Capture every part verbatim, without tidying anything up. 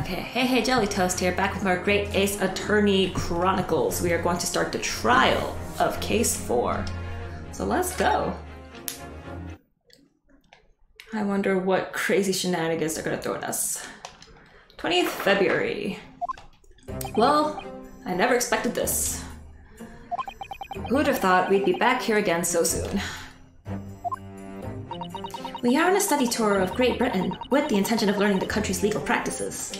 Okay, hey hey, Jelly Toast here, back with our Great Ace Attorney Chronicles. We are going to start the trial of Case four. So let's go. I wonder what crazy shenanigans they're gonna throw at us. twentieth February. Well, I never expected this. Who would have thought we'd be back here again so soon? We are on a study tour of Great Britain with the intention of learning the country's legal practices.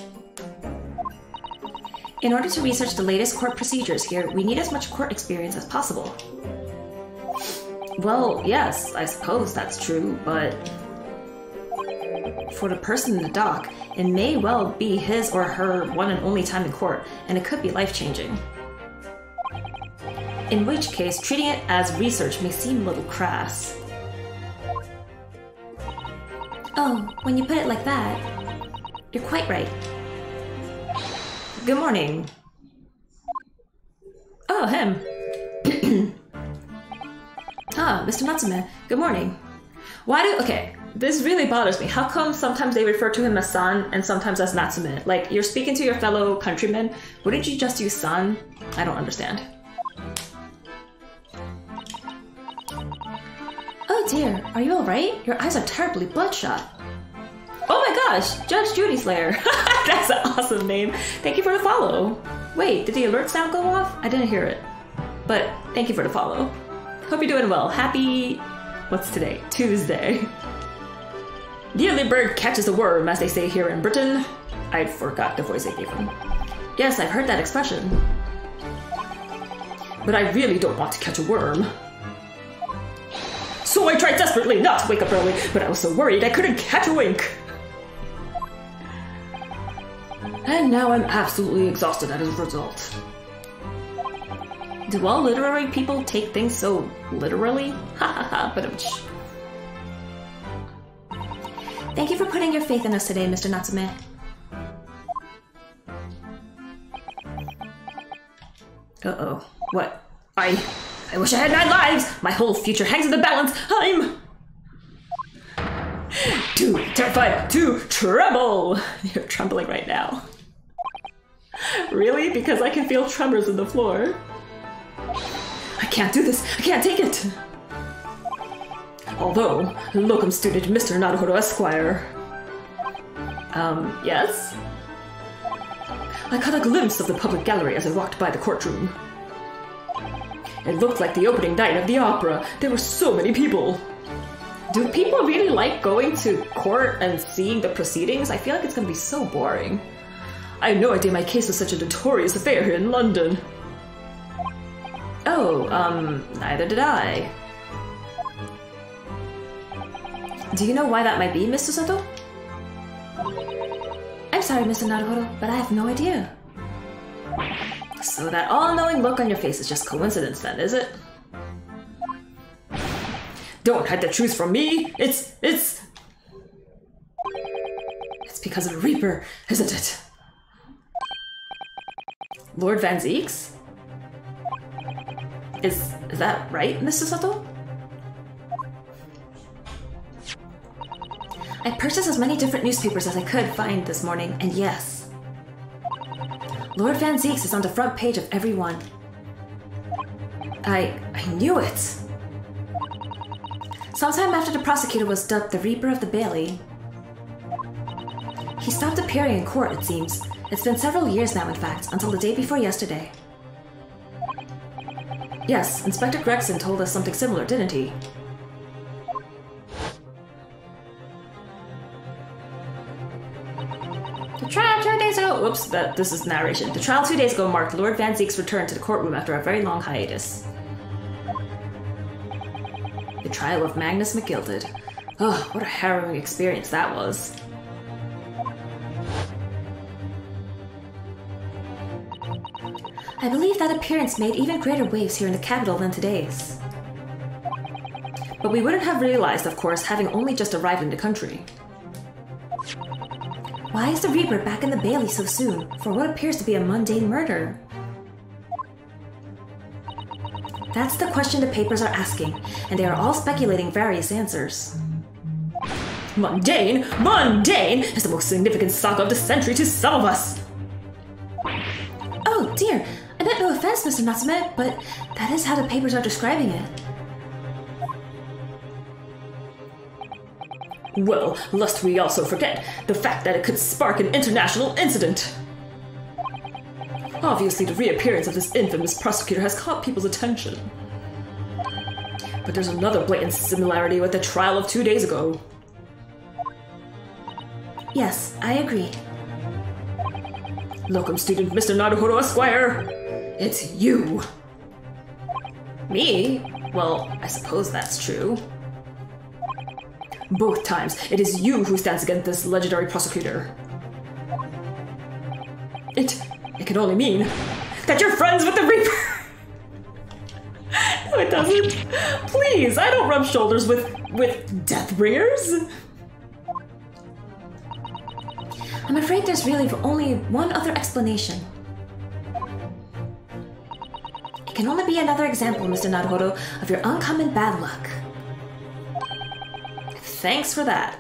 In order to research the latest court procedures here, we need as much court experience as possible. Well, yes, I suppose that's true, but for the person in the dock, it may well be his or her one and only time in court, and it could be life-changing. In which case, treating it as research may seem a little crass. Oh, when you put it like that, you're quite right. Good morning. Oh, him. Ah, Mister Natsume, good morning. Why do- okay, this really bothers me. How come sometimes they refer to him as san and sometimes as Natsume? Like, you're speaking to your fellow countrymen, wouldn't you just use san? I don't understand. Oh dear, are you alright? Your eyes are terribly bloodshot. Oh my gosh, Judge Judy Slayer. That's an awesome name. Thank you for the follow. Wait, did the alert sound go off? I didn't hear it. But thank you for the follow. Hope you're doing well. Happy... what's today? Tuesday. The early bird catches the worm, as they say here in Britain. I forgot the voice I gave him. Yes, I've heard that expression. But I really don't want to catch a worm. So I tried desperately not to wake up early, but I was so worried I couldn't catch a wink. And now I'm absolutely exhausted as a result. Do all literary people take things so literally? Ha ha ha, but um. Thank you for putting your faith in us today, Mister Natsume. Uh-oh. What? I... I wish I had nine lives! My whole future hangs in the balance! I'm... too terrified to tremble! You're trembling right now. Really? Because I can feel tremors in the floor. I can't do this! I can't take it! Although, locum student Mister Naruhodo Esquire... Um, yes? I caught a glimpse of the public gallery as I walked by the courtroom. It looked like the opening night of the opera. There were so many people. Do people really like going to court and seeing the proceedings? I feel like it's gonna be so boring. I had no idea my case was such a notorious affair here in London. Oh, um, neither did I. Do you know why that might be, Miss Susato? I'm sorry, Mister Naruhodo, but I have no idea. So that all-knowing look on your face is just coincidence then, is it? Don't hide the truth from me! It's... it's... It's because of the Reaper, isn't it? Lord van Zieks? Is... is that right, Miss Susato? I purchased as many different newspapers as I could find this morning, and yes. Lord van Zieks is on the front page of every one. I... I knew it! Sometime after the prosecutor was dubbed the Reaper of the Bailey, he stopped appearing in court, it seems. It's been several years now, in fact, until the day before yesterday. Yes, Inspector Gregson told us something similar, didn't he? The trial two days ago- whoops, that, this is narration. The trial two days ago marked Lord van Zieks' return to the courtroom after a very long hiatus. The trial of Magnus McGilded. Oh, what a harrowing experience that was. I believe that appearance made even greater waves here in the capital than today's. But we wouldn't have realized, of course, having only just arrived in the country. Why is the Reaper back in the Bailey so soon, for what appears to be a mundane murder? That's the question the papers are asking, and they are all speculating various answers. Mundane, mundane is the most significant saga of the century to some of us. Oh dear, I meant no offense, Mister Natsume, but that is how the papers are describing it. Well, lest we also forget the fact that it could spark an international incident. Obviously, the reappearance of this infamous prosecutor has caught people's attention. But there's another blatant similarity with the trial of two days ago. Yes, I agree. Locum student Mister Naruhodo Esquire, it's you. Me? Well, I suppose that's true. Both times, it is you who stands against this legendary prosecutor. It... it can only mean that you're friends with the Reaper! No, it doesn't. Please, I don't rub shoulders with... with Deathbringers! I'm afraid there's really only one other explanation. It can only be another example, Mister Naruhodo, of your uncommon bad luck. Thanks for that.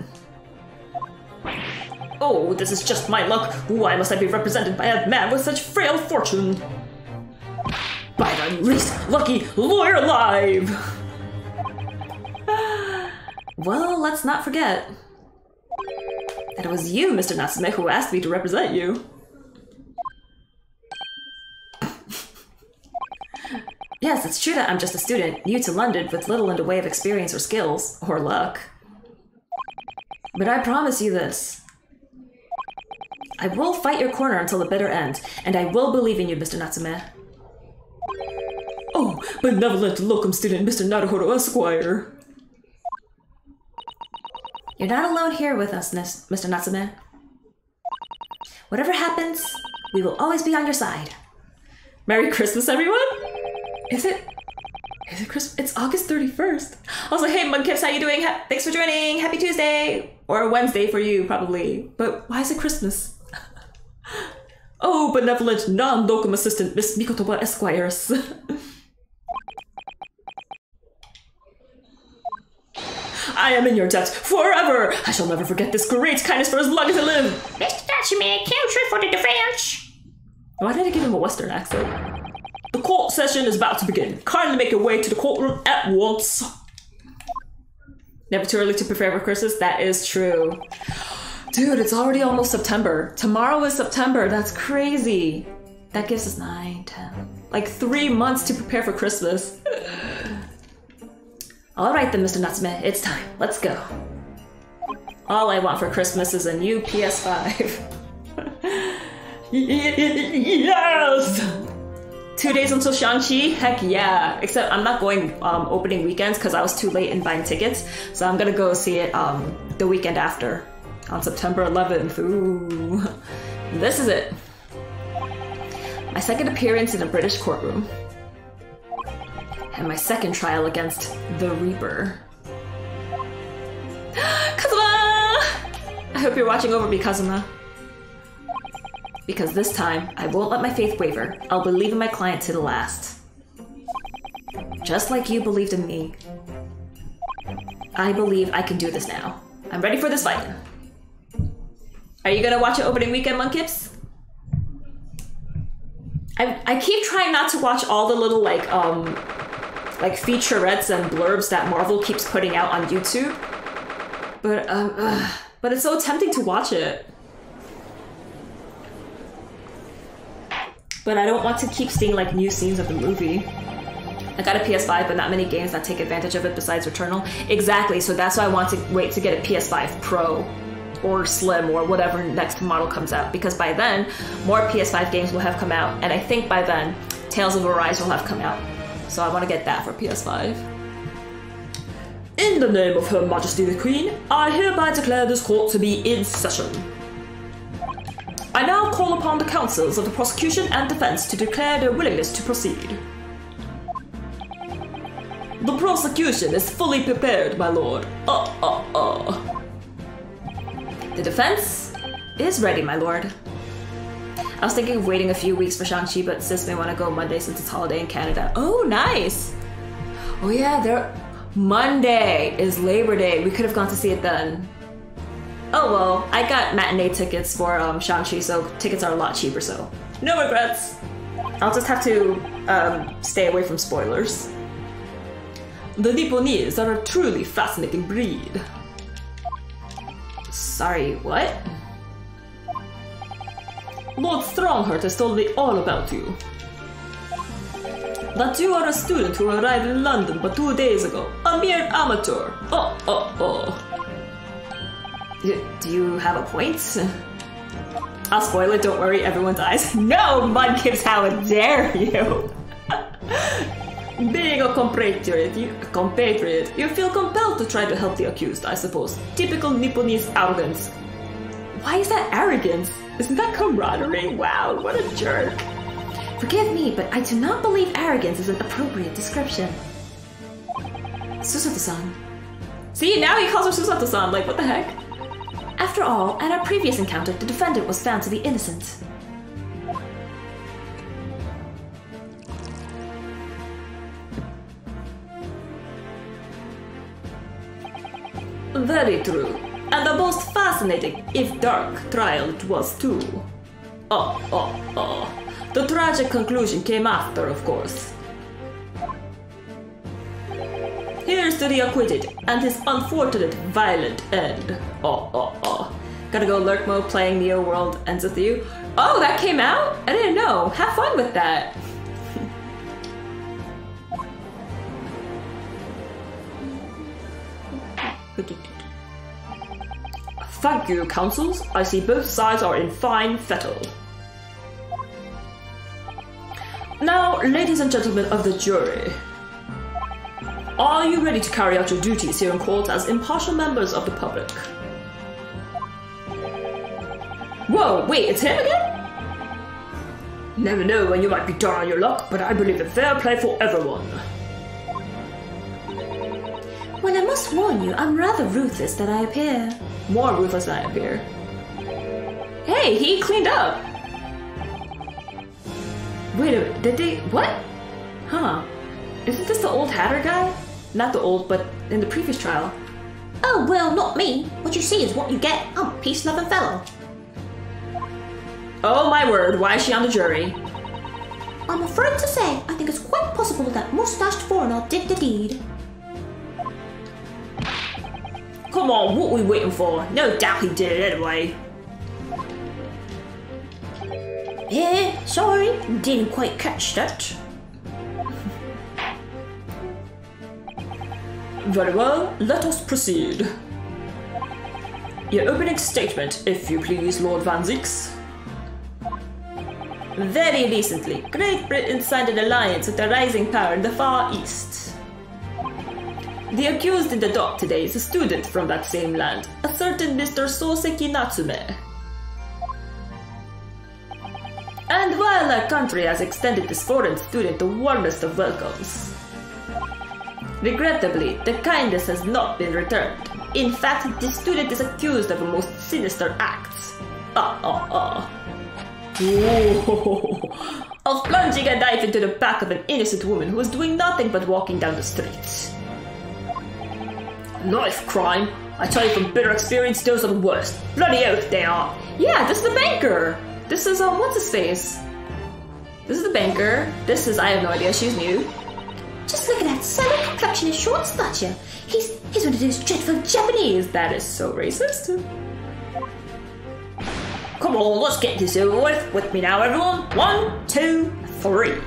Oh, this is just my luck. Why must I be represented by a man with such frail fortune? By the least lucky lawyer alive! Well, let's not forget that it was you, Mister Natsume, who asked me to represent you. Yes, it's true that I'm just a student, new to London, with little in the way of experience or skills, or luck. But I promise you this. I will fight your corner until the bitter end, and I will believe in you, Mister Natsume. Oh, benevolent locum student Mister Naruhodo Esquire. You're not alone here with us, Mister Natsume. Whatever happens, we will always be on your side. Merry Christmas, everyone! Is it... is it Christmas? It's August thirty-first. Also, hey, Mugkips, how you doing? Ha thanks for joining. Happy Tuesday. Or Wednesday for you, probably. But why is it Christmas? Oh, benevolent non-locum assistant, Miss Mikotoba Esquires. I am in your debt forever. I shall never forget this great kindness for as long as I live. Mister Natsume, counsel for the defense. Why did I give him a Western accent? The court session is about to begin. Kindly make your way to the courtroom at once. Never too early to prepare for Christmas. That is true. Dude, it's already almost September. Tomorrow is September. That's crazy. That gives us nine, ten, like three months to prepare for Christmas. All right then, Mister Natsume. It's time. Let's go. All I want for Christmas is a new P S five. Yes! Two days until Shang-Chi? Heck yeah. Except I'm not going um, opening weekends because I was too late in buying tickets. So I'm gonna go see it um, the weekend after. On September eleventh. Ooh. This is it. My second appearance in a British courtroom. And my second trial against the Reaper. Kazuma! I hope you're watching over me, Kazuma. Because this time, I won't let my faith waver. I'll believe in my client to the last. Just like you believed in me. I believe I can do this now. I'm ready for this fight. Are you gonna watch it opening weekend, Mugkips? I, I keep trying not to watch all the little like, um, like featurettes and blurbs that Marvel keeps putting out on YouTube. But, um, ugh, but it's so tempting to watch it. But I don't want to keep seeing like new scenes of the movie. I got a P S five, but not many games that take advantage of it besides Returnal. Exactly, so that's why I want to wait to get a P S five Pro or Slim or whatever next model comes out, because by then, more P S five games will have come out, and I think by then, Tales of Arise will have come out. So I want to get that for P S five. In the name of Her Majesty the Queen, I hereby declare this court to be in session. I now call upon the counsels of the prosecution and defense to declare their willingness to proceed. The prosecution is fully prepared, my lord. Uh, uh, uh. The defense is ready, my lord. I was thinking of waiting a few weeks for Shang-Chi, but sis may want to go Monday since it's holiday in Canada. Oh, nice. Oh yeah, there. Monday is Labor Day. We could have gone to see it then. oh well, I got matinee tickets for um, Shang-Chi, so tickets are a lot cheaper, so no regrets. I'll just have to um, stay away from spoilers. The Nipponese are a truly fascinating breed. Sorry, what? Lord Strongheart has told me all about you. That you are a student who arrived in London but two days ago. A mere amateur. Oh, oh, oh. D- do you have a point? I'll spoil it, don't worry, everyone dies. No, Mudkips, how dare you! Being a compatriot, you, a compatriot, you feel compelled to try to help the accused, I suppose. Typical Nipponese arrogance. Why is that arrogance? Isn't that camaraderie? Wow, what a jerk. Forgive me, but I do not believe arrogance is an appropriate description. Susato-san. See, now he calls her Susato-san, like what the heck? After all, at our previous encounter, the defendant was found to be innocent. Very true. And the most fascinating, if dark, trial it was too. Oh, oh, oh. The tragic conclusion came after, of course. Here's to the acquitted and his unfortunate violent end. Oh, oh, oh. Gotta go lurk mode playing Neo World Ends With You. Oh, that came out? I didn't know. Have fun with that. Thank you, counsels. I see both sides are in fine fettle. Now, ladies and gentlemen of the jury, are you ready to carry out your duties here in court as impartial members of the public? Whoa, wait, it's him again? Never know when you might be down on your luck, but I believe in fair play for everyone. Well, I must warn you, I'm rather ruthless than I appear. More ruthless than I appear. Hey, he cleaned up! Wait a minute, did they? What? Huh. Isn't this the old Hatter guy? Not the old, but in the previous trial. Oh, well, not me. What you see is what you get. I'm a peace-loving fellow. Oh my word, why is she on the jury? I'm afraid to say, I think it's quite possible that moustached foreigner did the deed. Come on, what are we waiting for? No doubt he did it anyway. Yeah, sorry, didn't quite catch that. Very well, let us proceed. Your opening statement, if you please, Lord van Zieks. Very recently, Great Britain signed an alliance with a rising power in the Far East. The accused in the dock today is a student from that same land, a certain Mister Soseki Natsume. And while our country has extended this foreign student the warmest of welcomes, regrettably, the kindness has not been returned. In fact, this student is accused of a most sinister act. Ah, ah, ah. Ooh. Of plunging a knife into the back of an innocent woman who was doing nothing but walking down the street. Knife crime? I tell you from bitter experience, those are the worst. Bloody oath they are. Yeah, this is the banker. This is, um, what's his face? This is the banker. This is, I have no idea, she's new. Just look at that sallow complexion and short stature. He's, he's one of those dreadful Japanese. That is so racist. Come on, let's get this over with. With me now, everyone. One, two, three.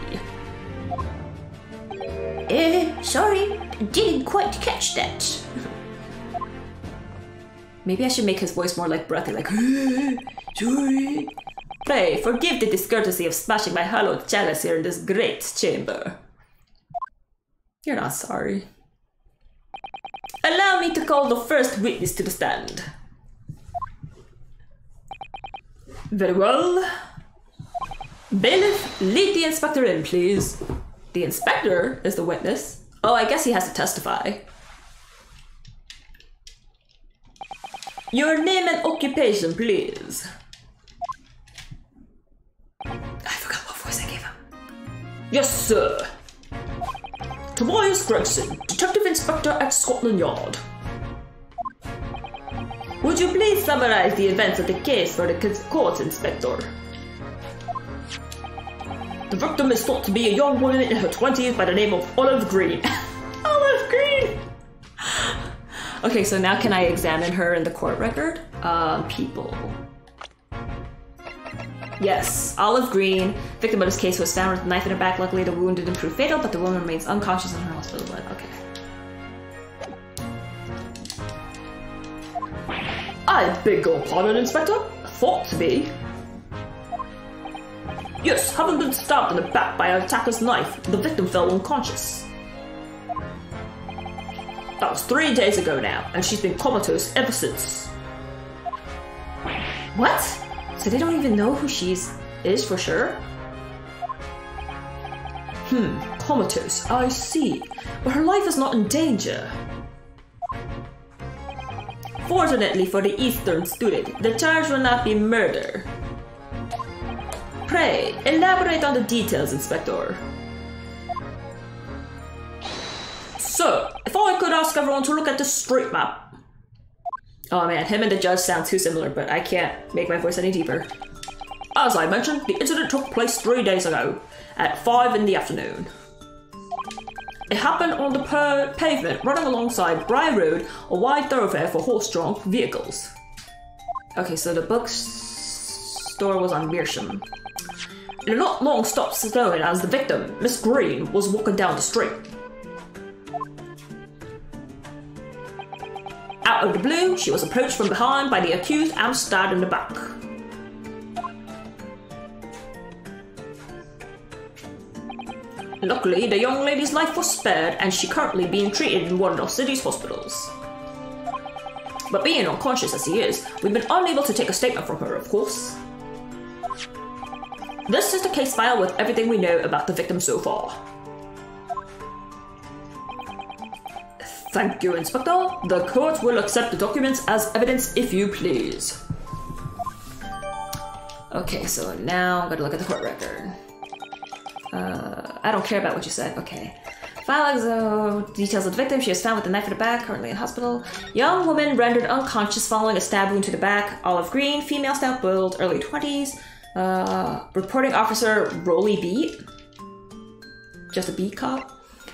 Eh, sorry, didn't quite catch that. Maybe I should make his voice more like breathy, like, sorry. Pray, forgive the discourtesy of smashing my hallowed chalice here in this great chamber. You're not sorry. Allow me to call the first witness to the stand. Very well. Bailiff, lead the inspector in, please. The inspector is the witness. Oh, I guess he has to testify. Your name and occupation, please. I forgot what voice I gave him. Yes, sir. Tobias Gregson, Detective Inspector at Scotland Yard. Would you please summarize the events of the case for the court, Inspector? The victim is thought to be a young woman in her twenties by the name of Olive Green. Olive Green! Okay, so now can I examine her in the court record? Uh, people. Yes, Olive Green, victim of this case, was found with a knife in her back. Luckily, the wound didn't prove fatal, but the woman remains unconscious in her hospital bed. Okay. I beg your pardon, Inspector. Thought to be. Yes, having been stabbed in the back by an attacker's knife, the victim fell unconscious. That was three days ago now, and she's been comatose ever since. What? So they don't even know who she is for sure? Hmm, comatose, I see. But her life is not in danger. Fortunately for the Eastern student, the charge will not be murder. Pray, elaborate on the details, Inspector. So, if I could ask everyone to look at the street map. Oh man, him and the judge sound too similar, but I can't make my voice any deeper. As I mentioned, the incident took place three days ago, at five in the afternoon. It happened on the per pavement running alongside Briar Road, a wide thoroughfare for horse-drawn vehicles. Okay, so the book store was on Meersham. It did not long stop snowing as the victim, Miss Green, was walking down the street. Out of the blue, she was approached from behind by the accused and stabbed in the back. Luckily, the young lady's life was spared and she currently being treated in one of the city's hospitals. But being unconscious as he is, we've been unable to take a statement from her, of course. This is the case file with everything we know about the victim so far. Thank you, Inspector. The court will accept the documents as evidence if you please. Okay, so now I'm gonna look at the court record. Uh, I don't care about what you said. Okay. File exo details of the victim. She was found with a knife in the back, currently in hospital. Young woman rendered unconscious following a stab wound to the back. Olive Green, female, stout build, early twenties. Uh, reporting officer Roly Beat. Just a beat cop.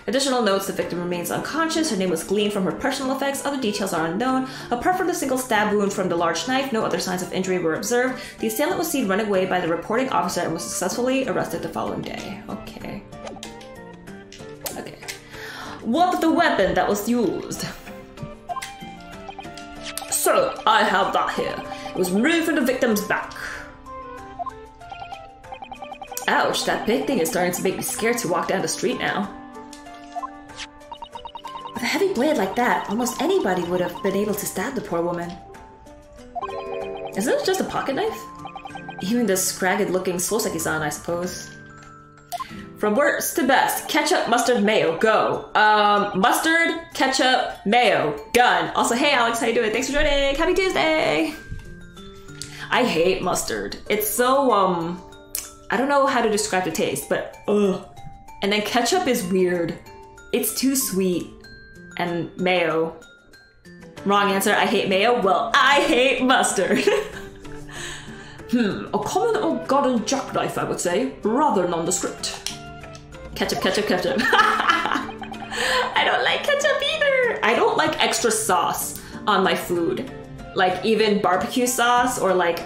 Additional notes, the victim remains unconscious. Her name was gleaned from her personal effects. Other details are unknown. Apart from the single stab wound from the large knife, no other signs of injury were observed. The assailant was seen running away by the reporting officer and was successfully arrested the following day. Okay. Okay. What of the weapon that was used? So, I have that here. It was removed from the victim's back. Ouch, that big thing is starting to make me scared to walk down the street now. With a heavy blade like that, almost anybody would have been able to stab the poor woman. Isn't it just a pocket knife? Even this scragged-looking Soseki-san, I suppose. From worst to best, ketchup, mustard, mayo, go! Um, mustard, ketchup, mayo, gun! Also, hey Alex, how you doing? Thanks for joining! Happy Tuesday! I hate mustard. It's so, um... I don't know how to describe the taste, but ugh. And then ketchup is weird. It's too sweet. And mayo. Wrong answer, I hate mayo. Well, I hate mustard. hmm, a common old garden jackknife, I would say. Rather nondescript. Ketchup, ketchup, ketchup. I don't like ketchup either. I don't like extra sauce on my food. Like even barbecue sauce or like,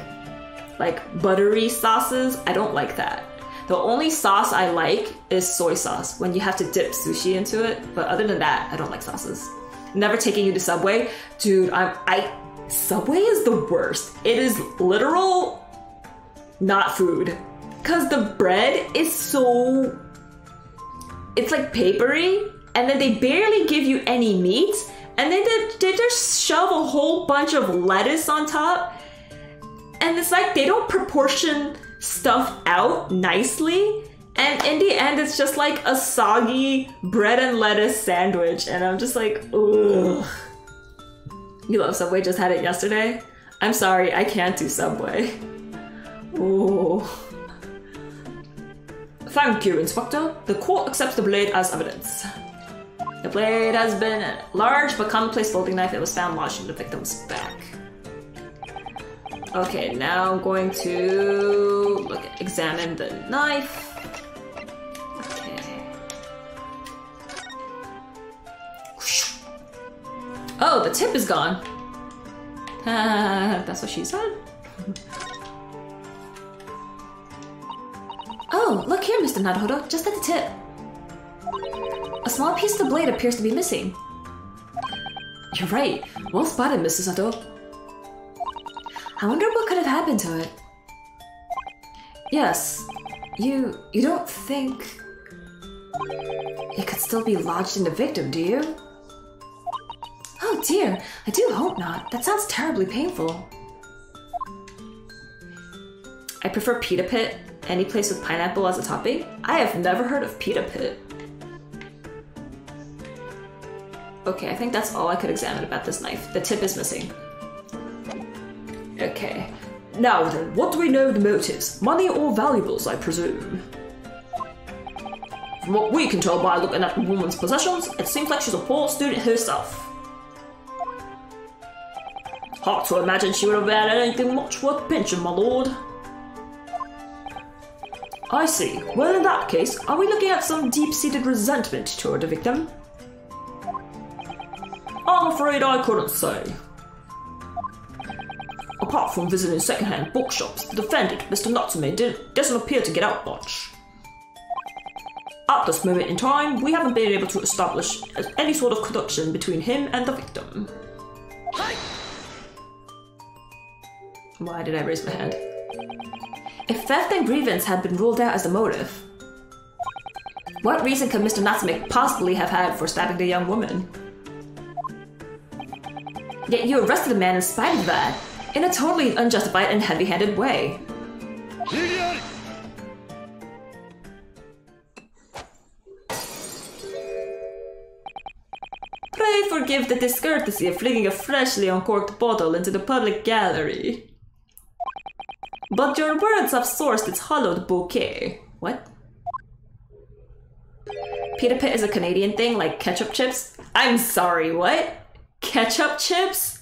like buttery sauces. I don't like that. The only sauce I like is soy sauce when you have to dip sushi into it, but other than that, I don't like sauces. Never taking you to Subway. Dude, I'm, I... Subway is the worst. It is literal not food. Because the bread is so... It's like papery, and then they barely give you any meat, and then they, they just shove a whole bunch of lettuce on top, and it's like they don't proportion stuff out nicely, and in the end it's just like a soggy bread and lettuce sandwich, and I'm just like, ugh. You love Subway, just had it yesterday. I'm sorry, I can't do Subway. Ooh. Thank you, Inspector. The court accepts the blade as evidence. The blade has been a large but commonplace folding knife that was found lodged in the victim's back. Okay, now I'm going to look, examine the knife. Okay. Oh, the tip is gone. Uh, that's what she said. Oh, look here, Mister Naruhodo, just at the tip. A small piece of the blade appears to be missing. You're right. Well spotted, Mister Sato. I wonder what could have happened to it. Yes. You... you don't think... it could still be lodged in the victim, do you? Oh dear, I do hope not. That sounds terribly painful. I prefer pita pit. Any place with pineapple as a topping? I have never heard of pita pit. Okay, I think that's all I could examine about this knife. The tip is missing. Okay. Now then, what do we know of the motives? Money or valuables, I presume? From what we can tell by looking at the woman's possessions, it seems like she's a poor student herself. Hard to imagine she would have had anything much worth pinching, my lord. I see. Well, in that case, are we looking at some deep-seated resentment toward the victim? I'm afraid I couldn't say. Apart from visiting second-hand bookshops, the defendant, Mister Natsume, didn't, doesn't appear to get out much. At this moment in time, we haven't been able to establish any sort of connection between him and the victim. Why did I raise my hand? If theft and grievance had been ruled out as the motive, what reason could Mister Natsume possibly have had for stabbing the young woman? Yet you arrested the man in spite of that, in a totally unjustified and heavy-handed way. Pray forgive the discourtesy of flinging a freshly uncorked bottle into the public gallery. But your words have sourced its hollowed bouquet. What? Pita Pit is a Canadian thing, like ketchup chips? I'm sorry, what? Ketchup chips?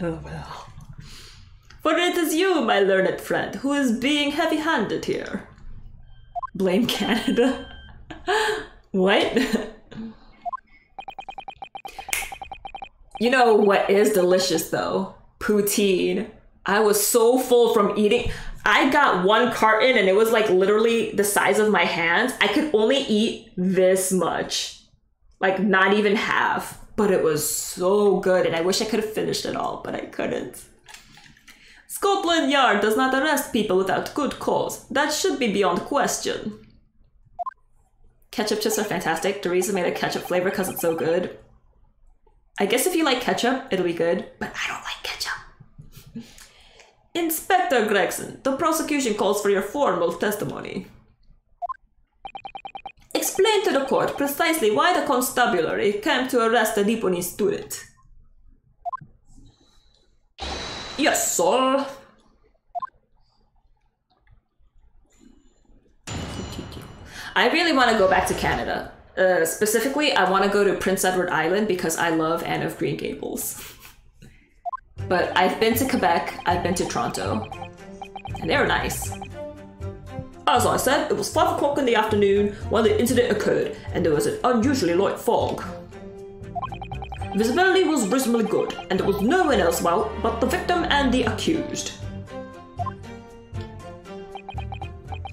Oh well. For it is you, my learned friend, who is being heavy-handed here. Blame Canada? What? You know what is delicious though? Poutine. I was so full from eating. I got one carton and it was like literally the size of my hand. I could only eat this much. Like not even half. But it was so good, and I wish I could have finished it all, but I couldn't. Scotland Yard does not arrest people without good cause. That should be beyond question. Ketchup chips are fantastic. Teresa made a ketchup flavor because it's so good. I guess if you like ketchup, it'll be good, but I don't like ketchup. Inspector Gregson, the prosecution calls for your formal testimony. Explain to the court precisely why the constabulary came to arrest a Nipponi student. Yes, sir. I really want to go back to Canada. Uh, specifically, I want to go to Prince Edward Island because I love Anne of Green Gables. But I've been to Quebec, I've been to Toronto, and they were nice. As I said, it was five o'clock in the afternoon when the incident occurred, and there was an unusually light fog. Visibility was reasonably good, and there was no one else about but the victim and the accused.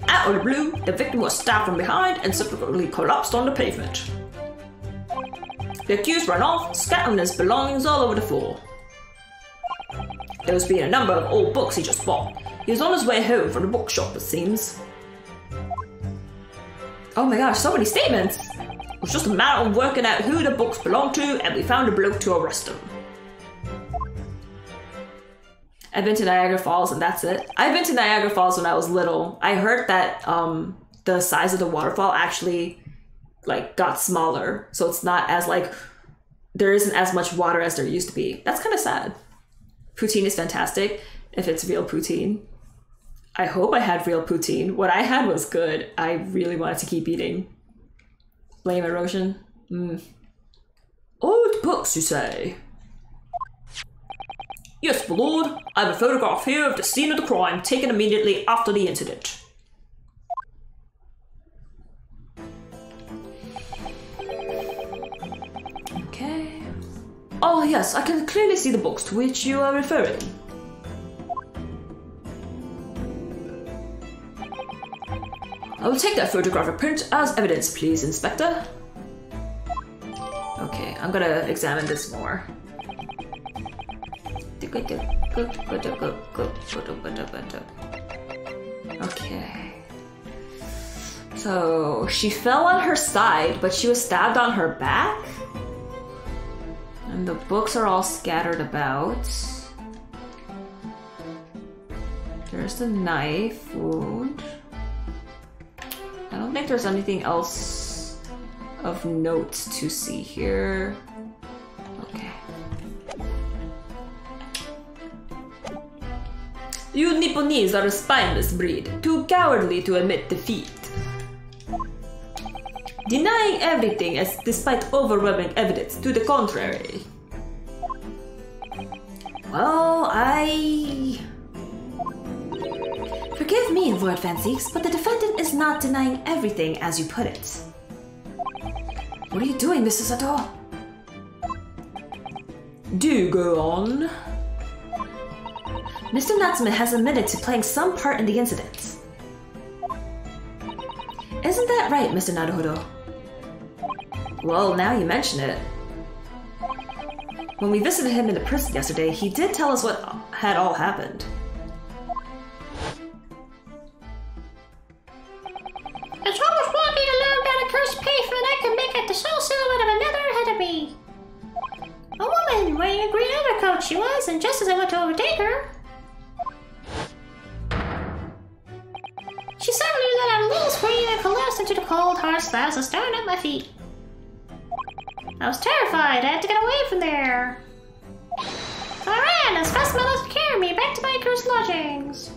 Out of the blue, the victim was stabbed from behind and subsequently collapsed on the pavement. The accused ran off, scattering his belongings all over the floor. There was being a number of old books he just bought. He was on his way home from the bookshop, it seems. Oh my gosh, so many statements! It was just a matter of working out who the books belonged to, and we found a bloke to arrest him. I've been to Niagara Falls and that's it. I've been to Niagara Falls when I was little. I heard that um, the size of the waterfall actually like got smaller. So it's not as like, there isn't as much water as there used to be. That's kind of sad. Poutine is fantastic if it's real poutine. I hope I had real poutine. What I had was good. I really wanted to keep eating. Blame erosion. Mm. Old books, you say? Yes, my lord. I have a photograph here of the scene of the crime taken immediately after the incident. Okay. Oh yes, I can clearly see the books to which you are referring. I will take that photographic print as evidence, please, Inspector. Okay, I'm gonna examine this more. Okay. So, she fell on her side, but she was stabbed on her back? And the books are all scattered about. There's the knife wound. I don't think there's anything else of note to see here. Okay. You Nipponese are a spineless breed, too cowardly to admit defeat. Denying everything as despite overwhelming evidence to the contrary. Well, I... Forgive me, Lord Van Zieks, but the defendant is not denying everything as you put it. What are you doing, Mister Sato? Do go on. Mister Natsume has admitted to playing some part in the incident. Isn't that right, Mister Naruhodo? Well, now you mention it. When we visited him in the prison yesterday, he did tell us what had all happened. As long as one being alone got a cursed pavement, I could make out the sole silhouette of another ahead of me. A woman wearing a green overcoat she was, and just as I went to overtake her, she suddenly let out a little scream and collapsed into the cold, hard slabs of stone at my feet. I was terrified. I had to get away from there. I ran as fast as my legs could carry me back to my cursed lodgings.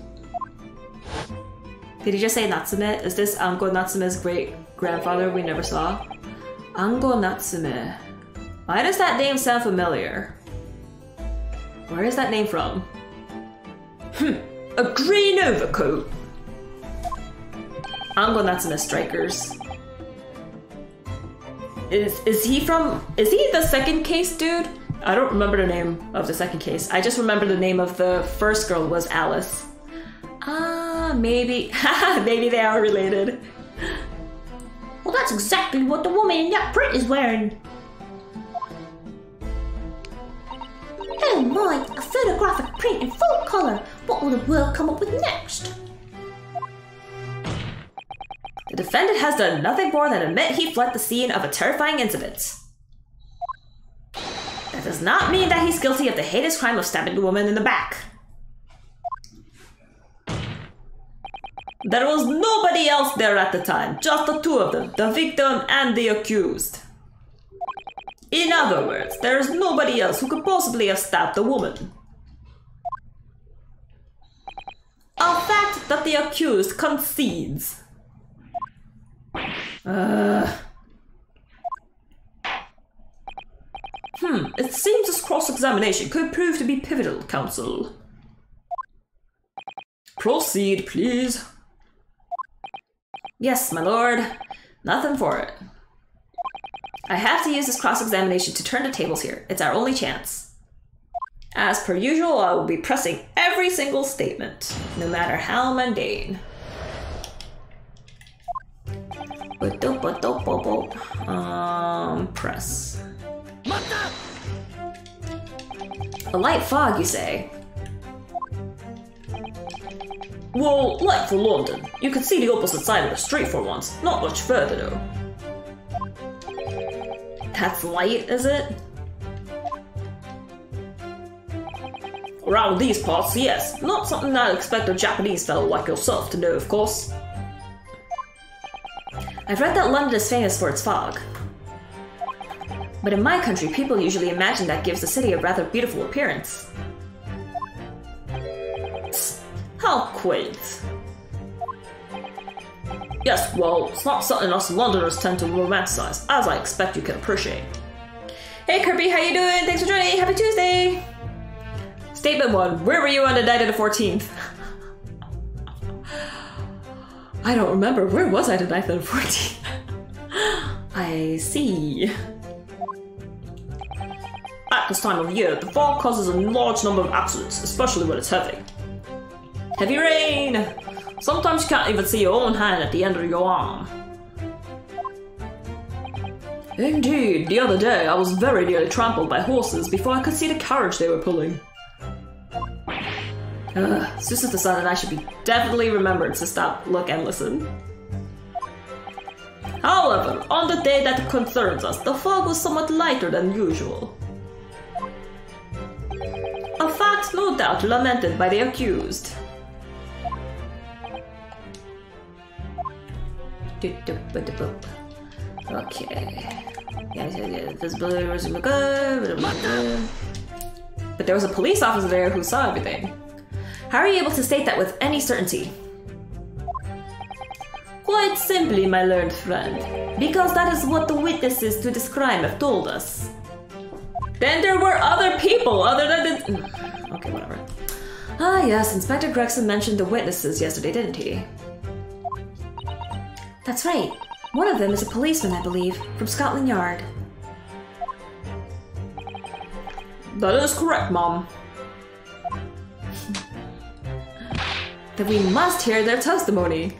Did he just say Natsume? Is this Ango Natsume's great-grandfather we never saw? Ango Natsume. Why does that name sound familiar? Where is that name from? Hmm, a green overcoat. Ango Natsume Strikers. Is is he from... Is he the second case dude? I don't remember the name of the second case. I just remember the name of the first girl was Alice. Ah, maybe, maybe they are related. Well, that's exactly what the woman in that print is wearing. Oh my, a photographic print in full color. What will the world come up with next? The defendant has done nothing more than admit he fled the scene of a terrifying incident. That does not mean that he's guilty of the heinous crime of stabbing the woman in the back. There was nobody else there at the time, just the two of them, the victim and the accused. In other words, there is nobody else who could possibly have stabbed the woman. A fact that the accused concedes. Uh. Hmm, it seems this cross-examination could prove to be pivotal, counsel. Proceed, please. Yes, my lord. Nothing for it. I have to use this cross-examination to turn the tables here. It's our only chance. As per usual, I will be pressing every single statement, no matter how mundane. Um, press. A light fog, you say? Well, like for London, you can see the opposite side of the street for once, not much further though. That's light, is it? Around these parts, yes. Not something I'd expect a Japanese fellow like yourself to know, of course. I've read that London is famous for its fog. But in my country, people usually imagine that gives the city a rather beautiful appearance. How quaint. Yes, well, it's not something us Londoners tend to romanticize, as I expect you can appreciate. Hey Kirby, how you doing? Thanks for joining! Happy Tuesday! Statement one, where were you on the night of the fourteenth? I don't remember. Where was I the night of the fourteenth? I see. At this time of year, the fog causes a large number of accidents, especially when it's heavy. Heavy rain! Sometimes you can't even see your own hand at the end of your arm. Indeed, the other day I was very nearly trampled by horses before I could see the carriage they were pulling. Ugh, Susan decided I should be definitely remembered to stop, look, and listen. However, on the day that concerns us, the fog was somewhat lighter than usual. A fact no doubt lamented by the accused. Okay. But there was a police officer there who saw everything. How are you able to state that with any certainty? Quite simply, my learned friend, because that is what the witnesses to this crime have told us. Then there were other people other than the... Okay, whatever. Ah, yes, Inspector Gregson mentioned the witnesses yesterday, didn't he? That's right. One of them is a policeman, I believe, from Scotland Yard. That is correct, Mom. Then we must hear their testimony.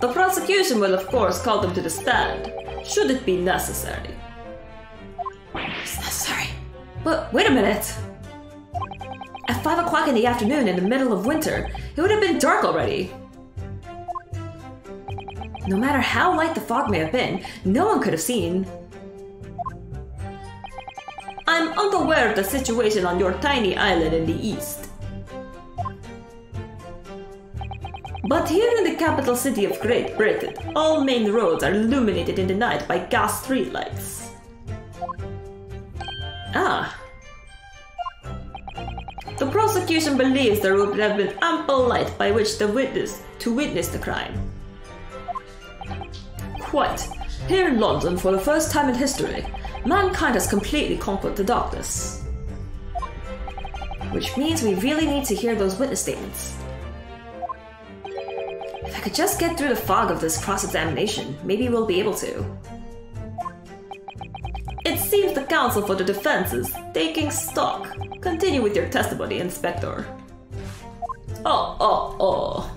The prosecution will, of course, call them to the stand, should it be necessary. It's necessary. But wait a minute. At five o'clock in the afternoon, in the middle of winter, it would have been dark already. No matter how light the fog may have been, no one could have seen. I'm unaware of the situation on your tiny island in the east. But here in the capital city of Great Britain, all main roads are illuminated in the night by gas streetlights. Ah. The prosecution believes there would have been ample light by which the witness to witness the crime. Quite. Here in London, for the first time in history, mankind has completely conquered the darkness. Which means we really need to hear those witness statements. If I could just get through the fog of this cross-examination, maybe we'll be able to. It seems the counsel for the defense is taking stock. Continue with your testimony, Inspector. Oh, oh, oh.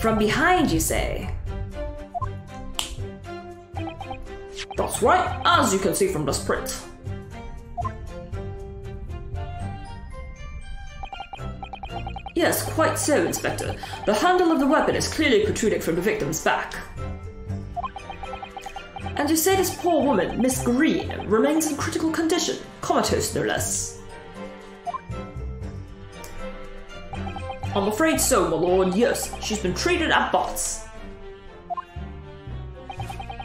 From behind, you say? That's right, as you can see from the print. Yes, quite so, Inspector. The handle of the weapon is clearly protruding from the victim's back. And you say this poor woman, Miss Green, remains in critical condition, comatose no less. I'm afraid so, my lord, yes. She's been treated at Botts.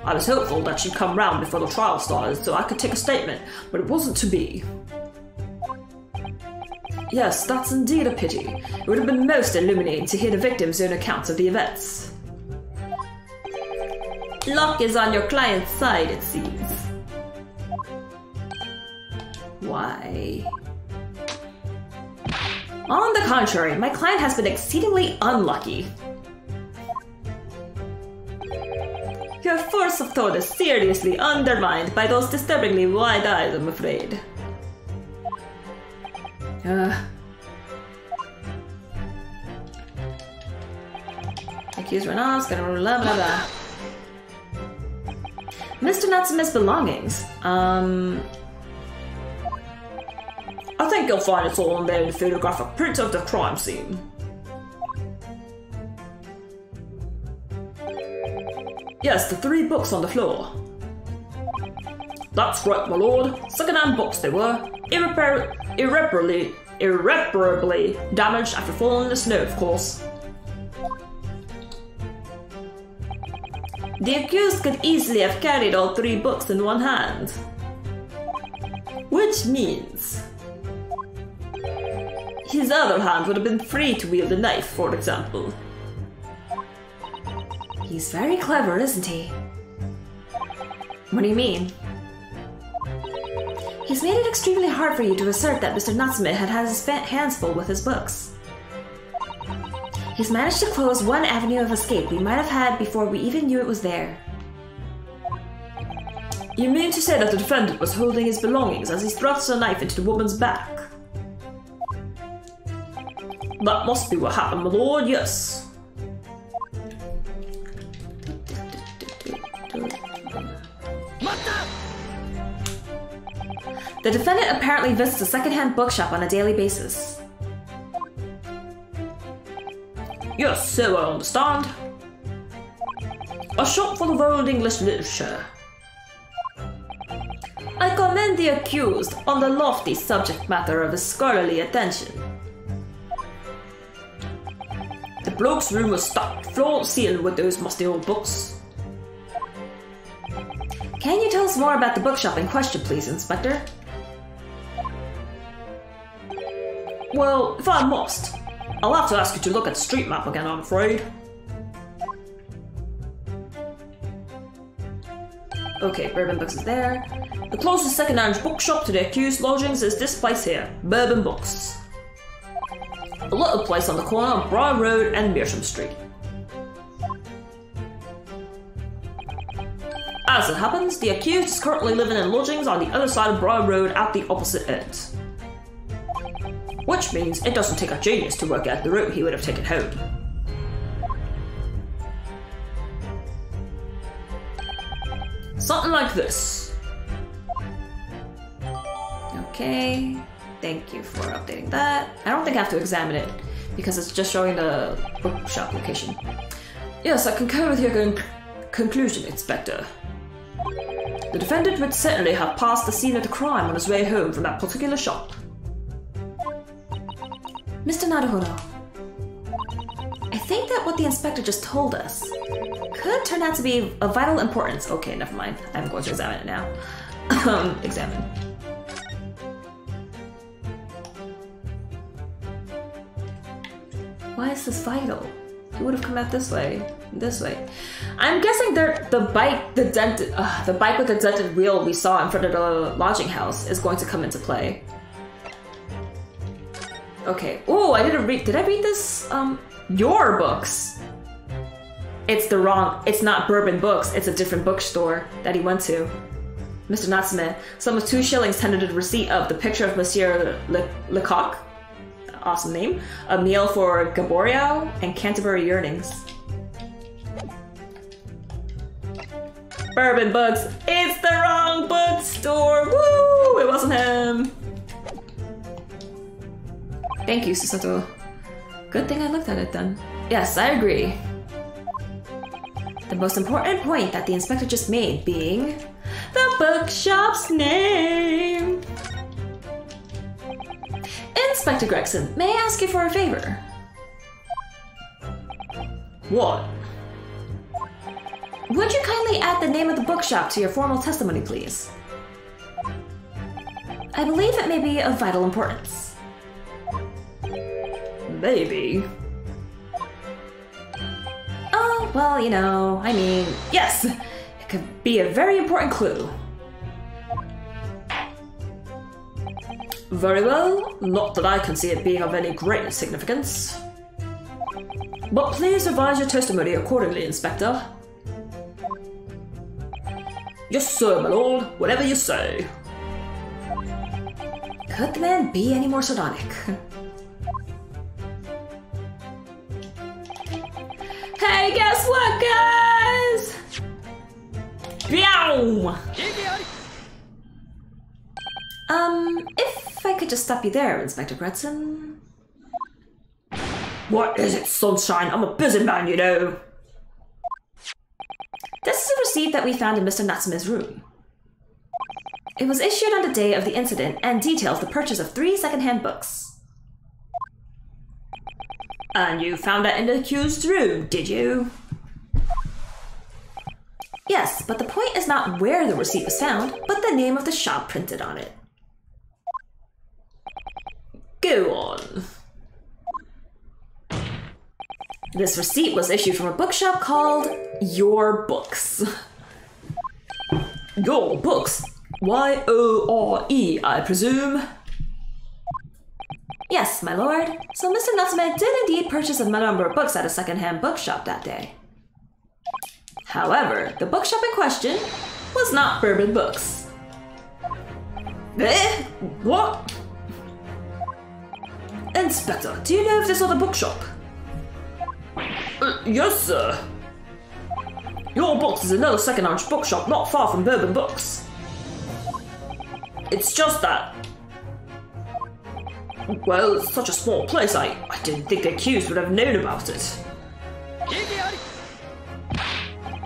I was hopeful that she'd come round before the trial started so I could take a statement, but it wasn't to be. Yes, that's indeed a pity. It would have been most illuminating to hear the victim's own accounts of the events. Luck is on your client's side, it seems. Why? On the contrary, my client has been exceedingly unlucky. Your force of thought is seriously undermined by those disturbingly wide eyes, I'm afraid. Uh. Accused Reynolds, gonna blah blah blah. Mister Natsume's belongings. Um. I think you'll find it's all on there in the photographic print of the crime scene. Yes, the three books on the floor. That's right, my lord. Second-hand books they were. Irrepar irreparably, irreparably damaged after falling in the snow, of course. The accused could easily have carried all three books in one hand. Which means... his other hand would have been free to wield a knife, for example. He's very clever, isn't he? What do you mean? He's made it extremely hard for you to assert that Mister Natsume had had his hands full with his books. He's managed to close one avenue of escape we might have had before we even knew it was there. You mean to say that the defendant was holding his belongings as he thrust a knife into the woman's back? That must be what happened, my lord, yes. The defendant apparently visits a second-hand bookshop on a daily basis. Yes, so I understand. A shop full of old English literature. I commend the accused on the lofty subject matter of his scholarly attention. The bloke's room was stuffed, floor sealed with those musty old books. Can you tell us more about the bookshop in question, please, Inspector? Well, if I must, I'll have to ask you to look at the street map again, I'm afraid. Okay, Bourbon Books is there. The closest second-hand bookshop to the accused lodgings is this place here, Bourbon Books. A little place on the corner of Briar Road and Meersham Street. As it happens, the accused is currently living in lodgings on the other side of Briar Road at the opposite end. Which means it doesn't take a genius to work out the route he would have taken home. Something like this. Okay, thank you for updating that. I don't think I have to examine it because it's just showing the bookshop location. Yes, I concur with your con conclusion, Inspector. The defendant would certainly have passed the scene of the crime on his way home from that particular shop. Mister Naruhodo, I think that what the inspector just told us could turn out to be of vital importance. Okay, never mind. I'm going to examine it now. Um, examine. Why is this vital? It would have come out this way, this way. I'm guessing the the bike, the dented, uh, the bike with the dented wheel we saw in front of the lodging house is going to come into play. Okay. Oh, I didn't read. Did I read this? Um, Your Books. It's the wrong. It's not Bourbon Books. It's a different bookstore that he went to. Mister Natsume, some of two shillings tendered a receipt of the picture of Monsieur Le Lecoq. Awesome name. A meal for Gaboriau and Canterbury yearnings. Bourbon Books. It's the wrong bookstore. Woo! It wasn't him. Thank you, Susato. Good thing I looked at it then. Yes, I agree. The most important point that the inspector just made being the bookshop's name. Inspector Gregson, may I ask you for a favor? What? Would you kindly add the name of the bookshop to your formal testimony, please? I believe it may be of vital importance. Maybe. Oh, well, you know, I mean, yes! It could be a very important clue. Very well, not that I can see it being of any great significance. But please revise your testimony accordingly, Inspector. Yes, sir, my lord, whatever you say. Could the man be any more sardonic? Hey, guess what, guys? Um, if I could just stop you there, Inspector Gregson. What is it, sunshine? I'm a busy man, you know. This is a receipt that we found in Mister Natsume's room. It was issued on the day of the incident and details the purchase of three second-hand books. And you found that in the accused's room, did you? Yes, but the point is not where the receipt was found, but the name of the shop printed on it. Go on. This receipt was issued from a bookshop called Your Books. Your Books. Y O R E, I presume. Yes, my lord. So Mister Natsume did indeed purchase a number of books at a second-hand bookshop that day. However, the bookshop in question was not Bourbon Books. Eh? What? Inspector, do you know if this was a bookshop? Uh, yes, sir. Your Books is another second-hand bookshop not far from Bourbon Books. It's just that... well, it's such a small place, I, I didn't think the accused would have known about it.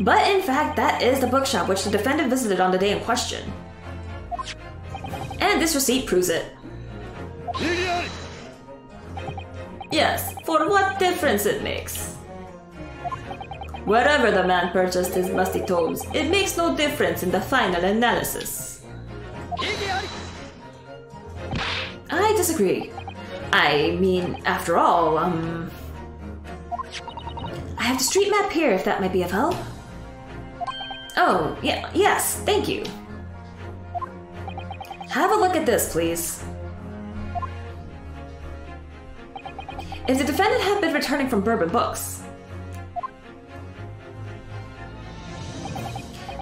But in fact, that is the bookshop which the defendant visited on the day in question. And this receipt proves it. Yes, for what difference it makes. Wherever the man purchased his musty tomes, it makes no difference in the final analysis. I disagree. I mean, after all, um... I have the street map here if that might be of help. Oh, yeah, yes, thank you. Have a look at this, please. If the defendant had been returning from Bourbon Books,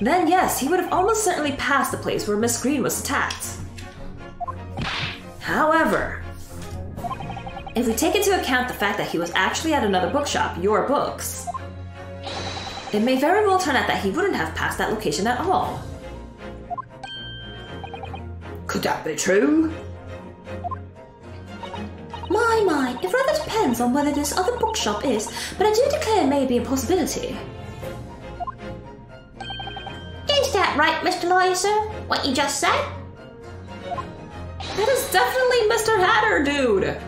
then yes, he would have almost certainly passed the place where Miss Green was attacked. However, if we take into account the fact that he was actually at another bookshop, Your Books, it may very well turn out that he wouldn't have passed that location at all. Could that be true? My, my, it rather depends on whether this other bookshop is, but I do declare it may be a possibility. Is that right, Mister Lawyer, sir? What you just said? That is definitely Mister Hatter, dude!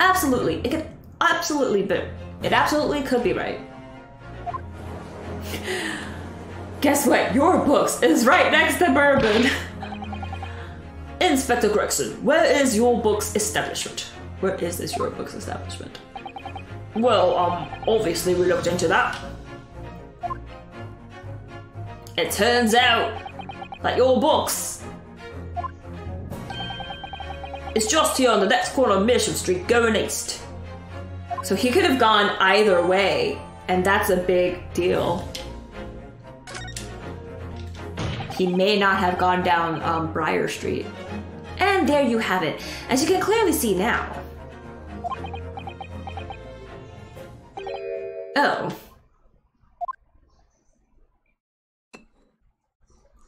Absolutely, it could absolutely be. It absolutely could be right. Guess what? Your Books is right next to Bourbon. Inspector Gregson, where is Your Books establishment? Where is this Your Books establishment? Well, um, obviously we looked into that. It turns out that Your Books is just here on the next corner of Meersham Street going east. So he could have gone either way, and that's a big deal. He may not have gone down um, Briar Street. And there you have it, as you can clearly see now. Oh.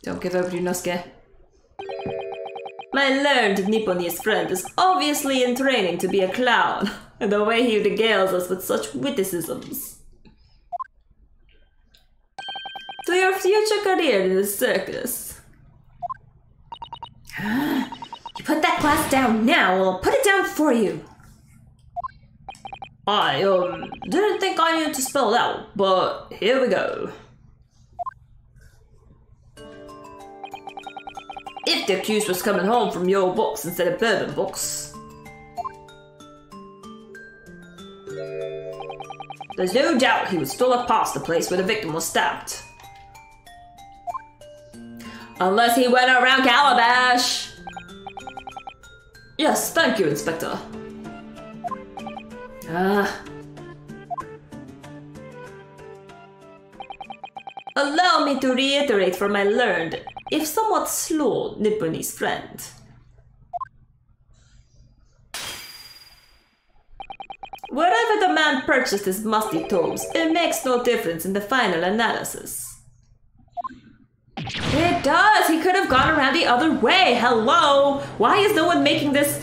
Don't give up, Ryunosuke. My learned Nipponese friend is obviously in training to be a clown, and the way he regales us with such witticisms. To your future career in the circus. You put that glass down now, or I'll put it down for you. I, um, didn't think I needed to spell it out, but here we go. If the accused was coming home from Your Books instead of Bourbon Books, there's no doubt he would still have passed the place where the victim was stabbed. Unless he went around Calabash! Yes, thank you, Inspector. Ah. Allow me to reiterate for my learned, if somewhat slow, Nipponese friend. Wherever the man purchased his musty tomes, it makes no difference in the final analysis. It does! He could have gone around the other way! Hello! Why is no one making this...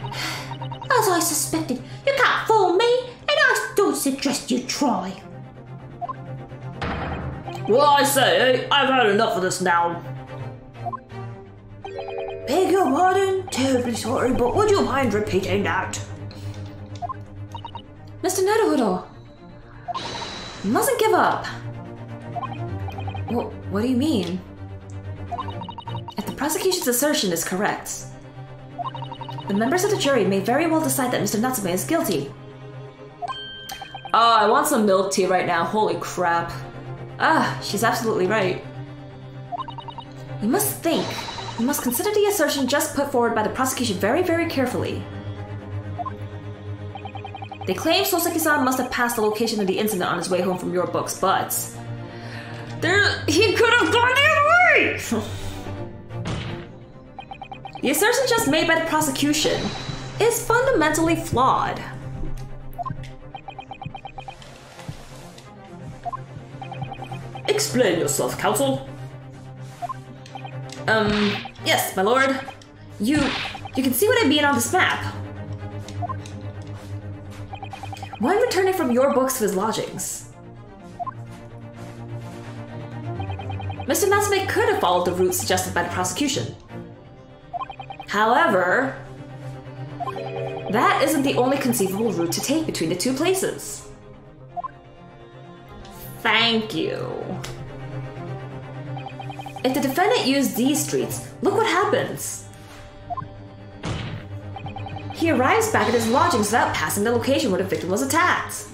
As I suspected, you can't fool me, and I don't suggest you try. Well, I say, I've had enough of this now. Beg your pardon? Terribly sorry, but would you mind repeating that? Mister Naruhodo, you mustn't give up. Well, what do you mean? If the prosecution's assertion is correct, the members of the jury may very well decide that Mister Natsume is guilty. Oh, I want some milk tea right now. Holy crap. Ah, she's absolutely right. You must think. You must consider the assertion just put forward by the prosecution very, very carefully. They claim Soseki-san must have passed the location of the incident on his way home from your books, but... There- he could have gone the other way! The assertion just made by the prosecution is fundamentally flawed. Explain yourself, counsel. Um, yes, my lord. You- you can see what I mean on this map. One returning from your books to his lodgings. Mister Natsume could have followed the route suggested by the prosecution. However, that isn't the only conceivable route to take between the two places. Thank you. If the defendant used these streets, look what happens. He arrives back at his lodgings without passing the location where the victim was attacked.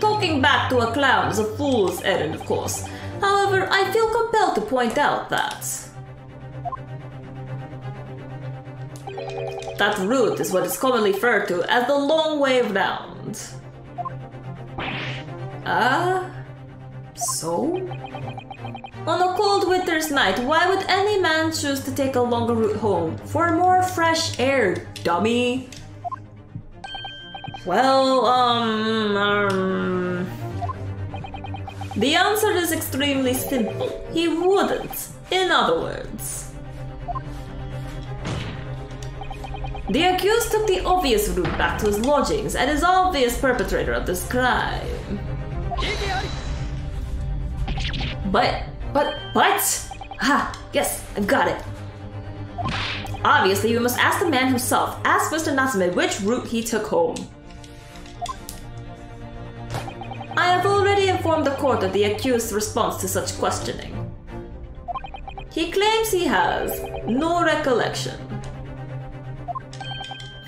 Talking back to a clown is a fool's errand, of course. However, I feel compelled to point out that... That route is what is commonly referred to as the long way round. Ah? Uh, so? On a cold winter's night, why would any man choose to take a longer route home for more fresh air, dummy? Well, um, um... the answer is extremely simple. He wouldn't, in other words. The accused took the obvious route back to his lodgings and is the obvious perpetrator of this crime. But, but, but? Ah, yes, I've got it. Obviously, we must ask the man himself, ask Mister Natsume which route he took home. I have already informed the court of the accused's response to such questioning. He claims he has no recollection.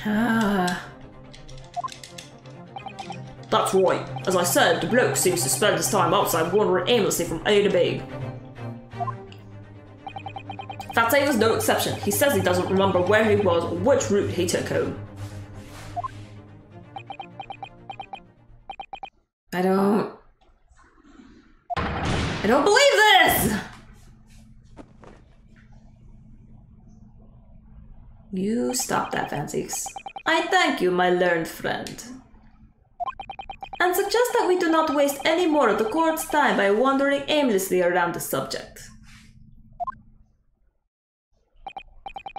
Ah. That's right. As I said, the bloke seems to spend his time outside wandering aimlessly from A to B. Fatsei was no exception. He says he doesn't remember where he was or which route he took home. I don't... I don't believe this! You stop that, Van Zieks. I thank you, my learned friend. And suggest that we do not waste any more of the court's time by wandering aimlessly around the subject.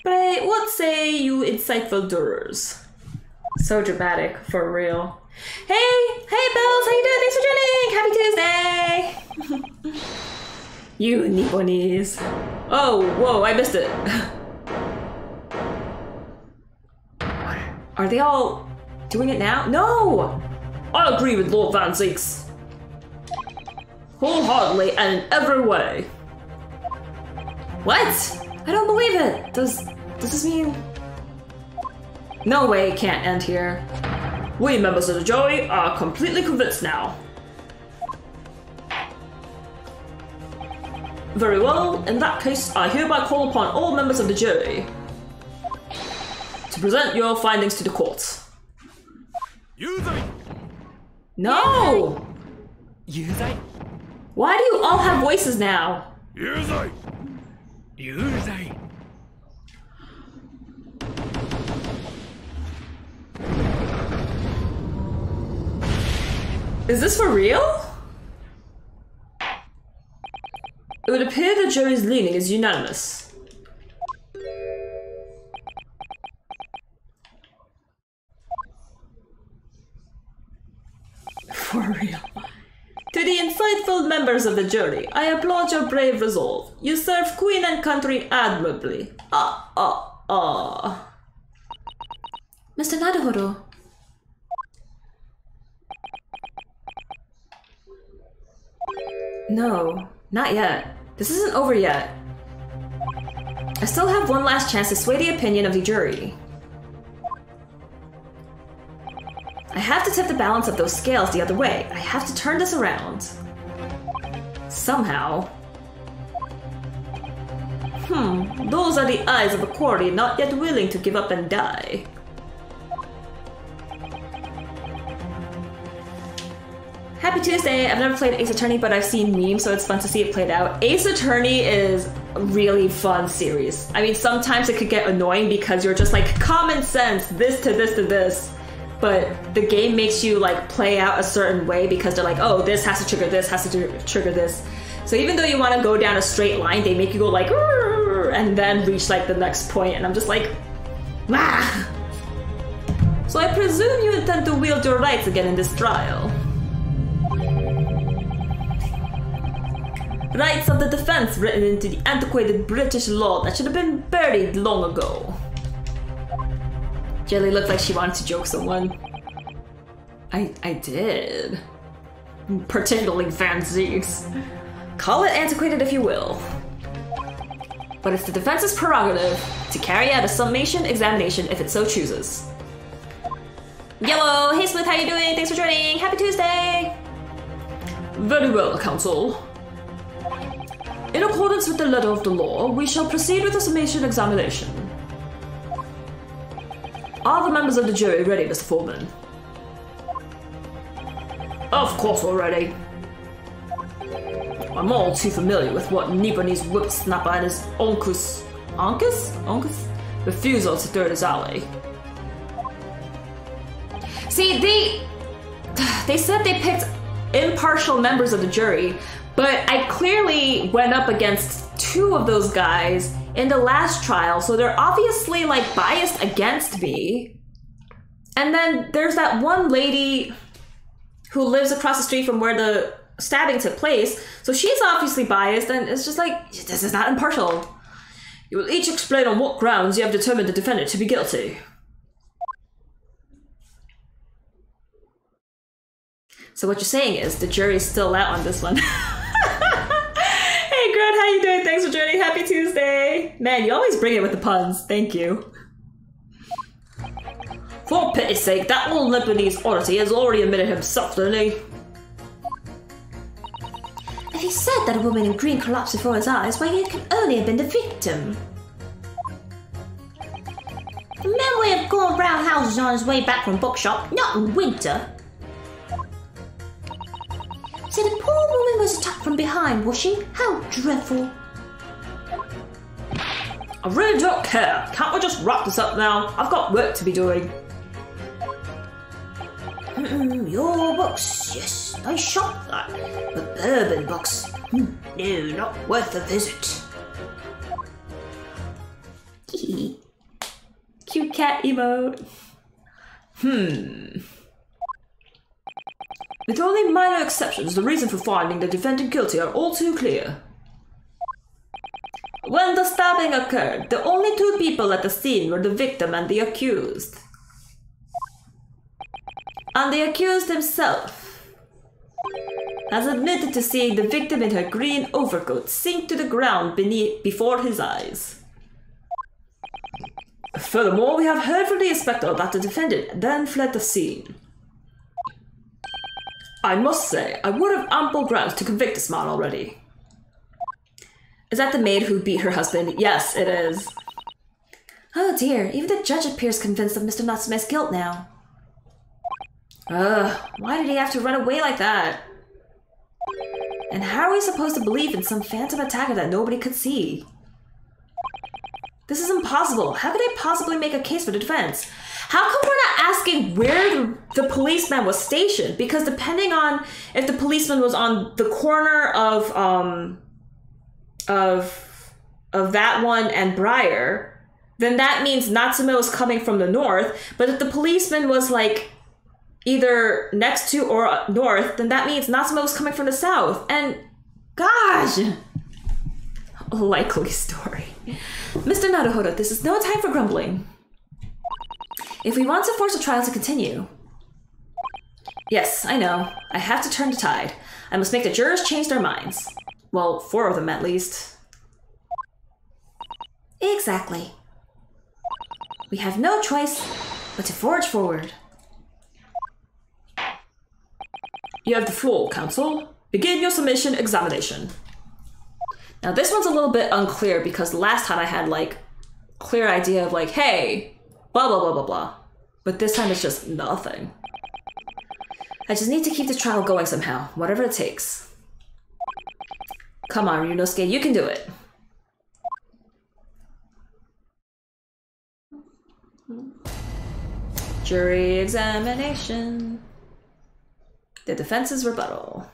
Pray, what say you insightful jurors? So dramatic, for real. Hey! Hey, Bells! How you doing? Thanks for joining! Happy Tuesday! You Nipponese. Oh, whoa, I missed it. Are they all doing it now? No! I agree with Lord Van Zieks. Wholeheartedly and in every way. What? I don't believe it! Does, does this mean... No way it can't end here. We members of the jury are completely convinced now. Very well, in that case, I hereby call upon all members of the jury to present your findings to the court. No! Why do you all have voices now? Is this for real? It would appear the jury's leaning is unanimous. For real. To the insightful members of the jury, I applaud your brave resolve. You serve Queen and country admirably. Ah, ah, ah. Mister Naruhodo. No, not yet. This isn't over yet. I still have one last chance to sway the opinion of the jury. have to tip the balance of those scales the other way. I have to turn this around. Somehow. Hmm, those are the eyes of a quarry not yet willing to give up and die. Happy Tuesday! I've never played Ace Attorney, but I've seen memes, so it's fun to see it played out. Ace Attorney is a really fun series. I mean, sometimes it could get annoying because you're just like, common sense, this to this to this. But the game makes you like play out a certain way because they're like, oh, this has to trigger this, has to tr trigger this. So even though you want to go down a straight line, they make you go like, and then reach like the next point, and I'm just like, ah! So I presume you intend to wield your rights again in this trial. Rights of the defense written into the antiquated British law that should have been buried long ago. Jelly looked like she wanted to joke someone. I I did. Particularly Van Zieks. Call it antiquated if you will. But it's the defense's prerogative to carry out a summation examination if it so chooses. Yellow, hey Smith, how you doing? Thanks for joining. Happy Tuesday. Very well, counsel. In accordance with the letter of the law, we shall proceed with the summation examination. Are the members of the jury ready, Mister Foreman? Of course we're ready. I'm all too familiar with what Niboni's whipsnapper and his Onkus... Onkus? Onkus? Refusal to third his alley. See, they... They said they picked impartial members of the jury, but I clearly went up against two of those guys in the last trial, so they're obviously like biased against me. And then there's that one lady who lives across the street from where the stabbing took place, so she's obviously biased, and it's just like, this is not impartial. You will each explain on what grounds you have determined the defendant to be guilty. So what you're saying is the jury's still out on this one. How you doing? Thanks for joining. Happy Tuesday. Man, you always bring it with the puns. Thank you. For pity's sake, that old Lebanese oddity has already admitted himself, didn't he? If he said that a woman in green collapsed before his eyes, why, well, he can only have been the victim. The man way of going round houses on his way back from bookshop, not in winter. So the poor woman was attacked from behind, was she? How dreadful. I really don't care. Can't we just wrap this up now? I've got work to be doing. Mm-mm, your books, yes. I shop that. The Bourbon Books. Mm, no, not worth a visit. Cute cat emote. Hmm. With only minor exceptions, the reason for finding the defendant guilty are all too clear. When the stabbing occurred, the only two people at the scene were the victim and the accused. And the accused himself has admitted to seeing the victim in her green overcoat sink to the ground beneath before his eyes. Furthermore, we have heard from the inspector that the defendant then fled the scene. I must say, I would have ample grounds to convict this man already. Is that the maid who beat her husband? Yes, it is. Oh dear, even the judge appears convinced of Mister Natsume's guilt now. Ugh, why did he have to run away like that? And how are we supposed to believe in some phantom attacker that nobody could see? This is impossible. How could I possibly make a case for the defense? How come we're not asking where the policeman was stationed? Because depending on if the policeman was on the corner of um of of that one and Briar, then that means Natsume was coming from the north. But if the policeman was like either next to or north, then that means Natsume was coming from the south. And gosh, a likely story. Mister Naruhodo, this is no time for grumbling. If we want to force the trial to continue... Yes, I know. I have to turn the tide. I must make the jurors change their minds. Well, four of them at least. Exactly. We have no choice but to forge forward. You have the floor, counsel. Begin your summation examination. Now this one's a little bit unclear because last time I had like clear idea of like, hey, blah, blah, blah, blah, blah. But this time it's just nothing. I just need to keep the trial going somehow, whatever it takes. Come on, Ryunosuke, you can do it. Jury examination. The defense's rebuttal.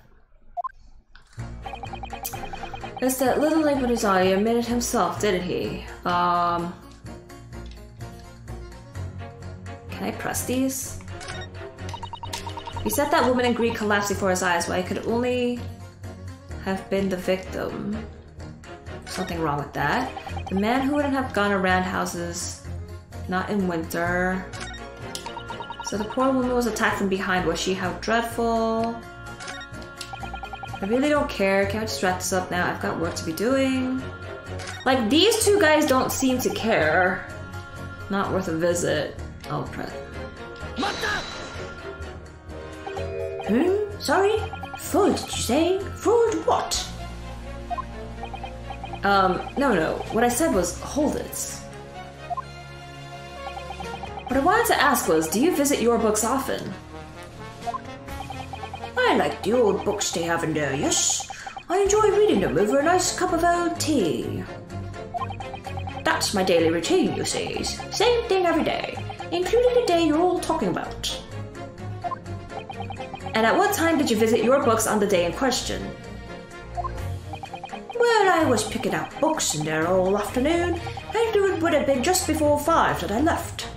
It's that little link with his eye. He admitted himself, didn't he? Um... Can I press these? He said that woman in green collapsed before his eyes, but I could only have been the victim. Something wrong with that. The man who wouldn't have gone around houses, not in winter. So the poor woman was attacked from behind. Was she? How dreadful. I really don't care. Can't just wrap this up now. I've got work to be doing. Like, these two guys don't seem to care. Not worth a visit. I'll press. Hmm? Sorry? Food, did you say? Food what? Um, no, no. What I said was, hold it. What I wanted to ask was, do you visit your books often? I like the old books they have in there, yes. I enjoy reading them over a nice cup of old tea. That's my daily routine, you see. Same thing every day, including the day you're all talking about. And at what time did you visit your books on the day in question? Well, I was picking up books in there all afternoon, and it would have been just before five that I left.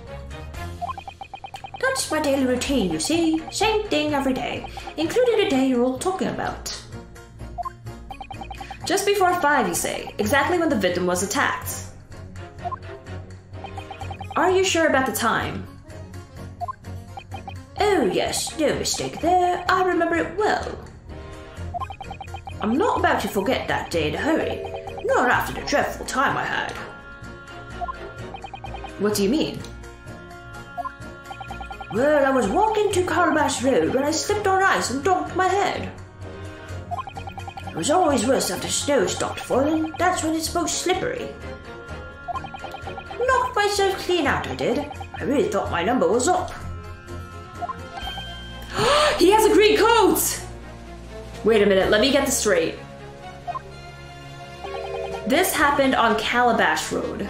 That's my daily routine, you see. Same thing every day, including the day you're all talking about. Just before five, you say, exactly when the victim was attacked. Are you sure about the time? Oh yes, no mistake there. I remember it well. I'm not about to forget that day in a hurry, not after the dreadful time I had. What do you mean? Well, I was walking to Calabash Road when I slipped on ice and donked my head. It was always worse after snow stopped falling. That's when it's most slippery. Knocked myself clean out, I did. I really thought my number was up. He has a green coat! Wait a minute, let me get this straight. This happened on Calabash Road.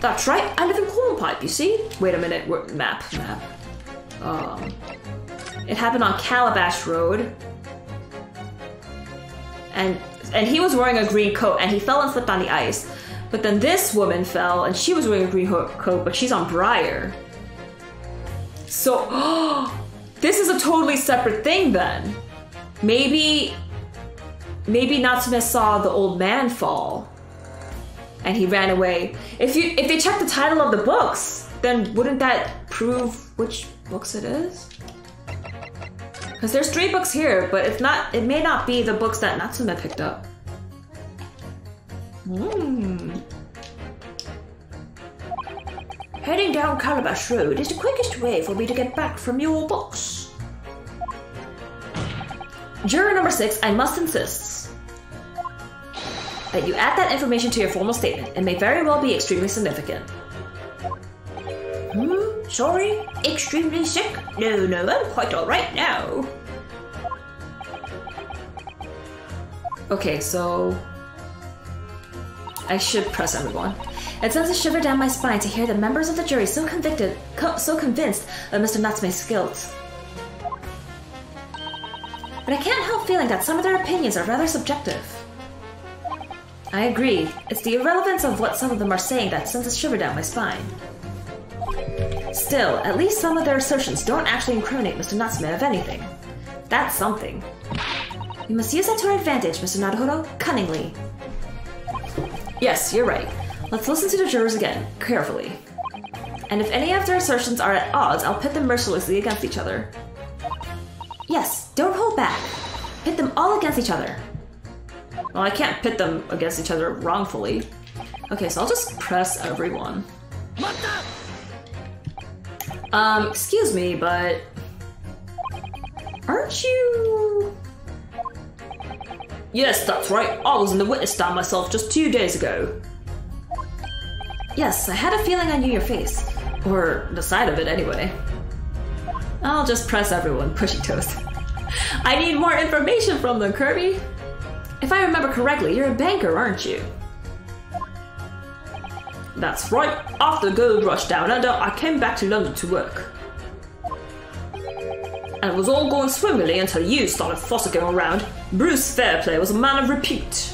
That's right, I live in Cornpipe, you see? Wait a minute, we're, map, map. Um, it happened on Calabash Road. And and he was wearing a green coat and he fell and slipped on the ice. But then this woman fell and she was wearing a green coat, but she's on Briar. So, oh, this is a totally separate thing then. Maybe, maybe Natsume saw the old man fall. And he ran away. If you if they check the title of the books, then wouldn't that prove which books it is? Because there's three books here, but it's not. It may not be the books that Natsume picked up. Hmm. Heading down Calabash Road is the quickest way for me to get back from your books. Juror number six, I must insist that you add that information to your formal statement. It may very well be extremely significant. Hmm? Sorry? Extremely sick? No, no, I'm quite alright now. Okay, so I should press everyone. It sends a shiver down my spine to hear the members of the jury so convicted, co so convinced of Mister Natsume's guilt. But I can't help feeling that some of their opinions are rather subjective. I agree. It's the irrelevance of what some of them are saying that sends a shiver down my spine. Still, at least some of their assertions don't actually incriminate Mister Natsume of anything. That's something. You must use that to our advantage, Mister Naruhodo, cunningly. Yes, you're right. Let's listen to the jurors again, carefully. And if any of their assertions are at odds, I'll pit them mercilessly against each other. Yes, don't hold back. Pit them all against each other. Well, I can't pit them against each other wrongfully. Okay, so I'll just press everyone. Um, excuse me, but aren't you? Yes, that's right. I was in the witness stand myself just two days ago. Yes, I had a feeling I knew your face. Or the side of it, anyway. I'll just press everyone, pushy toast. I need more information from them, Kirby. If I remember correctly, you're a banker, aren't you? That's right. After the gold rush down under, I came back to London to work. And it was all going swimmingly until you started fossicking around. Bruce Fairplay was a man of repute.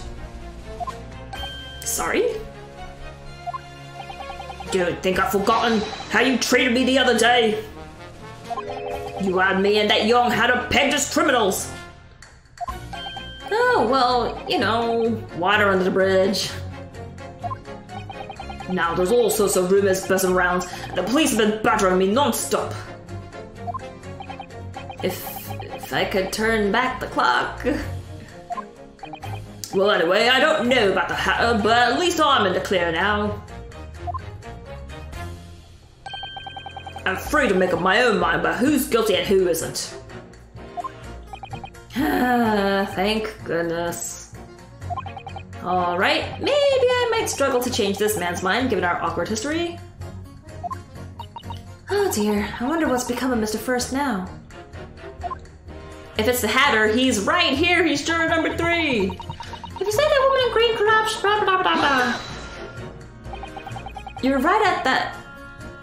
Sorry? Don't think I've forgotten how you treated me the other day. You had me and that young had a pegged as criminals. Oh, well, you know, water under the bridge. Now there's all sorts of rumors buzzing around, and the police have been battering me non-stop. If, if I could turn back the clock. Well, anyway, I don't know about the Hatter, but at least I'm in the clear now. I'm free to make up my own mind about who's guilty and who isn't. Thank goodness. Alright, maybe I might struggle to change this man's mind given our awkward history. Oh dear, I wonder what's become of Mister First now. If it's the Hatter, he's right here, he's juror number three! If you say that woman in green corrupts, blah blah blah blah. You're right at that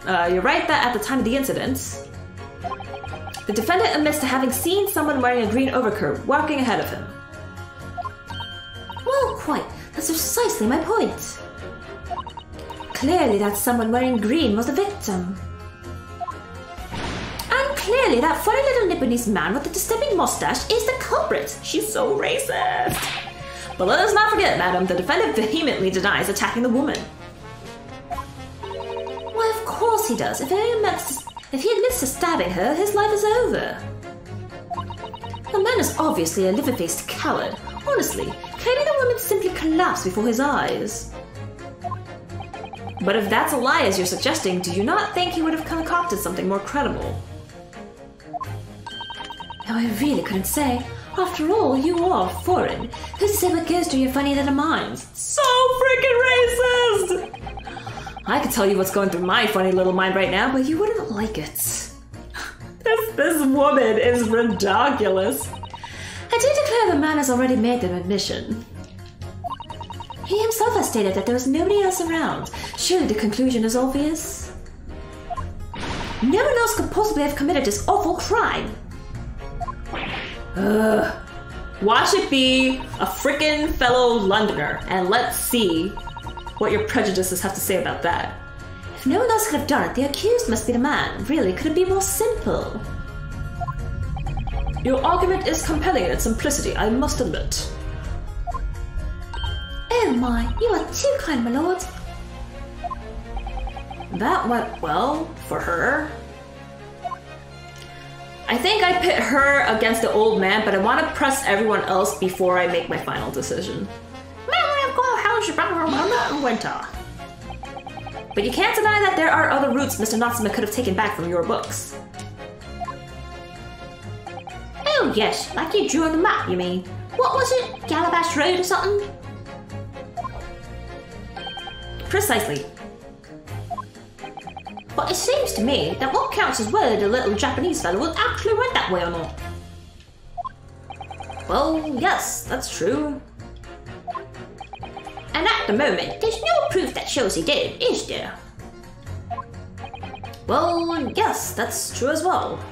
uh, you're right that at the time of the incident. The defendant admits to having seen someone wearing a green overcoat walking ahead of him. Well, quite. That's precisely my point. Clearly that someone wearing green was the victim. And clearly that funny little Nipponese man with the disturbing mustache is the culprit. She's so racist. But let us not forget, madam, the defendant vehemently denies attacking the woman. Well, of course he does. If anyone meant to... If he admits to stabbing her, his life is over. The man is obviously a liver-faced coward. Honestly, claiming the woman simply collapsed before his eyes. But if that's a lie as you're suggesting, do you not think he would have concocted something more credible? No, I really couldn't say. After all, you are foreign. Who's to say what goes through your funny little minds? So freaking racist! I could tell you what's going through my funny little mind right now, but you wouldn't like it. This, this woman is ridiculous. I do declare the man has already made the admission. He himself has stated that there was nobody else around. Surely the conclusion is obvious. No one else could possibly have committed this awful crime. Ugh. Watch it be a frickin' fellow Londoner, and let's see what your prejudices have to say about that. If no one else could have done it, the accused must be the man. Really, could it be more simple? Your argument is compelling in its simplicity, I must admit. Oh my, you are too kind, my lord. That went well for her. I think I pit her against the old man, but I want to press everyone else before I make my final decision. Winter. But you can't deny that there are other routes Mister Natsume could have taken back from your books. Oh yes, like you drew on the map, you mean. What was it? Calabash Road or something? Precisely. But it seems to me that what counts is whether the little Japanese fellow actually went that way or not. Well, yes, that's true. And at the moment, there's no proof that shows he did, is there? Well, yes, that's true as well.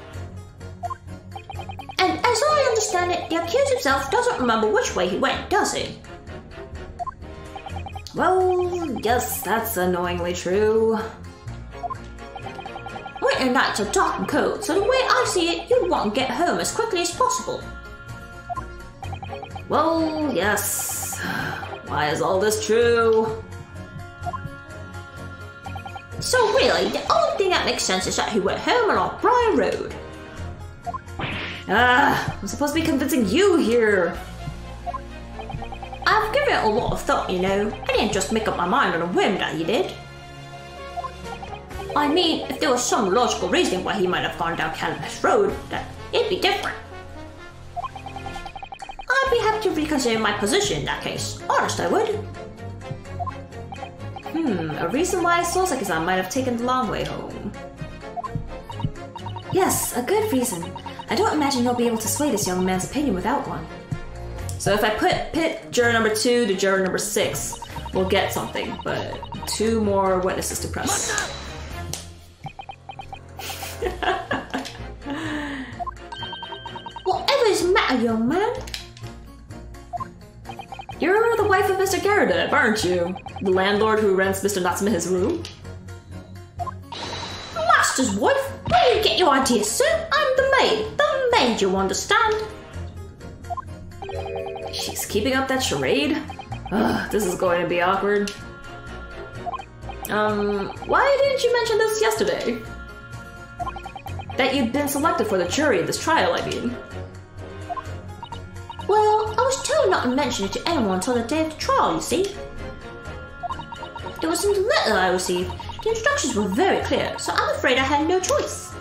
And as I understand it, the accused himself doesn't remember which way he went, does he? Well, yes, that's annoyingly true. Winter nights are dark and cold, so the way I see it, you'd want to get home as quickly as possible. Well, yes. Why is all this true? So really, the only thing that makes sense is that he went home and off Briar Road. Ah, I'm supposed to be convincing you here. I've given it a lot of thought, you know. I didn't just make up my mind on a whim that he did. I mean, if there was some logical reason why he might have gone down Calabash Road, then it'd be different. be happy to reconsider my position in that case. Honest, I would. Hmm, a reason why Soseki-san might have taken the long way home. Yes, a good reason. I don't imagine you'll be able to sway this young man's opinion without one. So if I put pit juror number two to juror number six, we'll get something, but two more witnesses to press. Whatever is the matter, young man? You're the wife of Mister Garrideb, aren't you? The landlord who rents Mister Natsume his room? Master's wife? Where do you get your ideas, sir? I'm the maid. The maid, you understand? She's keeping up that charade? Ugh, this is going to be awkward. Um, why didn't you mention this yesterday? That you'd been selected for the jury of this trial, I mean. Well, I was told not to mention it to anyone until the day of the trial, you see. It was in the letter I received. The instructions were very clear, so I'm afraid I had no choice.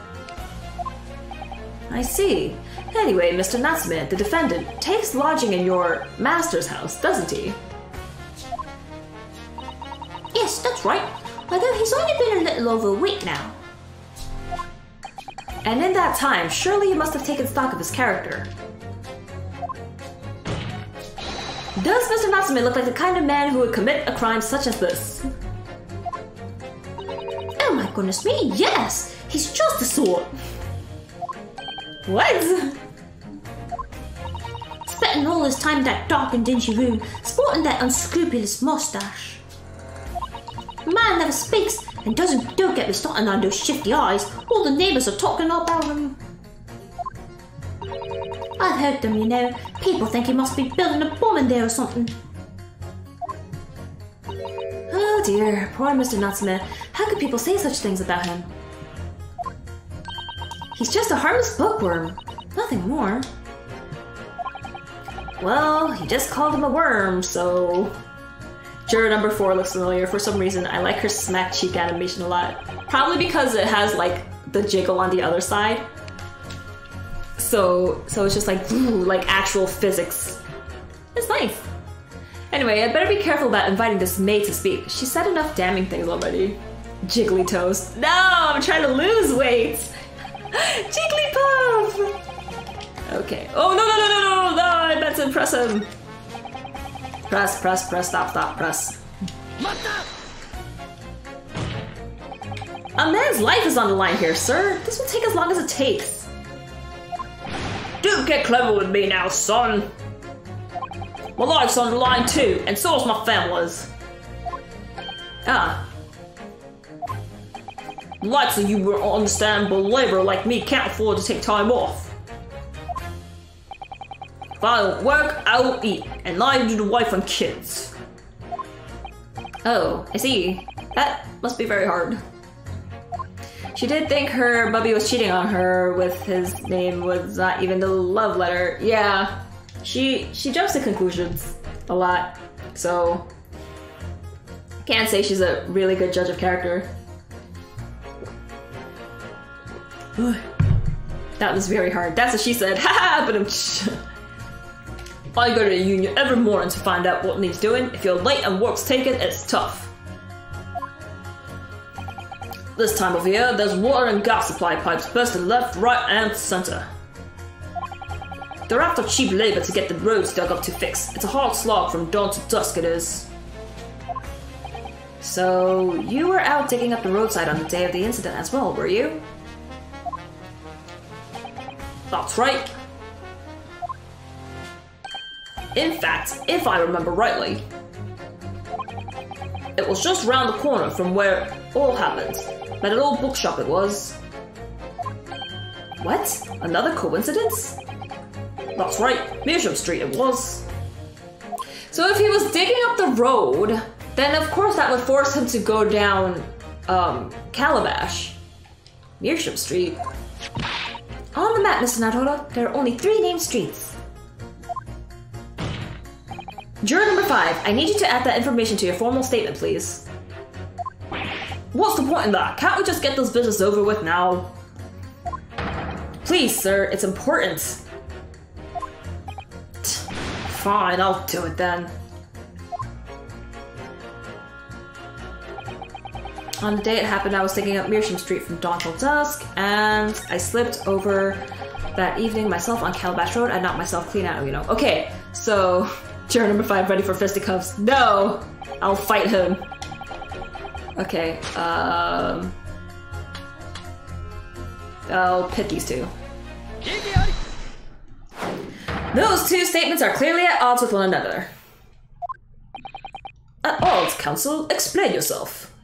I see. Anyway, Mister Natsume, the defendant, takes lodging in your master's house, doesn't he? Yes, that's right. Although he's only been a little over a week now. And in that time, surely he must have taken stock of his character. Does Mister Natsume look like the kind of man who would commit a crime such as this? Oh my goodness me, yes! He's just the sort! What? Spending all his time in that dark and dingy room, sporting that unscrupulous mustache. The man never speaks, and doesn't don't get me starting on those shifty eyes. All the neighbours are talking about him. I've heard them, you know. People think he must be building a bomb in there or something. Oh dear, poor Mister Natsume. How could people say such things about him? He's just a harmless bookworm. Nothing more. Well, he just called him a worm, so... Juror number four looks familiar. For some reason, I like her smack cheek animation a lot. Probably because it has, like, the jiggle on the other side. So, so it's just like, ooh, like actual physics. It's nice. Anyway, I better be careful about inviting this maid to speak. She said enough damning things already. Jiggly Toast. No, I'm trying to lose weight. Jigglypuff! Okay. Oh, no, no, no, no, no, no, I meant to press him. Press, press, press, stop, stop, press. A man's life is on the line here, sir. This will take as long as it takes. Do get clever with me now, son. My life's on the line too, and so is my family's. Ah. Likely you were an understandable labourer like me can't afford to take time off. If I don't work, I will eat, and neither do the wife and kids. Oh, I see. That must be very hard. She did think her bubby was cheating on her with his name was not even the love letter. Yeah, she she jumps to conclusions a lot, so can't say she's a really good judge of character. That was very hard. That's what she said. Ha ha! But I'm. I go to the union every morning to find out what needs doing. If you're late and work's taken, it's tough. This time of year, there's water and gas supply pipes bursting left, right, and center. They're after cheap labor to get the roads dug up to fix. It's a hard slog from dawn to dusk, it is. So, you were out digging up the roadside on the day of the incident as well, were you? That's right. In fact, if I remember rightly, it was just round the corner from where it all happened. At an old bookshop it was. What? Another coincidence? That's right, Meersham Street it was. So if he was digging up the road, then of course that would force him to go down um, Calabash. Meersham Street. On the map, Mister Naruhodo, there are only three named streets. Juror number five, I need you to add that information to your formal statement, please. What's the point in that? Can't we just get this business over with now? Please, sir, it's important. Fine, I'll do it then. On the day it happened, I was thinking up Meersham Street from dawn till dusk, and I slipped over that evening myself on Calabash Road. I knocked myself clean out, you know. Okay, so chair number five, ready for fisticuffs. No! I'll fight him. Okay, um... I'll pit these two. Those two statements are clearly at odds with one another. At odds, counsel. Explain yourself.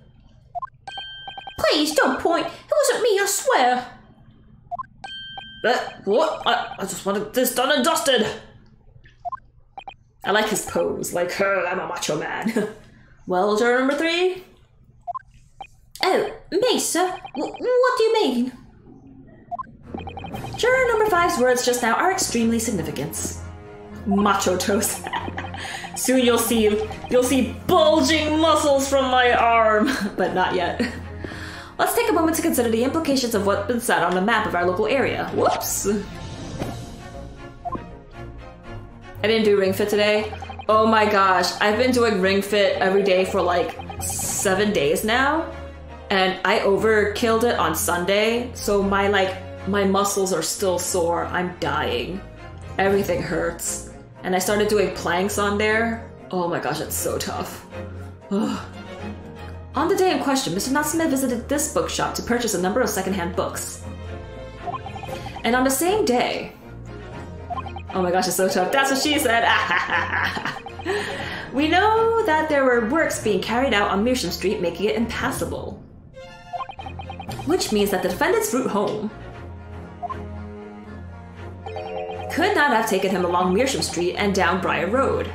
Please, don't point. It wasn't me, I swear. Uh, what? I, I just wanted this done and dusted. I like his pose. Like, her, I'm a macho man. Well, juror number three? Oh, me, sir? W what do you mean? Juror number five's words just now are extremely significant. Macho toast. Soon you'll see, you'll see bulging muscles from my arm. But not yet. Let's take a moment to consider the implications of what's been said on a map of our local area. Whoops! I didn't do Ring Fit today. Oh my gosh, I've been doing Ring Fit every day for like seven days now. And I overkilled it on Sunday, so my like, my muscles are still sore. I'm dying. Everything hurts. And I started doing planks on there. Oh my gosh, it's so tough. Ugh. On the day in question, Mister Natsume visited this bookshop to purchase a number of secondhand books. And on the same day... Oh my gosh, it's so tough. That's what she said! We know that there were works being carried out on Meersham Street, making it impassable. Which means that the defendant's route home could not have taken him along Meersham Street and down Briar Road.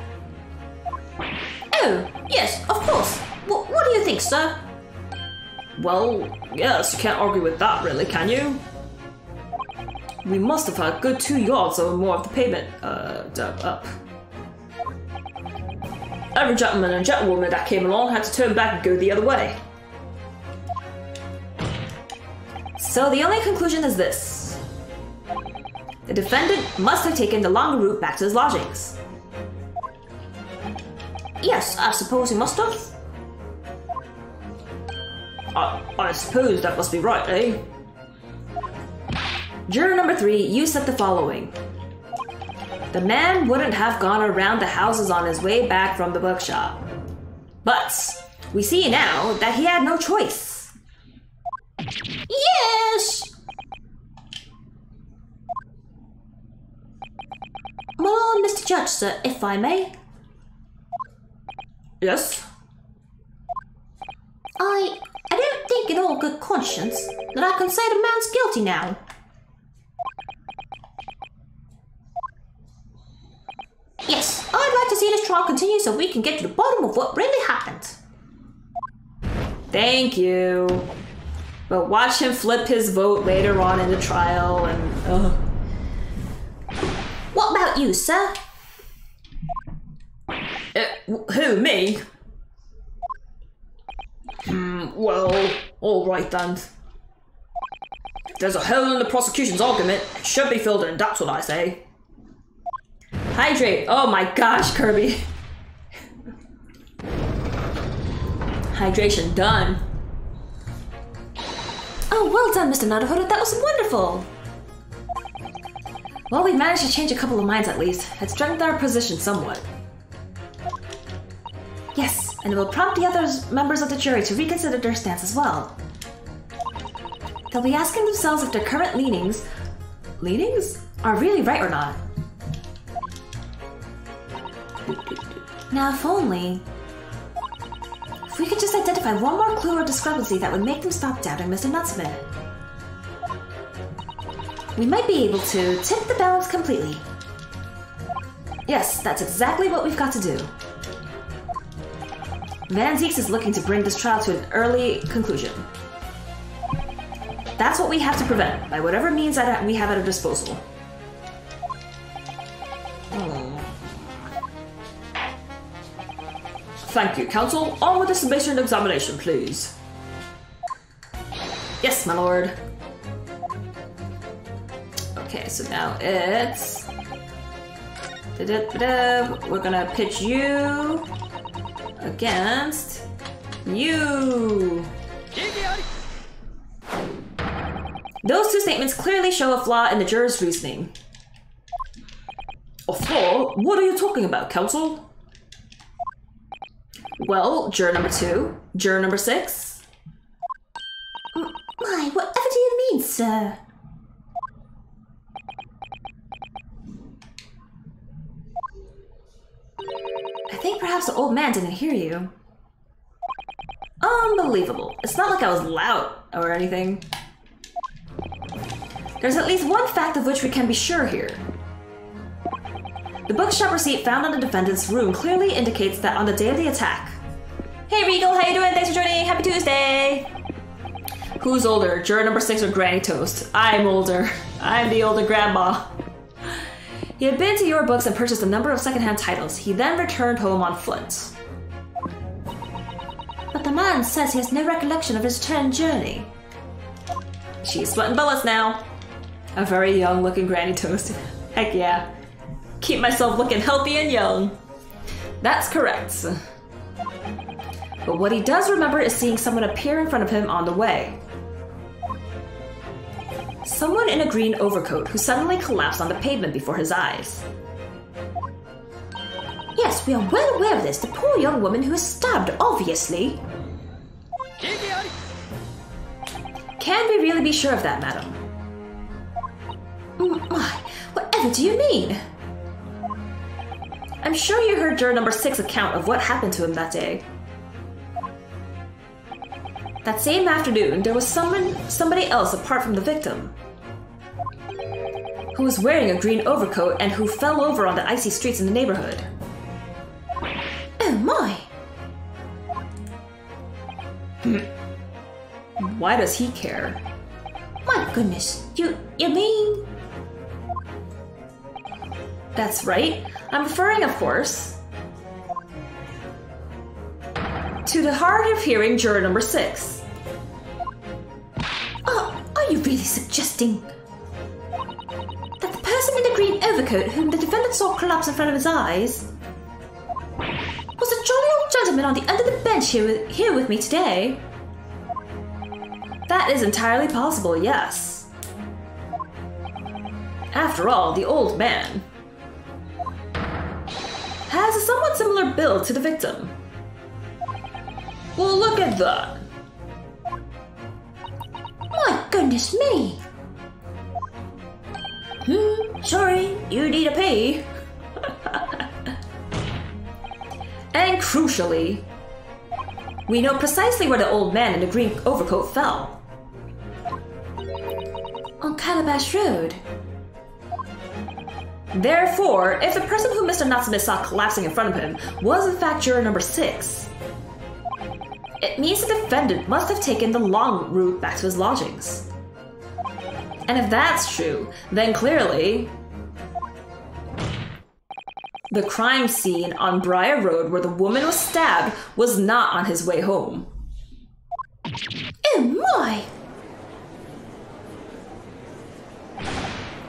Oh, yes, of course! W what do you think, sir? Well, yes, you can't argue with that, really, can you? We must have had a good two yards or more of the pavement, uh, up. Every gentleman and gentlewoman that came along had to turn back and go the other way. So the only conclusion is this. The defendant must have taken the longer route back to his lodgings. Yes, I suppose he must have. I, I suppose that must be right, eh? Juror number three, you said the following. The man wouldn't have gone around the houses on his way back from the bookshop. But we see now that he had no choice. Yes! Well, Mister Judge, sir, if I may. Yes? I... I don't think in all good conscience that I can say the man's guilty now. Yes, I'd like to see this trial continue so we can get to the bottom of what really happened. Thank you. But watch him flip his vote later on in the trial and... Ugh. What about you, sir? Uh, who, me? Hmm, well, alright then. There's a hole in the prosecution's argument. It should be filled in, that's what I say. Hydrate! Oh my gosh, Kirby! Hydration done. Oh, well done, Mister Naruhodo, that was wonderful! Well, we've managed to change a couple of minds at least. It's strengthened our position somewhat. Yes! And it will prompt the other members of the jury to reconsider their stance as well. They'll be asking themselves if their current leanings... leanings? Are really right or not. Now if only... If we could just identify one more clue or discrepancy that would make them stop doubting Mister Natsume. We might be able to tip the balance completely. Yes, that's exactly what we've got to do. Van Zieks is looking to bring this trial to an early conclusion. That's what we have to prevent, by whatever means that we have at our disposal. Oh. Thank you, counsel. On with the summation and examination, please. Yes, my lord. Okay, so now it's... Da-da-da-da. We're gonna pitch you against you. Those two statements clearly show a flaw in the juror's reasoning. A flaw? What are you talking about, counsel? Well, juror number two, juror number six. My, whatever do you mean, sir? I think perhaps the old man didn't hear you. Unbelievable. It's not like I was loud or anything. There's at least one fact of which we can be sure here. The bookshop receipt found on the defendant's room clearly indicates that on the day of the attack. Hey Regal, how you doing? Thanks for joining. Happy Tuesday! Who's older, juror number six or Granny Toast? I'm older. I'm the older grandma. He had been to Your Books and purchased a number of secondhand titles. He then returned home on foot. But the man says he has no recollection of his return journey. She's sweating bullets now. A very young-looking Granny Toast. Heck yeah. Keep myself looking healthy and young. That's correct. But what he does remember is seeing someone appear in front of him on the way. Someone in a green overcoat who suddenly collapsed on the pavement before his eyes. Yes, we are well aware of this. The poor young woman who was stabbed, obviously. Can we really be sure of that, madam? My, whatever do you mean? I'm sure you heard juror number six account of what happened to him that day. That same afternoon, there was someone, somebody else apart from the victim, who was wearing a green overcoat and who fell over on the icy streets in the neighborhood. Oh my! Why does he care? My goodness, you, you mean? That's right. I'm referring, of course, to the hard of hearing juror number six. Oh, are you really suggesting that the person in the green overcoat whom the defendant saw collapse in front of his eyes was a jolly old gentleman on the end of the bench here with, here with me today? That is entirely possible, yes. After all, the old man has a somewhat similar build to the victim. Well, look at that. My goodness me. Hmm, sorry, you need a pee. And crucially, we know precisely where the old man in the green overcoat fell. On Calabash Road. Therefore, if the person who Mister Natsume saw collapsing in front of him was in fact juror number six, it means the defendant must have taken the long route back to his lodgings. And if that's true, then clearly the crime scene on Briar Road where the woman was stabbed was not on his way home. Oh my!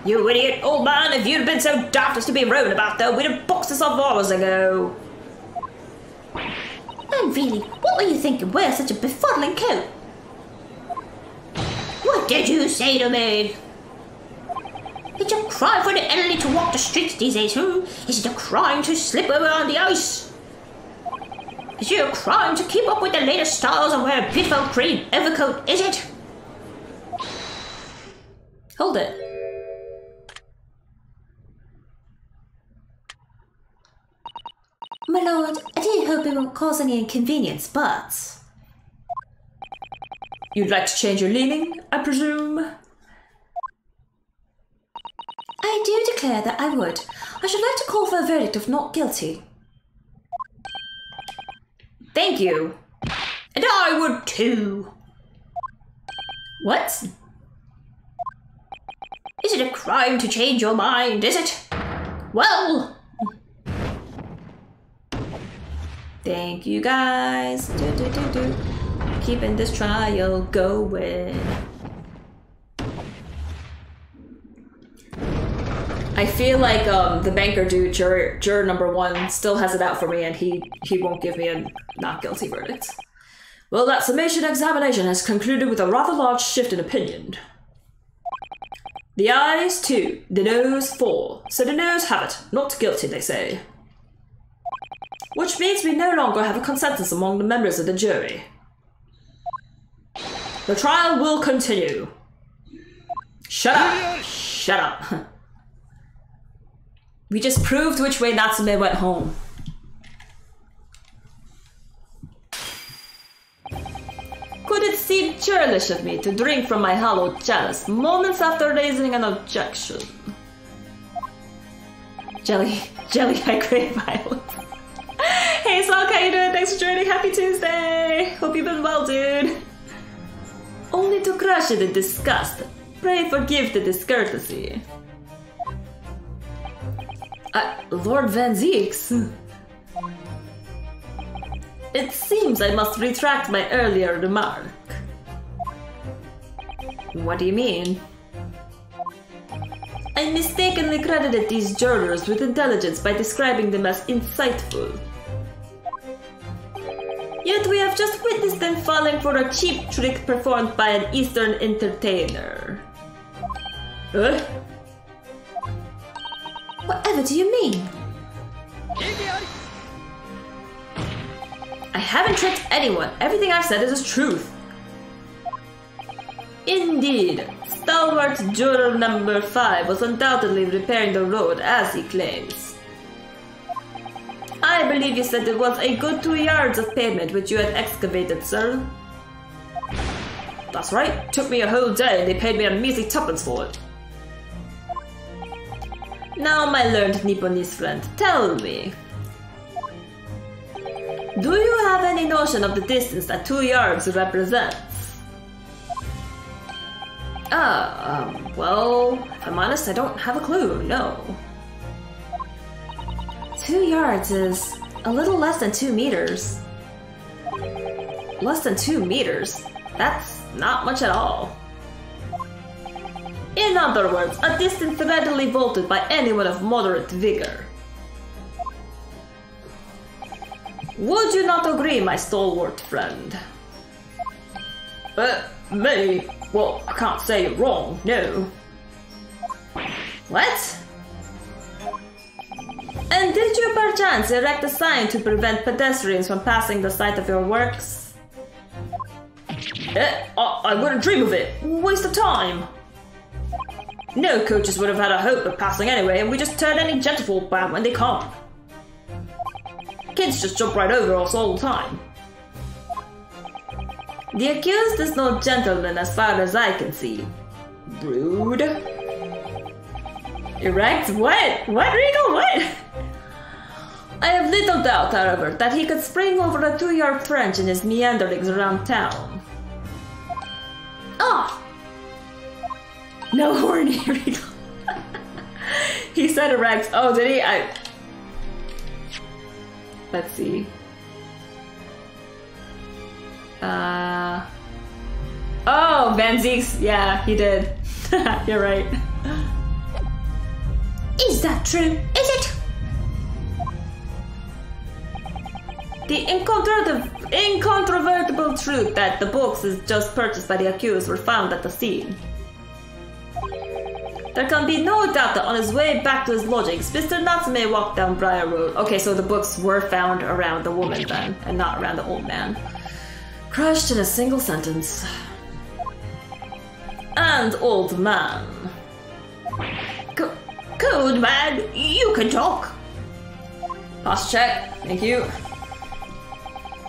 You idiot, old man, if you'd been so daft as to be roaming about though, we'd have boxed this off hours ago. And really, what were you thinking wearing such a befuddling coat? What did you say to me? It's a crime for the elderly to walk the streets these days, hmm? Is it a crime to slip over on the ice? Is it a crime to keep up with the latest styles and wear a beautiful green overcoat, is it? Hold it. My lord, I did hope it won't cause any inconvenience, but... You'd like to change your leaning, I presume? I do declare that I would. I should like to call for a verdict of not guilty. Thank you. And I would too. What? Is it a crime to change your mind, is it? Well... Thank you guys. Do, do, do, do. Keeping this trial going. I feel like um, the banker dude, juror, juror number one, still has it out for me, and he, he won't give me a not guilty verdict. Well, that summation examination has concluded with a rather large shift in opinion. The eyes, two. The nose, four. So the nose have it. Not guilty, they say. Which means we no longer have a consensus among the members of the jury. The trial will continue. Shut up. Shut up. We just proved which way Natsume went home. Could it seem churlish of me to drink from my hollow chalice moments after raising an objection? Jelly, jelly, I crave violence. Hey, Saul, how you doing? Thanks for joining. Happy Tuesday. Hope you've been well, dude. Only to crush it in disgust. Pray forgive the discourtesy. Uh, Lord van Zieks. It seems I must retract my earlier remark. What do you mean? I mistakenly credited these jurors with intelligence by describing them as insightful. Yet we have just witnessed them falling for a cheap trick performed by an Eastern entertainer. Huh? Whatever do you mean? I haven't tricked anyone. Everything I've said is the truth. Indeed, stalwart juror number five was undoubtedly repairing the road as he claims. I believe you said it was a good two yards of pavement which you had excavated, sir. That's right. Took me a whole day and they paid me a measly tuppence for it. Now, my learned Nipponese friend, tell me. Do you have any notion of the distance that two yards represents? Ah, uh, um, well, if I'm honest, I don't have a clue, no. Two yards is a little less than two meters. Less than two meters? That's not much at all. In other words, a distance readily vaulted by anyone of moderate vigor. Would you not agree, my stalwart friend? Uh, me? Well, I can't say you're wrong, no. What? And did you perchance erect a sign to prevent pedestrians from passing the site of your works? Uh, I, I wouldn't dream of it. Waste of time. No coaches would have had a hope of passing anyway, and we just turn any gentlefolk bad when they can't. Kids just jump right over us all the time. The accused is no gentleman as far as I can see. Rude. Erect? What? What, Regal? What? I have little doubt, however, that he could spring over a two-yard trench in his meanderings around town. Ah! No horny, Regal. He said erect. Oh, did he? I... Let's see. Uh, oh, van Zieks. Yeah, he did. You're right. Is that true? Is it? The incontro incontrovertible truth that the boxes just purchased by the accused were found at the scene. There can be no doubt that on his way back to his lodgings, Mister Natsume walked down Briar Road. Okay, so the books were found around the woman then, and not around the old man. Crushed in a single sentence. And old man. Good man, you can talk. Pass check, thank you.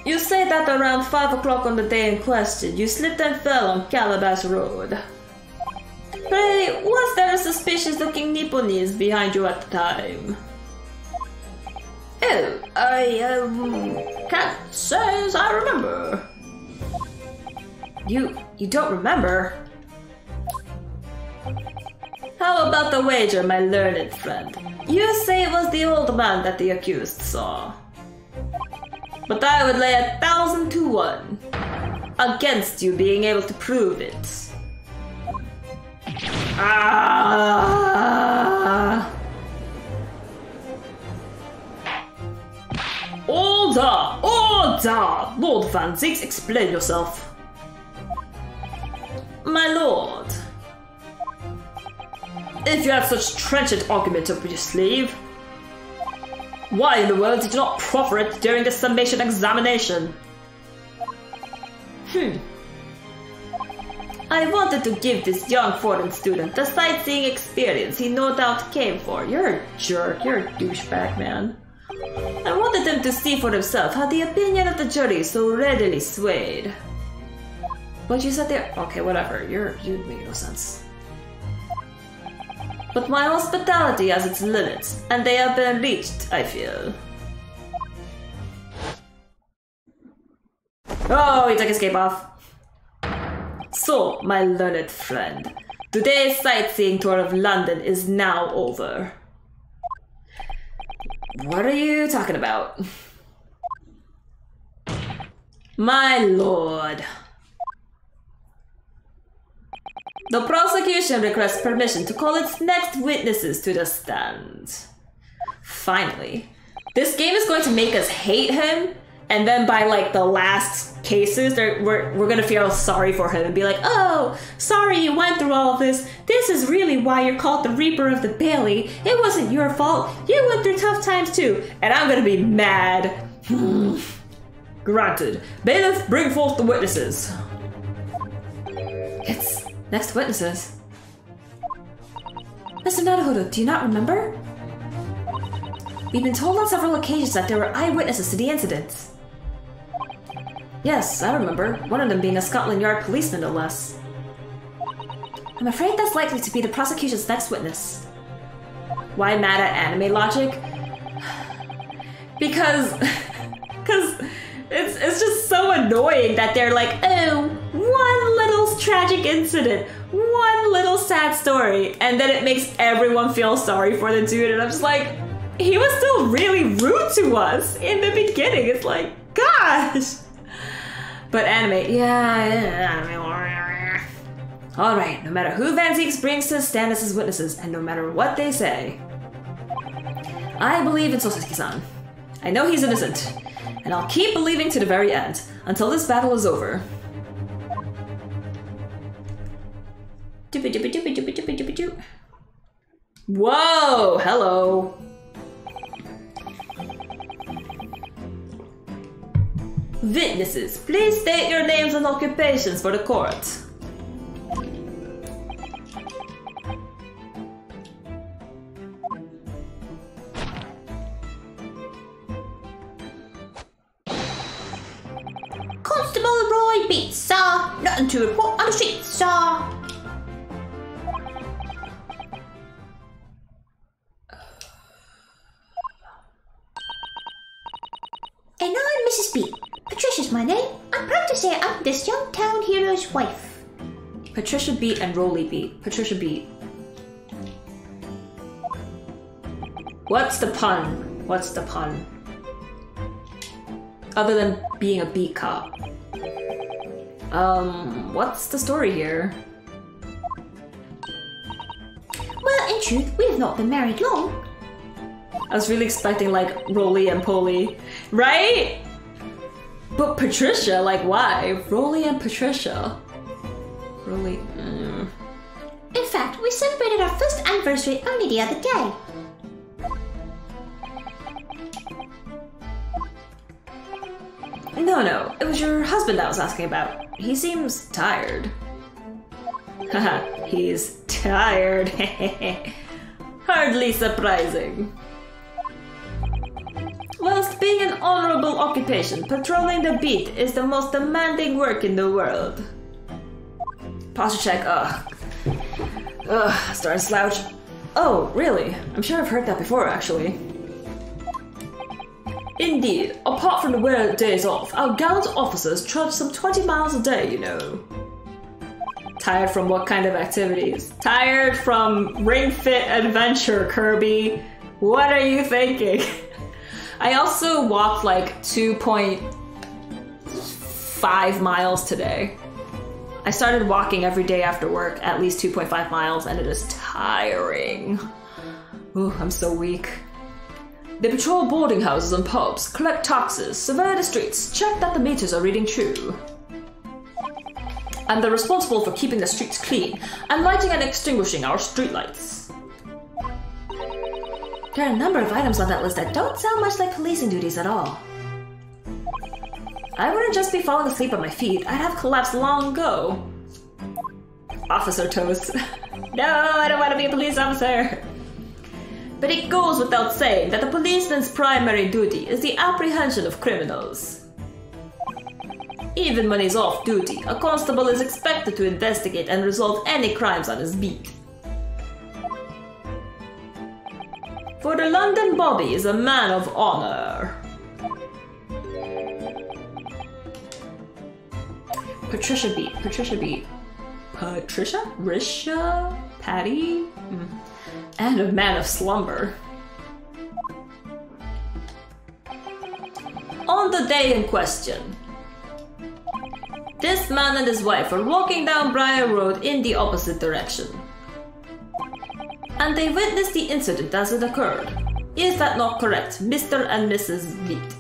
You say that around five o'clock on the day in question, you slipped and fell on Calabash Road. Pray, was there a suspicious-looking Nipponese behind you at the time? Oh, I, um, can't say as I remember. You, you don't remember? How about the wager, my learned friend? You say it was the old man that the accused saw. But I would lay a thousand to one against you being able to prove it. Ah! Huzzah! Lord van Zieks, explain yourself. My lord, if you have such trenchant argument up your sleeve, why in the world did you not proffer it during the summation examination? Hmm. I wanted to give this young foreign student the sightseeing experience he no doubt came for. You're a jerk, you're a douchebag, man. I wanted him to see for himself how the opinion of the jury so readily swayed. But you sat there. Okay, whatever. You're, you make no sense. But my hospitality has its limits, and they have been reached, I feel. Oh, he took his cape off. So, my learned friend, today's sightseeing tour of London is now over. What are you talking about? My lord. The prosecution requests permission to call its next witnesses to the stand. Finally. This game is going to make us hate him, and then by like the last cases, we're, we're gonna feel sorry for him and be like, oh, sorry you went through all of this. This is really why you're called the Reaper of the Bailey. It wasn't your fault. You went through tough times too. And I'm gonna be mad. Granted. Bailiff, bring forth the witnesses. It's... Next witnesses. Mister Naruhodo, do you not remember? We've been told on several occasions that there were eyewitnesses to the incidents. Yes, I remember. One of them being a Scotland Yard policeman, no less. I'm afraid that's likely to be the prosecution's next witness. Why mad at anime logic? Because... Because... It's, it's just so annoying that they're like, oh, one little tragic incident, one little sad story, and then it makes everyone feel sorry for the dude, and I'm just like, he was still really rude to us in the beginning. It's like, gosh. But anime, yeah, anime. All right, no matter who van Zieks brings to stand as his witnesses, and no matter what they say, I believe in Soseki-san. I know he's innocent. And I'll keep believing to the very end, until this battle is over. Whoa! Hello! Witnesses, please state your names and occupations for the court. Constable Roy Beats, sir. Nothing to report on the streets, sir. And I'm Missus Beat. Patricia's my name. I'm proud to say I'm this young town hero's wife. Patricia Beat and Roly Beat. Patricia Beat. What's the pun? What's the pun? Other than being a beat cop. Um, what's the story here? Well, in truth, we have not been married long. I was really expecting, like, Roly and Polly. Right? But Patricia, like, why? Roly and Patricia. Roly... Mm. In fact, we celebrated our first anniversary only the other day. No, no, it was your husband I was asking about. He seems tired. Haha, he's tired. Hardly surprising. Whilst being an honorable occupation, patrolling the beat is the most demanding work in the world. Posture check, ugh. Ugh, starting to slouch. Oh, really? I'm sure I've heard that before, actually. Indeed, apart from the wear days off, our gallant officers trudge some twenty miles a day, you know. Tired from what kind of activities? Tired from Ring Fit Adventure, Kirby. What are you thinking? I also walked like two point five miles today. I started walking every day after work, at least two point five miles, and it is tiring. Ooh, I'm so weak. They patrol boarding houses and pubs, collect taxes, survey the streets, check that the meters are reading true. And they're responsible for keeping the streets clean and lighting and extinguishing our streetlights. There are a number of items on that list that don't sound much like policing duties at all. I wouldn't just be falling asleep on my feet, I'd have collapsed long ago. Officer Toast. No, I don't want to be a police officer. But it goes without saying that the policeman's primary duty is the apprehension of criminals. Even when he's off duty, a constable is expected to investigate and resolve any crimes on his beat. For the London Bobby is a man of honor. Patricia Beat, Patricia Beat. Patricia? Risha? Patty? Mm. And a man of slumber. On the day in question, this man and his wife are walking down Briar Road in the opposite direction. And they witnessed the incident as it occurred. Is that not correct, Mister and Missus Beat?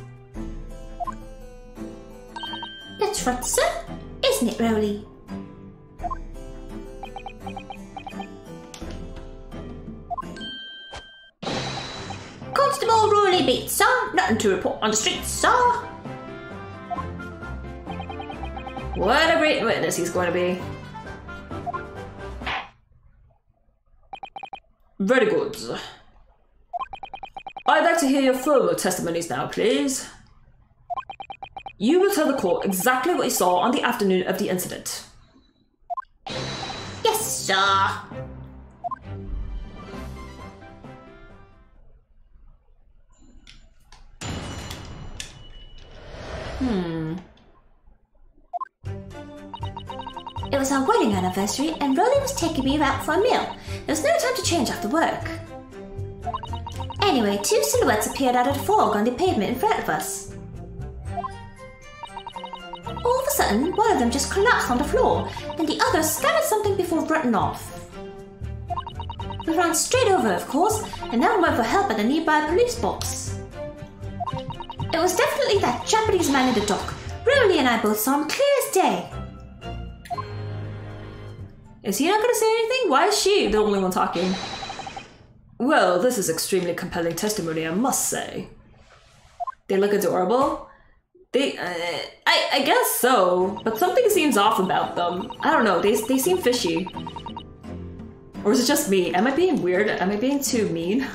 That's right, sir. Isn't it, Roly? Constable Roly Beat, sir. Nothing to report on the streets, sir. What a great witness he's going to be. Very good. I'd like to hear your formal testimonies now, please. You will tell the court exactly what you saw on the afternoon of the incident. Yes, sir. Hmm. It was our wedding anniversary and Roly was taking me out for a meal. There was no time to change after work. Anyway, two silhouettes appeared out of the fog on the pavement in front of us. All of a sudden, one of them just collapsed on the floor and the other stammered something before running off. We ran straight over, of course, and then went for help at a nearby police box. It was definitely that Japanese man in the dock. Roly and I both saw him clear as day. Is he not going to say anything? Why is she the only one talking? Well, this is extremely compelling testimony, I must say. They look adorable. They, uh, I, I guess so, but something seems off about them. I don't know, they, they seem fishy. Or is it just me? Am I being weird? Am I being too mean?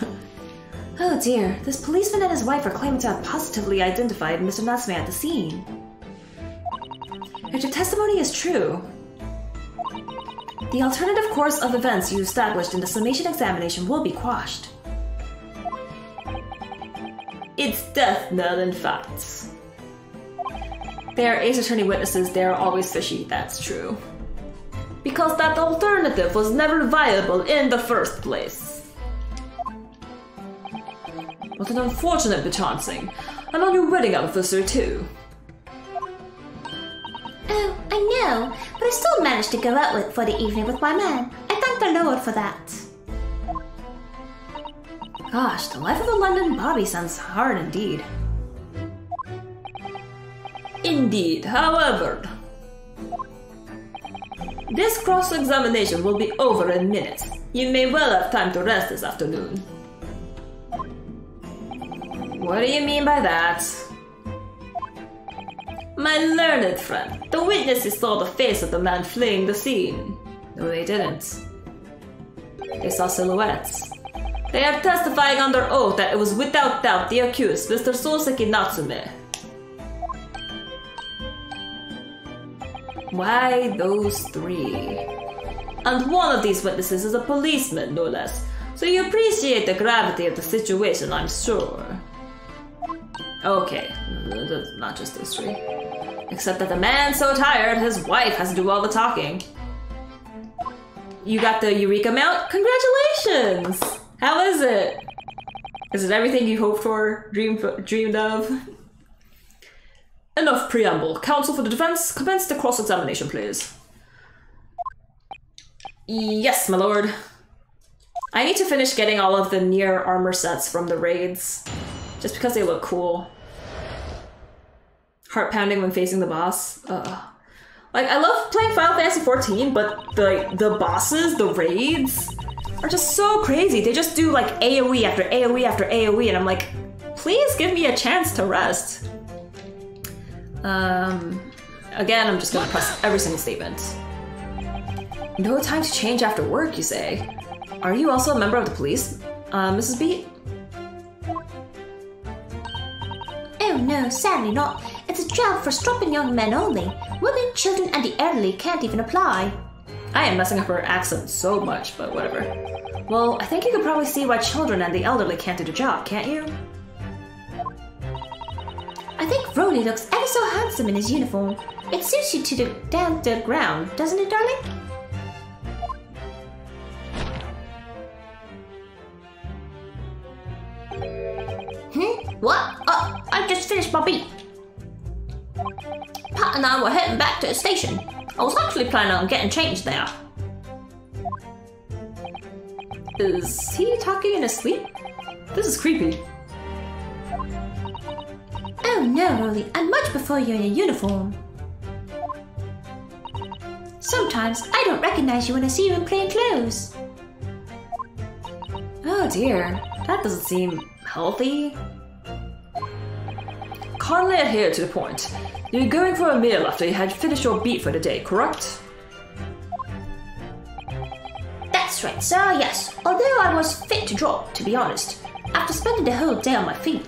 Oh dear, this policeman and his wife are claiming to have positively identified Mister Natsume at the scene. If your testimony is true, the alternative course of events you established in the summation examination will be quashed. It's death knell in fact. They're Ace Attorney witnesses, they're always fishy, that's true. Because that alternative was never viable in the first place. What an unfortunate bechancing. And on your wedding anniversary too. Oh, I know, but I still managed to go out with for the evening with my man. I thank the Lord for that. Gosh, the life of a London Bobby sounds hard indeed. Indeed, however, this cross-examination will be over in minutes. You may well have time to rest this afternoon. What do you mean by that? My learned friend, the witnesses saw the face of the man fleeing the scene. No, they didn't. They saw silhouettes. They are testifying under oath that it was without doubt the accused, Mister Soseki Natsume. Why those three? And one of these witnesses is a policeman, no less, so you appreciate the gravity of the situation, I'm sure. Okay, not just those three. Except that the man's so tired, his wife has to do all the talking. You got the Eureka mount? Congratulations! How is it? Is it everything you hoped for, dreamed, dreamed of? Enough preamble. Counsel for the defense, commence the cross-examination, please. Yes, my lord. I need to finish getting all of the near armor sets from the raids. just because they look cool. Heart pounding when facing the boss. Ugh. Like, I love playing Final Fantasy fourteen, but the, like, the bosses, the raids, are just so crazy. They just do like AoE after AoE after AoE, and I'm like, please give me a chance to rest. Um, again, I'm just gonna press every single statement. No time to change after work, you say? Are you also a member of the police, uh, Missus Beat? Oh no, sadly not. It's a job for strapping young men only. Women, children, and the elderly can't even apply. I am messing up her accent so much, but whatever. Well, I think you could probably see why children and the elderly can't do the job, can't you? I think Roly looks ever so handsome in his uniform. It suits you to the, down the ground, doesn't it, darling? Hmm? What? Oh, I just finished my beat. Pat and I were heading back to the station. I was actually planning on getting changed there. Is he talking in his sleep? This is creepy. Oh no, Roly, and much before you're in a uniform. Sometimes I don't recognize you when I see you in plain clothes. Oh dear, that doesn't seem healthy. Hardly adhere to the point. You're going for a meal after you had finished your beat for the day, correct? That's right, sir, yes. Although I was fit to drop, to be honest, after spending the whole day on my feet.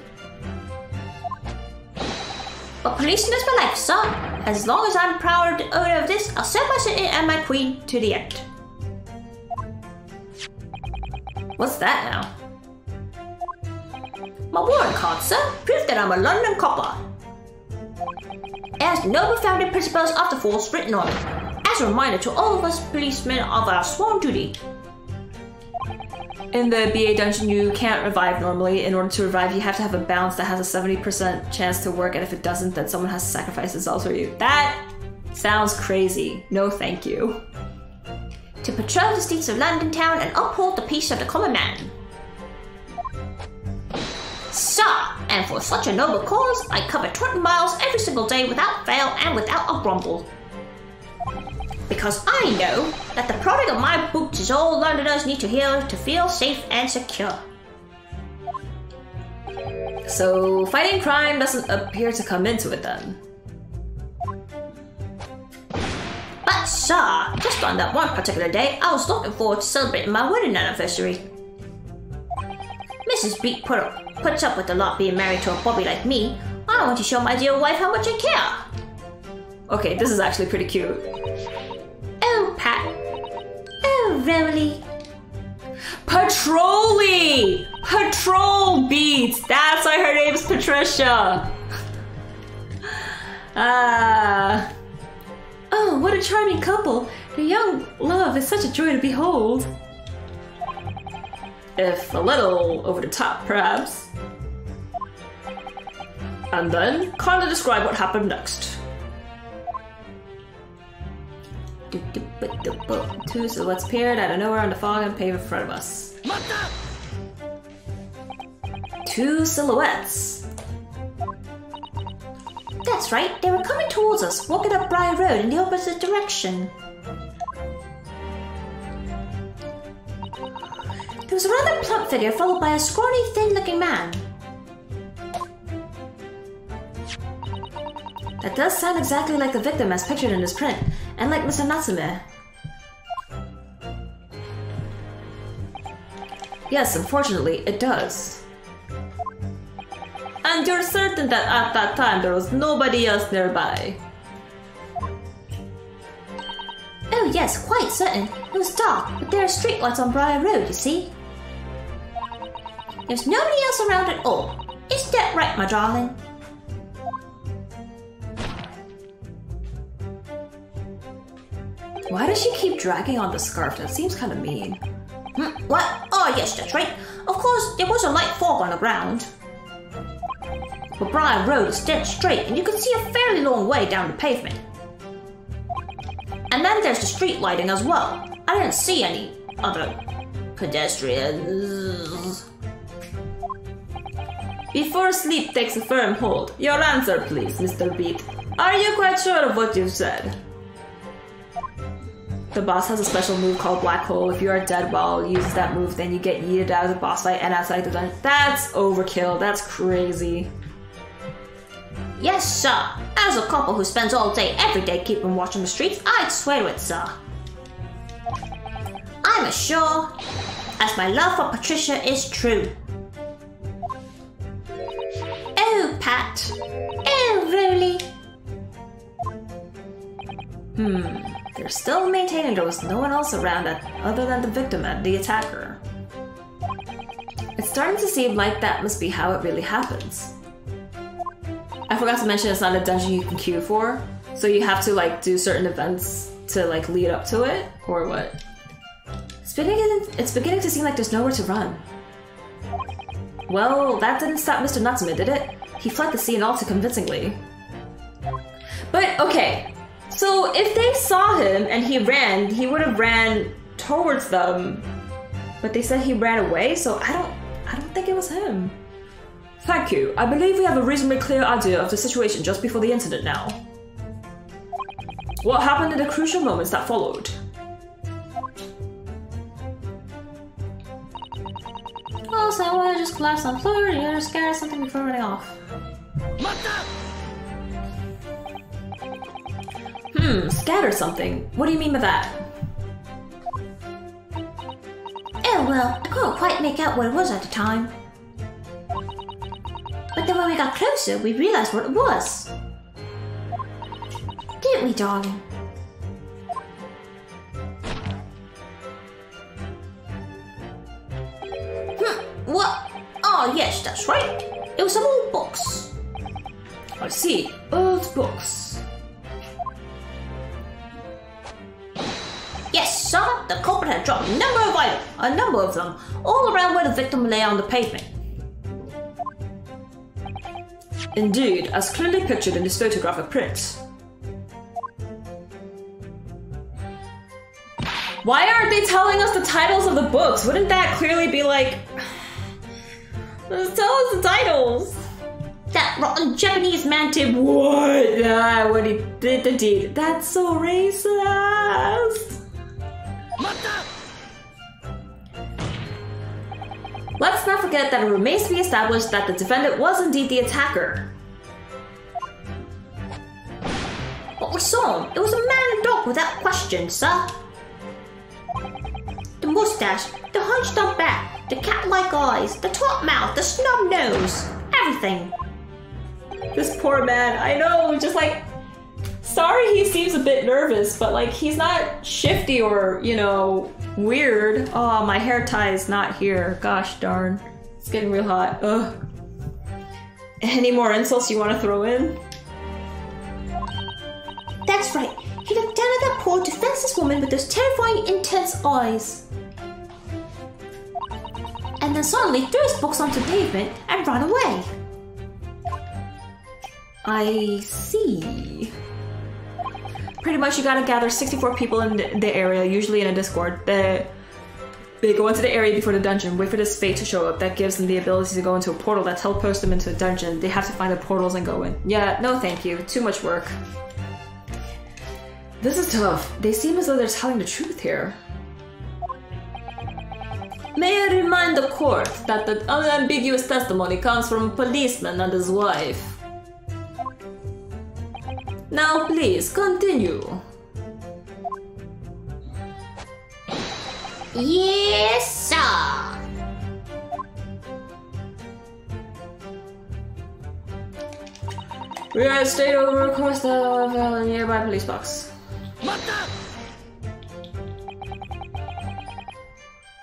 But police knows my life, sir. As long as I'm proud owner of this, I'll serve my city and my queen to the end. What's that now? My warrant card, sir. Proof that I'm a London copper. It has the noble founding principles of the force written on it, as a reminder to all of us policemen of our sworn duty. In the B A dungeon, you can't revive normally. In order to revive, you have to have a bounce that has a seventy percent chance to work, and if it doesn't, then someone has to sacrifice themselves for you. That sounds crazy. No thank you. To patrol the streets of London town and uphold the peace of the common man. Sir, and for such a noble cause, I cover twenty miles every single day without fail and without a grumble. Because I know that the product of my boots is all Londoners need to hear to feel safe and secure. So, fighting crime doesn't appear to come into it then. But sir, just on that one particular day, I was looking forward to celebrating my wedding anniversary. Missus Beat put up. Puts up with a lot being married to a bobby like me. I want to show my dear wife how much I care. Okay, this is actually pretty cute. Oh, Pat. Oh, Roly. Patrolly! Patrol Beats! That's why her name's Patricia! Ah. uh. Oh, what a charming couple. Their young love is such a joy to behold. If a little over the top, perhaps. And then, kindly describe what happened next. Two silhouettes appeared out of nowhere on the fog and paved in front of us. Two silhouettes. That's right, they were coming towards us, walking up Briar Road in the opposite direction. There was a rather plump figure followed by a scrawny, thin-looking man. That does sound exactly like the victim as pictured in his print, and like Mister Natsume. Yes, unfortunately, it does. And you're certain that at that time there was nobody else nearby? Oh yes, quite certain. It was dark, but there are streetlights on Briar Road, you see. There's nobody else around at all. Is that right, my darling? Why does she keep dragging on the scarf? That seems kind of mean. Hmm, what? Oh yes, that's right. Of course, there was a light fog on the ground. But Briar Road is dead straight, and you can see a fairly long way down the pavement. And then there's the street lighting as well. I didn't see any other pedestrians. Before sleep takes a firm hold, your answer please, Mister Beat. Are you quite sure of what you've said? The boss has a special move called Black Hole. If you are dead while uses that move, then you get yeeted out of the boss fight and outside the dungeon. That's overkill. That's crazy. Yes, sir. As a couple who spends all day every day keeping watch on the streets, I'd swear to it, sir. I'm as sure as my love for Patricia is true. Oh, Pat. Oh, Roly. Hmm. They're still maintaining there was no one else around at, other than the victim and the attacker. It's starting to seem like that must be how it really happens. I forgot to mention it's not a dungeon you can queue for, so you have to like do certain events to like lead up to it, or what? It's beginning, it's beginning to seem like there's nowhere to run. Well, that didn't stop Mister Natsume, did it? He fled the scene all too convincingly. But, okay, so if they saw him and he ran, he would have ran towards them, but they said he ran away, so I don't, I don't think it was him. Thank you. I believe we have a reasonably clear idea of the situation just before the incident now. What happened in the crucial moments that followed? Well, someone just collapsed on the floor and the other scared something before running off. What the? Hmm, scattered something. What do you mean by that? Oh well, I couldn't quite make out what it was at the time. But then when we got closer, we realized what it was. Didn't we, darling? Hmm, what? Oh, yes, that's right. It was some old books. I see, old books. Yes, sir, the culprit had dropped a number of items, a number of them, all around where the victim lay on the pavement. Indeed, as clearly pictured in this photographic print. Why aren't they telling us the titles of the books? Wouldn't that clearly be like... Just tell us the titles! That rotten Japanese man did what? Ah, what he did the deed. That's so racist! What the? Let's not forget that it remains to be established that the defendant was indeed the attacker. But we saw him. It was a man and dog without question, sir. The mustache, the hunched up back, the cat-like eyes, the taut mouth, the snub nose, everything. This poor man, I know, just like... Sorry he seems a bit nervous, but like, he's not shifty or, you know... Weird. Oh, my hair tie is not here. Gosh darn. It's getting real hot. Ugh. Any more insults you want to throw in? That's right. He looked down at that poor defenseless woman with those terrifying, intense eyes. And then suddenly threw his books onto the pavement and ran away. I see. Pretty much you gotta gather sixty-four people in the area, usually in a Discord. They, they go into the area before the dungeon, wait for this fate to show up. That gives them the ability to go into a portal that teleports them into a dungeon. They have to find the portals and go in. Yeah, no thank you. Too much work. This is tough. They seem as though they're telling the truth here. May I remind the court that the unambiguous testimony comes from a policeman and his wife. Now, please, continue. Yes, sir. We are stayed over across the uh, nearby police box. What the?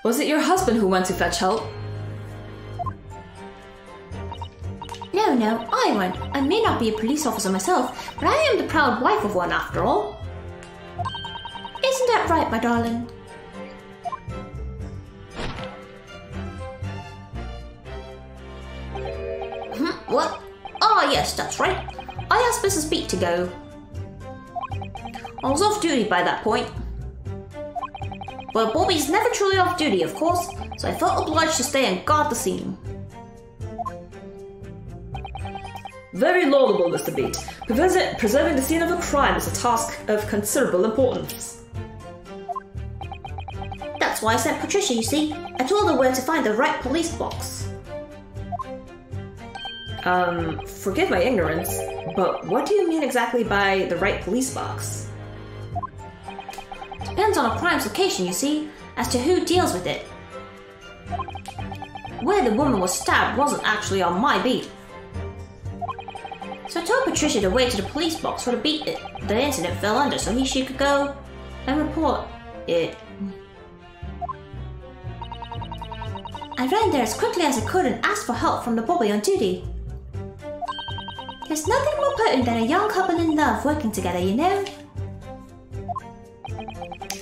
Was it your husband who went to fetch help? No, no, I won't. I may not be a police officer myself, but I am the proud wife of one after all. Isn't that right, my darling? Hmm, what? Ah, yes, that's right. I asked Missus Beat to go. I was off duty by that point. Well, Bobby's never truly off duty, of course, so I felt obliged to stay and guard the scene. Very laudable, Mister Beat. Preserving the scene of a crime is a task of considerable importance. That's why I sent Patricia, you see. I told her where to find the right police box. Um, forgive my ignorance, but what do you mean exactly by the right police box? Depends on a crime's location, you see, as to who deals with it. Where the woman was stabbed wasn't actually on my beat. So I told Patricia to wait to the police box for the beat it, the incident fell under so he, she could go and report it. I ran there as quickly as I could and asked for help from the bobby on duty. There's nothing more potent than a young couple in love working together, you know?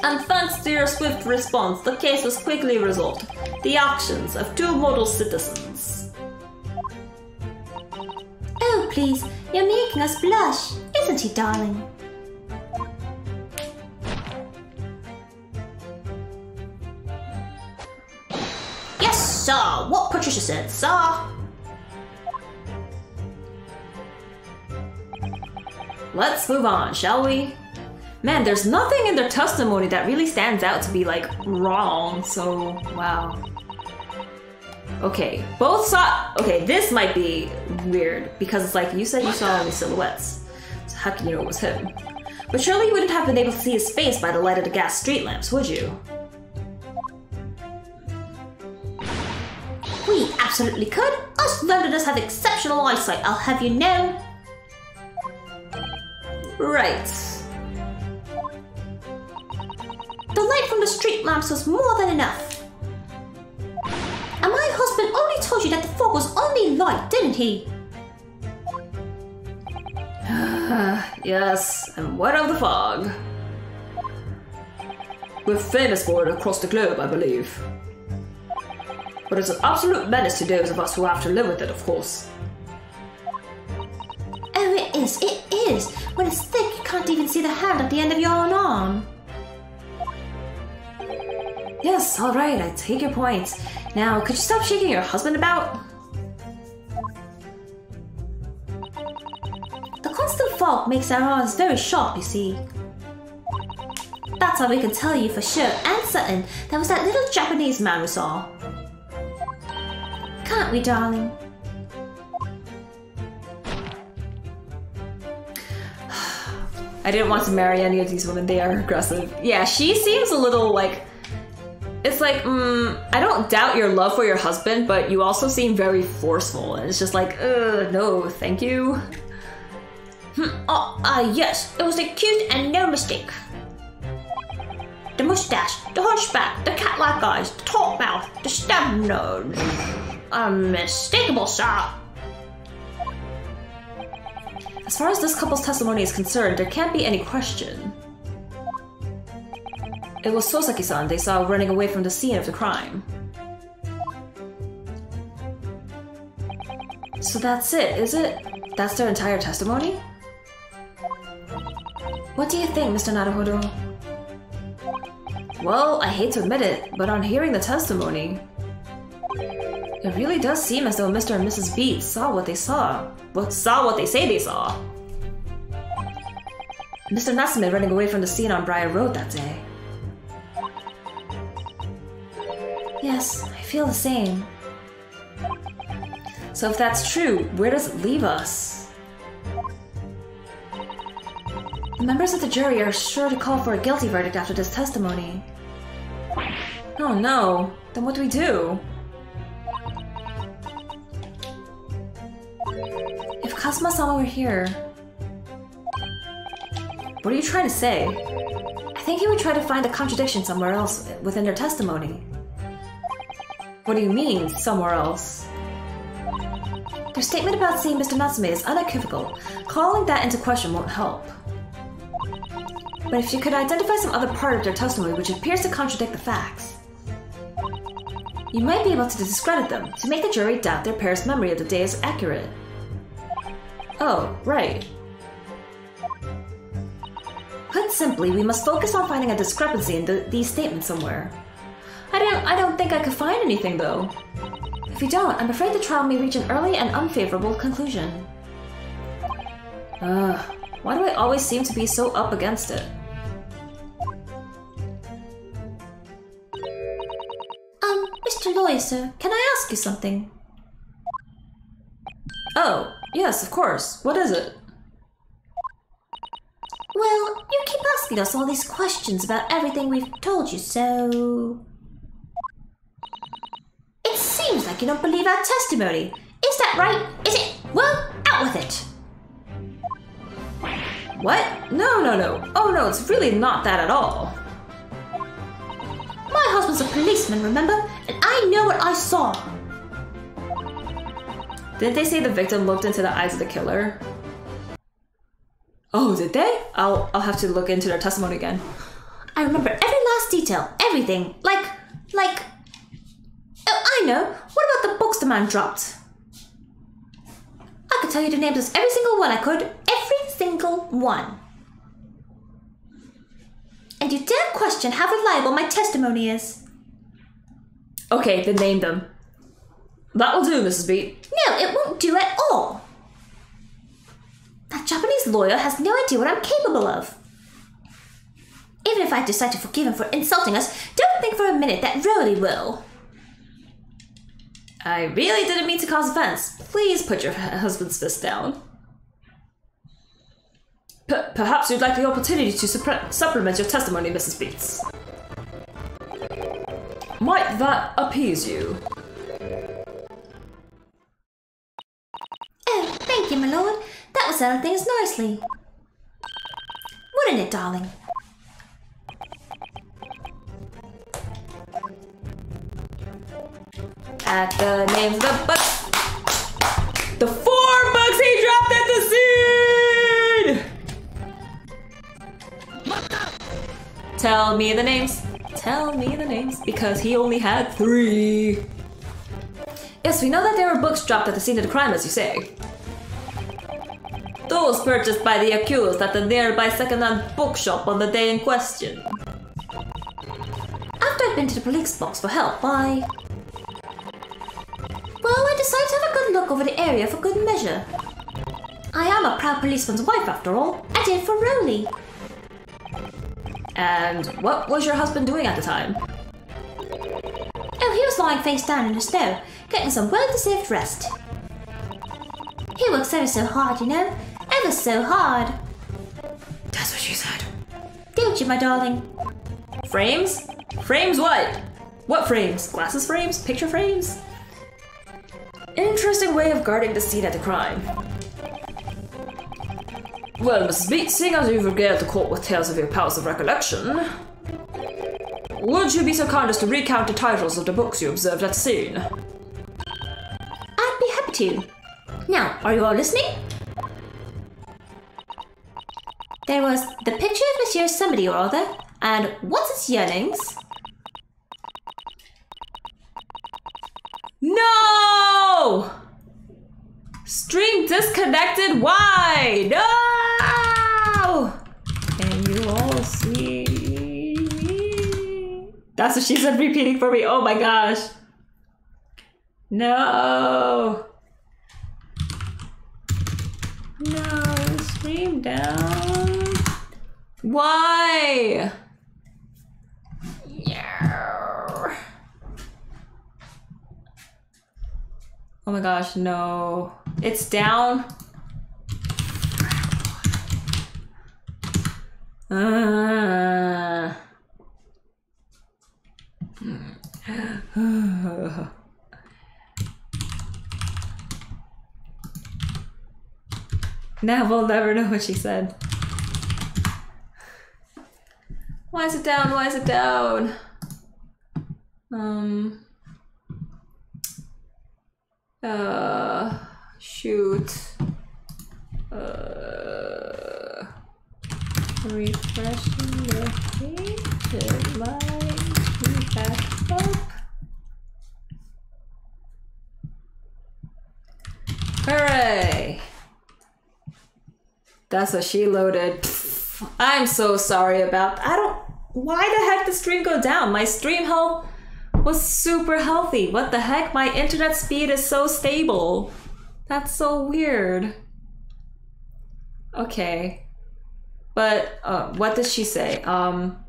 And thanks to your swift response, the case was quickly resolved. The actions of two model citizens. Oh, please, you're making us blush, isn't he, darling? Yes, sir! What Patricia said, sir! Let's move on, shall we? Man, there's nothing in their testimony that really stands out to be, like, wrong, so, wow. Okay, both saw- okay, this might be weird, because it's like, you said you saw only silhouettes, so how can you know it was him? But surely you wouldn't have been able to see his face by the light of the gas street lamps, would you? We absolutely could! Us Londoners have exceptional eyesight, I'll have you know! Right. The light from the street lamps was more than enough. And my husband only told you that the fog was only light, didn't he? Yes, and what of the fog? We're famous for it across the globe, I believe. But it's an absolute menace to those of us who have to live with it, of course. Oh, it is, it is. When it's thick, you can't even see the hand at the end of your own arm. Yes, alright, I take your point. Now, could you stop shaking your husband about? The constant fog makes our eyes very sharp, you see. That's how we can tell you for sure and certain there was that little Japanese man we saw. Can't we, darling? I didn't want to marry any of these women, they are aggressive. Yeah, she seems a little, like... It's like, mm, I don't doubt your love for your husband, but you also seem very forceful, and it's just like, ugh, no, thank you. Hmm, oh, ah, uh, yes, it was accused and no mistake. The mustache, the hunchback, the cat-like eyes, the taut mouth, the snub nose. Unmistakable, sir. As far as this couple's testimony is concerned, there can't be any question. It was Soseki-san they saw running away from the scene of the crime. So that's it, is it? That's their entire testimony? What do you think, Mister Naruhodo? Well, I hate to admit it, but on hearing the testimony, it really does seem as though Mister and Missus Beat saw what they saw. Well, saw what they say they saw. Mister Natsume running away from the scene on Briar Road that day. Yes, I feel the same. So if that's true, where does it leave us? The members of the jury are sure to call for a guilty verdict after this testimony. Oh no, then what do we do? If Kazuma-sama were here... What are you trying to say? I think he would try to find a contradiction somewhere else within their testimony. What do you mean, somewhere else? Their statement about seeing Mister Natsume is unequivocal. Calling that into question won't help. But if you could identify some other part of their testimony which appears to contradict the facts, you might be able to discredit them, to make the jury doubt their pair's memory of the day is accurate. Oh, right. Put simply, we must focus on finding a discrepancy in the, these statements somewhere. I don't, I don't think I could find anything, though. If you don't, I'm afraid the trial may reach an early and unfavorable conclusion. Ugh, why do I always seem to be so up against it? Um, Mister Lawyer, sir, can I ask you something? Oh, yes, of course. What is it? Well, you keep asking us all these questions about everything we've told you, so... It seems like you don't believe our testimony. Is that right? Is it? Well, out with it! What? No, no, no. Oh no, it's really not that at all. My husband's a policeman, remember? And I know what I saw. Didn't they say the victim looked into the eyes of the killer? Oh, did they? I'll, I'll have to look into their testimony again. I remember every last detail, everything. Like, like... Oh, I know. What about the books the man dropped? I could tell you the names of every single one I could. Every single one. And you dare question how reliable my testimony is. Okay, then name them. That will do, Missus Beat. No, it won't do at all. That Japanese lawyer has no idea what I'm capable of. Even if I decide to forgive him for insulting us, don't think for a minute that Roly will. I really didn't mean to cause offense. Please put your husband's fist down. P perhaps you'd like the opportunity to supplement your testimony, Missus Beats. Might that appease you? Oh, thank you, my lord. That will settle things nicely. Wouldn't it, darling? At the name of the books. The four books he dropped at the scene! Tell me the names. Tell me the names. Because he only had three. Yes, we know that there were books dropped at the scene of the crime, as you say. Those purchased by the accused at the nearby second-hand bookshop on the day in question. After I'd been to the police box for help, I... Well, I decided to have a good look over the area for good measure. I am a proud policeman's wife, after all. I did for Roly. And what was your husband doing at the time? Oh, he was lying face down in the snow, getting some well-deserved rest. He works ever so hard, you know. Ever so hard. That's what she said. Don't you, my darling? Frames? Frames what? What frames? Glasses frames? Picture frames? Interesting way of guarding the scene at the crime. Well, Missus Beat, seeing as you've regaled the court with tales of your powers of recollection, would you be so kind as to recount the titles of the books you observed at the scene? I'd be happy to. Now, are you all listening? There was The Picture of Monsieur Somebody or Other, and What's Its Yearnings? No! Stream disconnected, why? No! Can you all see? That's what she said repeating for me, oh my gosh. No! No, stream down. Why? Yeah. Oh my gosh, no. It's down. Uh. Now we'll never know what she said. Why is it down? Why is it down? Um. Uh. Shoot. Uh. Refreshing the page. Light back up. Hooray! That's what she loaded. Pfft. I'm so sorry about that. I don't... Why the heck did the stream go down? My stream health was super healthy. What the heck? My internet speed is so stable. That's so weird. Okay. But uh, what does she say? Um,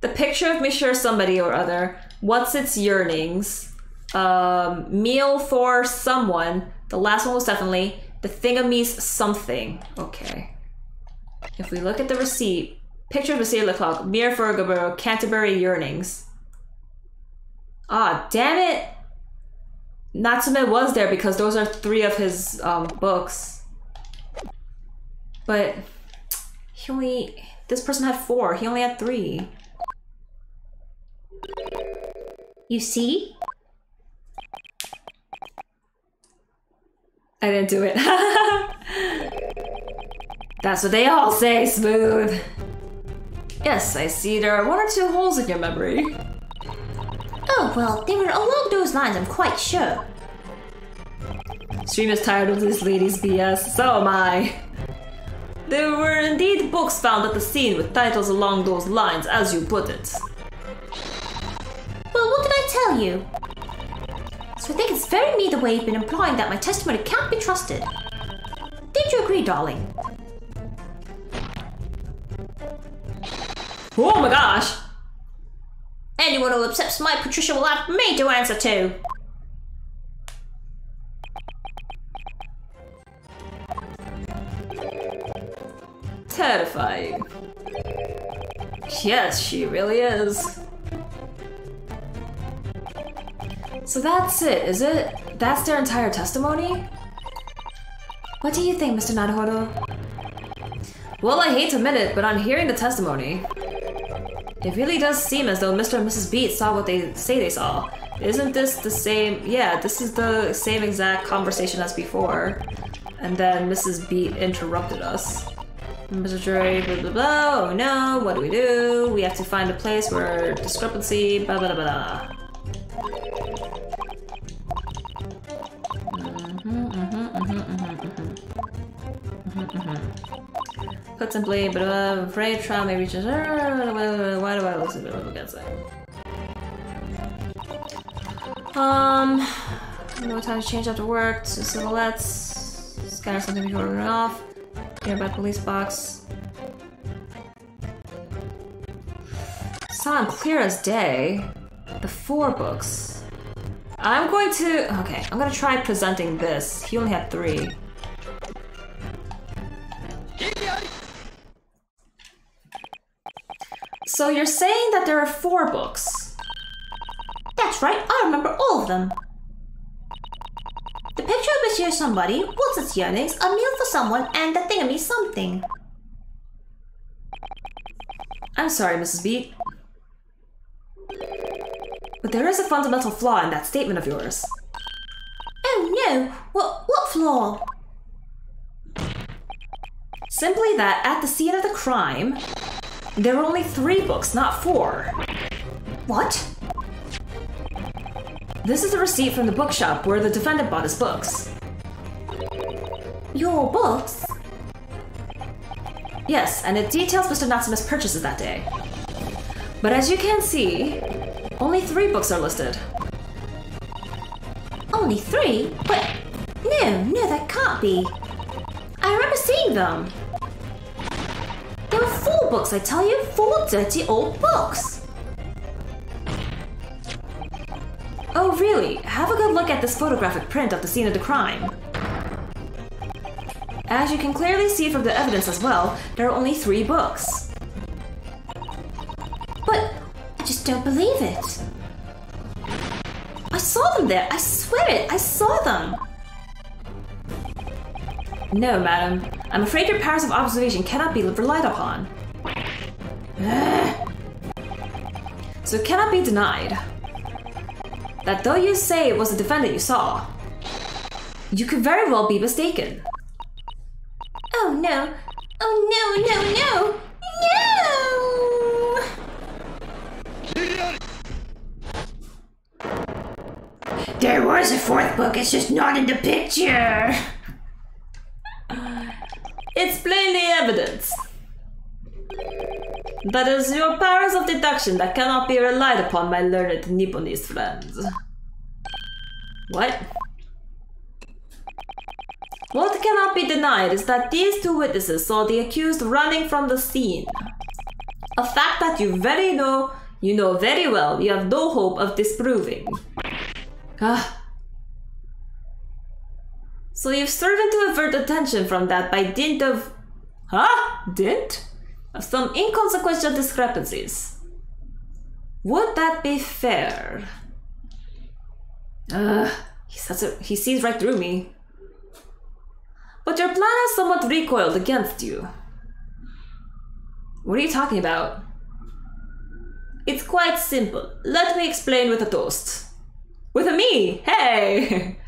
the picture of Monsieur somebody or other. What's its yearnings? Um, meal for someone. The last one was definitely the thingamies something. Okay. If we look at the receipt, picture of Monsieur Le Lecoq, mere for Gaboriau, Canterbury yearnings. Ah, damn it! Natsume was there because those are three of his um, books. But he only, this person had four, he only had three. You see? I didn't do it. That's what they all say, Smooth. Yes, I see there are one or two holes in your memory. Oh, well, they were along those lines, I'm quite sure. Stream is tired of this lady's B S, so am I. There were indeed books found at the scene with titles along those lines, as you put it. Well, what did I tell you? So I think it's very me the way you've been implying that my testimony can't be trusted. Did you agree, darling? Oh my gosh! Anyone who accepts my Patricia will have me to answer to! Terrifying. Yes, she really is. So that's it, is it? That's their entire testimony? What do you think, Mister Naruhodo? Well, I hate to admit it, but on hearing the testimony, it really does seem as though Mister and Missus Beat saw what they say they saw. Isn't this the same? Yeah, this is the same exact conversation as before. And then Missus Beat interrupted us. Mister Drury, blah blah blah, oh no, what do we do? We have to find a place where discrepancy, blah blah blah blah. Mm-hmm, mm-hmm, mm-hmm, mm-hmm, mm-hmm, mm-hmm. Put simply, but I'm afraid trial may reach us. Why do I listen to what we can say? Um, no time to change after work. To Civilettes, scatter something before we run off. Nearby police box. Saw him clear as day. The four books. I'm going to... Okay, I'm gonna try presenting this. He only had three. So you're saying that there are four books? That's right, I remember all of them. The picture of Monsieur Somebody, what's its yearnings, a meal for someone, and the thingamy something. I'm sorry, Missus Beat. But there is a fundamental flaw in that statement of yours. Oh no! What, what flaw? Simply that at the scene of the crime, there were only three books, not four. What? This is a receipt from the bookshop where the defendant bought his books. Your books? Yes, and it details Mister Natsume's purchases that day. But as you can see, only three books are listed. Only three? But no, no, that can't be. I remember seeing them. There were four books, I tell you. Four dirty old books. Oh, really? Have a good look at this photographic print of the scene of the crime. As you can clearly see from the evidence as well, there are only three books. But... I just don't believe it. I saw them there. I swear it. I saw them. No, madam. I'm afraid your powers of observation cannot be relied upon. Ugh. So it cannot be denied that though you say it was the defendant you saw, you could very well be mistaken. Oh no. Oh no, no, no. No! There was a fourth book, it's just not in the picture! It's plainly evidence that it is your powers of deduction that cannot be relied upon, my learned Nipponese friends. What? What cannot be denied is that these two witnesses saw the accused running from the scene. A fact that you very know, you know very well, you have no hope of disproving. Ah. So you've striven to avert attention from that by dint of... Huh? Dint? Of some inconsequential discrepancies. Would that be fair? Ugh, he's such a, he sees right through me. But your plan has somewhat recoiled against you. What are you talking about? It's quite simple. Let me explain with a toast. With a me! Hey!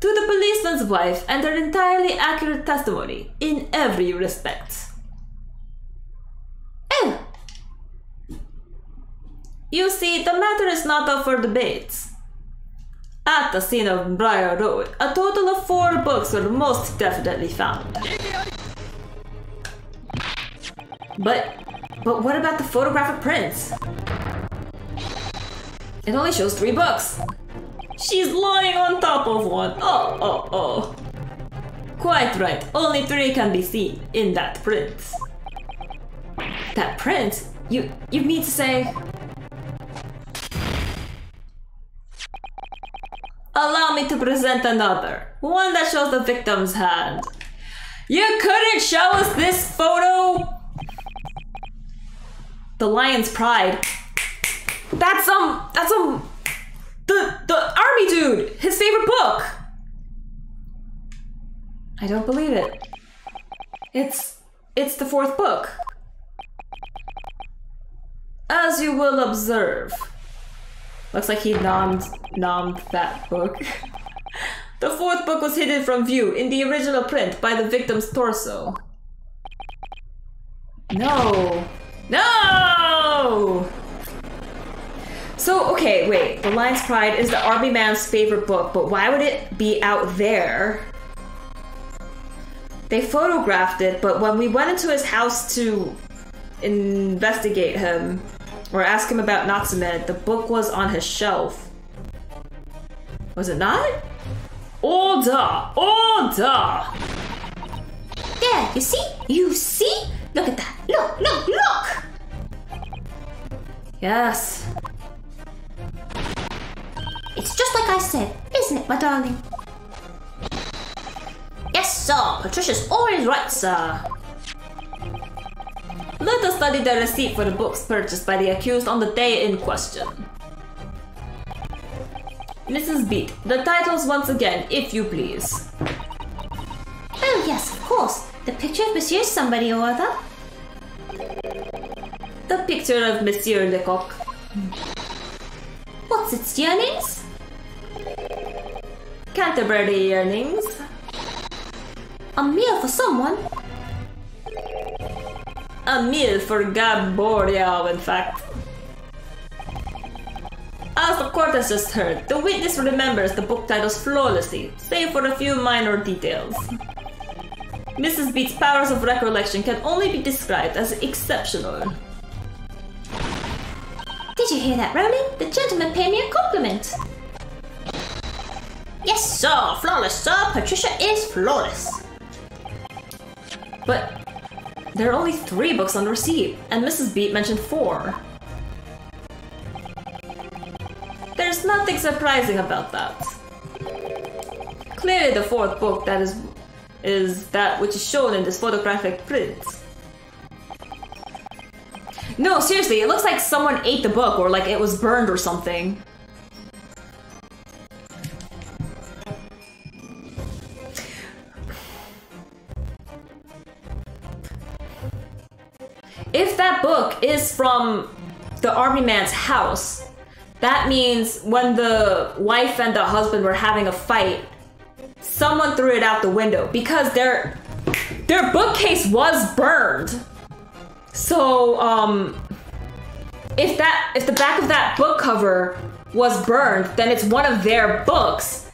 To the policeman's wife and her entirely accurate testimony in every respect. Oh! You see, the matter is not up for debate. At the scene of Briar Road, a total of four books were most definitely found. But, but what about the photographic prints? It only shows three books. She's lying on top of one. Oh, oh, oh. Quite right. Only three can be seen in that print. That print? You, you mean to say... Allow me to present another, one that shows the victim's hand. You couldn't show us this photo? The Lion's Pride. That's um, that's um, the, the army dude, his favorite book. I don't believe it. It's, it's the fourth book. As you will observe. Looks like he nommed, nommed that book. The fourth book was hidden from view in the original print by the victim's torso. No. No! So, okay, wait. The Lion's Pride is the army man's favorite book, but why would it be out there? They photographed it, but when we went into his house to investigate him, or ask him about Natsume, the book was on his shelf. Was it not? Order! Order! Yeah, you see? You see? Look at that. Look, look, look! Yes. It's just like I said, isn't it, my darling? Yes, sir. Patricia's always right, sir. Let us study the receipt for the books purchased by the accused on the day in question. Missus Beat, the titles once again, if you please. Oh yes, of course. The picture of Monsieur somebody or other. The picture of Monsieur Le Lecoq. What's its yearnings? Canterbury yearnings. A meal for someone. A meal for Gaboriau, in fact. As the court has just heard, the witness remembers the book titles flawlessly, save for a few minor details. Missus Beat's powers of recollection can only be described as exceptional. Did you hear that, Roly? The gentleman paid me a compliment. Yes, sir. Flawless, sir. Patricia is flawless. But... there are only three books on the receipt, and Missus Beat mentioned four. There's nothing surprising about that. Clearly the fourth book that is is that which is shown in this photographic print. No, seriously, it looks like someone ate the book or like it was burned or something. If that book is from the army man's house, that means when the wife and the husband were having a fight, someone threw it out the window because their their bookcase was burned. So, um, if that if the back of that book cover was burned, then it's one of their books.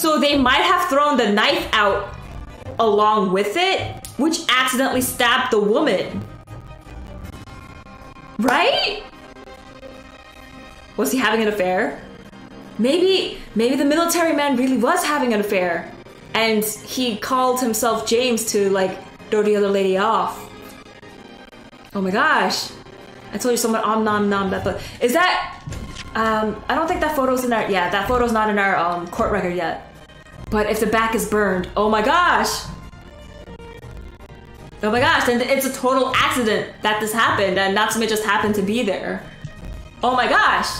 So they might have thrown the knife out along with it, which accidentally stabbed the woman. Right? Was he having an affair? Maybe, maybe the military man really was having an affair. and he called himself James to, like, throw the other lady off. Oh my gosh. I told you someone om nom nom that, but is that, um, I don't think that photo's in our, yeah, that photo's not in our, um, court record yet. But if the back is burned, oh my gosh! Oh my gosh, then it's a total accident that this happened, and Natsume just happened to be there. Oh my gosh!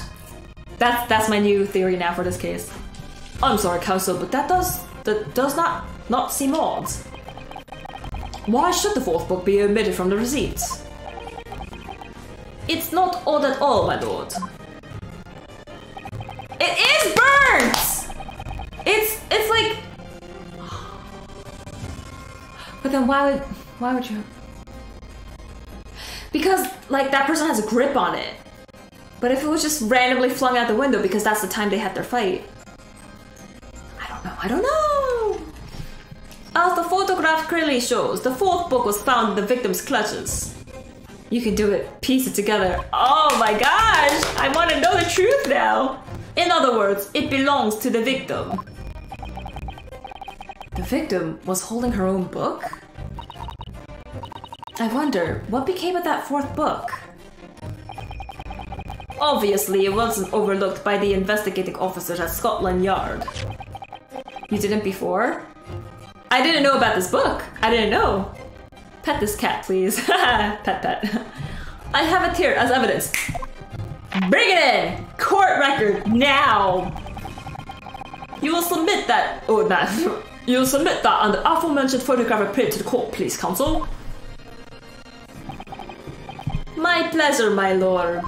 That's, that's my new theory now for this case. I'm sorry, counsel, but that does, that does not, not seem odd. Why should the fourth book be omitted from the receipts? It's not odd at all, my lord. It is burnt! It's, it's like... But then why would, why would you... Because, like, that person has a grip on it. But if it was just randomly flung out the window because that's the time they had their fight... I don't know, I don't know! As the photograph clearly shows, the fourth book was found in the victim's clutches. You can do it. Piece it together. Oh my gosh! I want to know the truth now! In other words, it belongs to the victim. The victim was holding her own book? I wonder, what became of that fourth book? Obviously, it wasn't overlooked by the investigating officers at Scotland Yard. You didn't before? I didn't know about this book! I didn't know! Pet this cat, please. Pet, pet. I have it here as evidence. Bring it in! Court record, now! You will submit that- oh, that. Nah. You will submit that on the aforementioned photograph print to the court, please, counsel. My pleasure, my lord.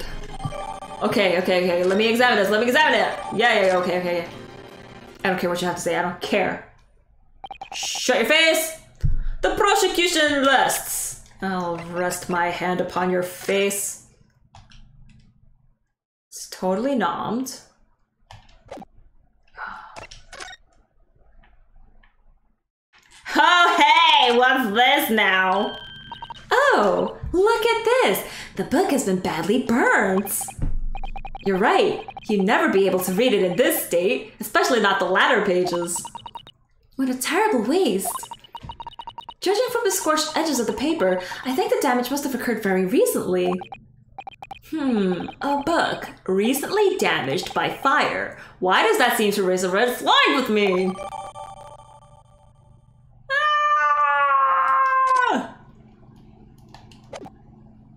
Okay, okay, okay, let me examine this, let me examine it! Yeah, yeah, okay, okay, yeah. I don't care what you have to say, I don't care. Shut your face! The prosecution rests! I'll rest my hand upon your face. It's totally nommed. Oh hey! What's this now? Oh! Look at this! The book has been badly burned! You're right. You'd never be able to read it in this state, especially not the latter pages. What a terrible waste! Judging from the scorched edges of the paper, I think the damage must have occurred very recently. Hmm, a book recently damaged by fire. Why does that seem to raise a red flag with me? Ah!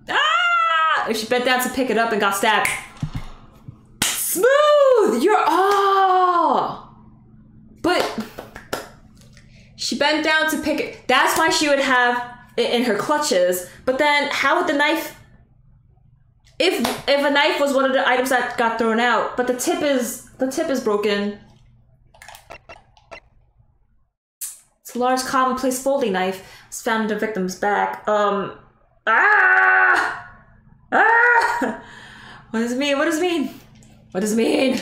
Ah! She bent down to pick it up and got stabbed. Smooth! You're oh! But... She bent down to pick it. That's why she would have it in her clutches. But then how would the knife... If if a knife was one of the items that got thrown out, but the tip is... The tip is broken. It's a large, commonplace folding knife. It's found in the victim's back. Um... Ah! Ah! What does it mean? What does it mean? What does it mean?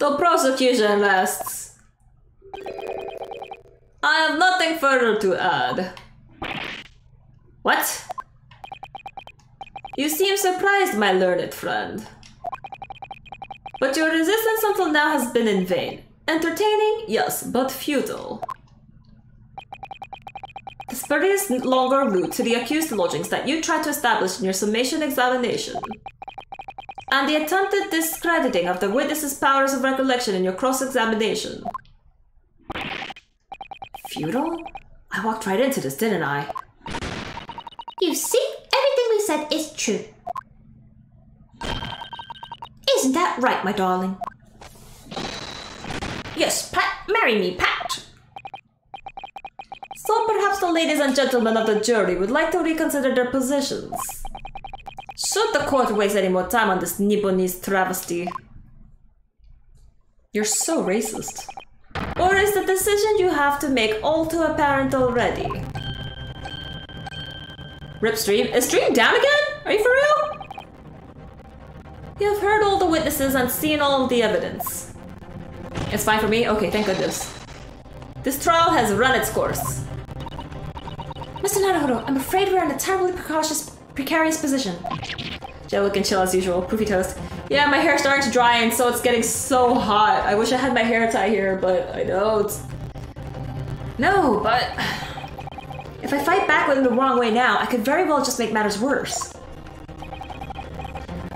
The prosecution rests. I have nothing further to add. What? You seem surprised, my learned friend. But your resistance until now has been in vain. Entertaining, yes, but futile. The spurious longer route to the accused lodgings that you tried to establish in your summation examination. And the attempted discrediting of the witness's powers of recollection in your cross-examination. Futile? I walked right into this, didn't I? You see? Everything we said is true. Isn't that right, my darling? Yes, Pat. Marry me, Pat. So perhaps the ladies and gentlemen of the jury would like to reconsider their positions. Should the court waste any more time on this Nibonese travesty? You're so racist. Or is the decision you have to make all too apparent already? Rip stream? Is stream down again? Are you for real? You've heard all the witnesses and seen all of the evidence. It's fine for me? Okay, thank goodness. This trial has run its course. Mister Naruhodo, I'm afraid we're in a terribly precarious, precarious position. Jelly can chill as usual. Poofy toast. Yeah, my hair starts drying, so it's getting so hot. I wish I had my hair tie here, but I know it's... No, but... If I fight back with him the wrong way now, I could very well just make matters worse.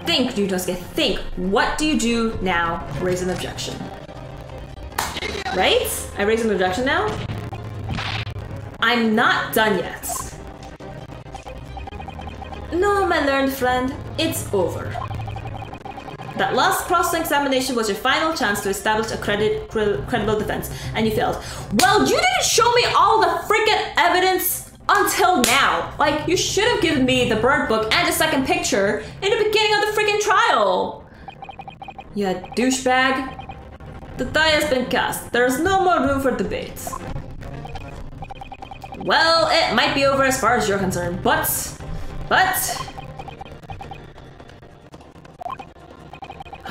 Think, Ryunosuke, think. What do you do now? Raise an objection. Right? I raise an objection now? I'm not done yet. No, my learned friend, it's over. That last cross-examination was your final chance to establish a credit, cre credible defense, and you failed. Well, you didn't show me all the freaking evidence until now. Like, you should have given me the bird book and a second picture in the beginning of the freaking trial. You douchebag. The die has been cast. There is no more room for debate. Well, it might be over as far as you're concerned, but... But...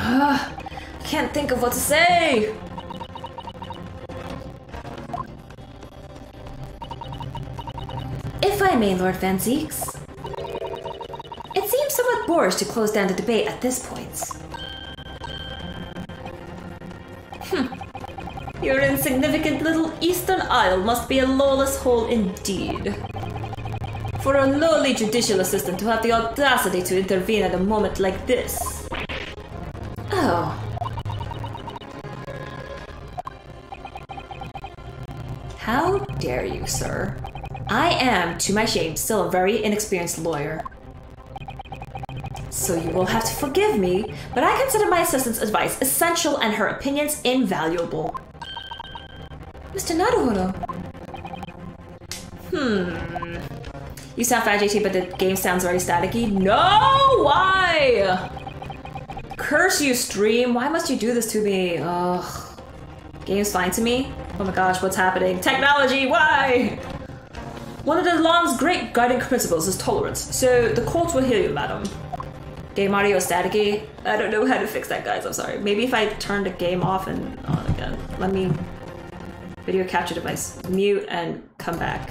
I can't think of what to say! If I may, Lord van Zieks. It seems somewhat boorish to close down the debate at this point. Hm. Your insignificant little eastern isle must be a lawless hole indeed. For a lowly judicial assistant to have the audacity to intervene at a moment like this. Oh. How dare you, sir? I am, to my shame, still a very inexperienced lawyer. So you will have to forgive me, but I consider my assistant's advice essential and her opinions invaluable. Mister Naruhodo. Hmm. You sound agitated, but the game sounds very staticky. No! Why? Curse you, stream. Why must you do this to me? Ugh. Game's fine to me. Oh my gosh, what's happening? Technology, why? One of the law's great guiding principles is tolerance, so the court will hear you, madam. Game audio is staticky. I don't know how to fix that, guys. I'm sorry. Maybe if I turn the game off and on again. Let me... Video capture device. Mute and come back.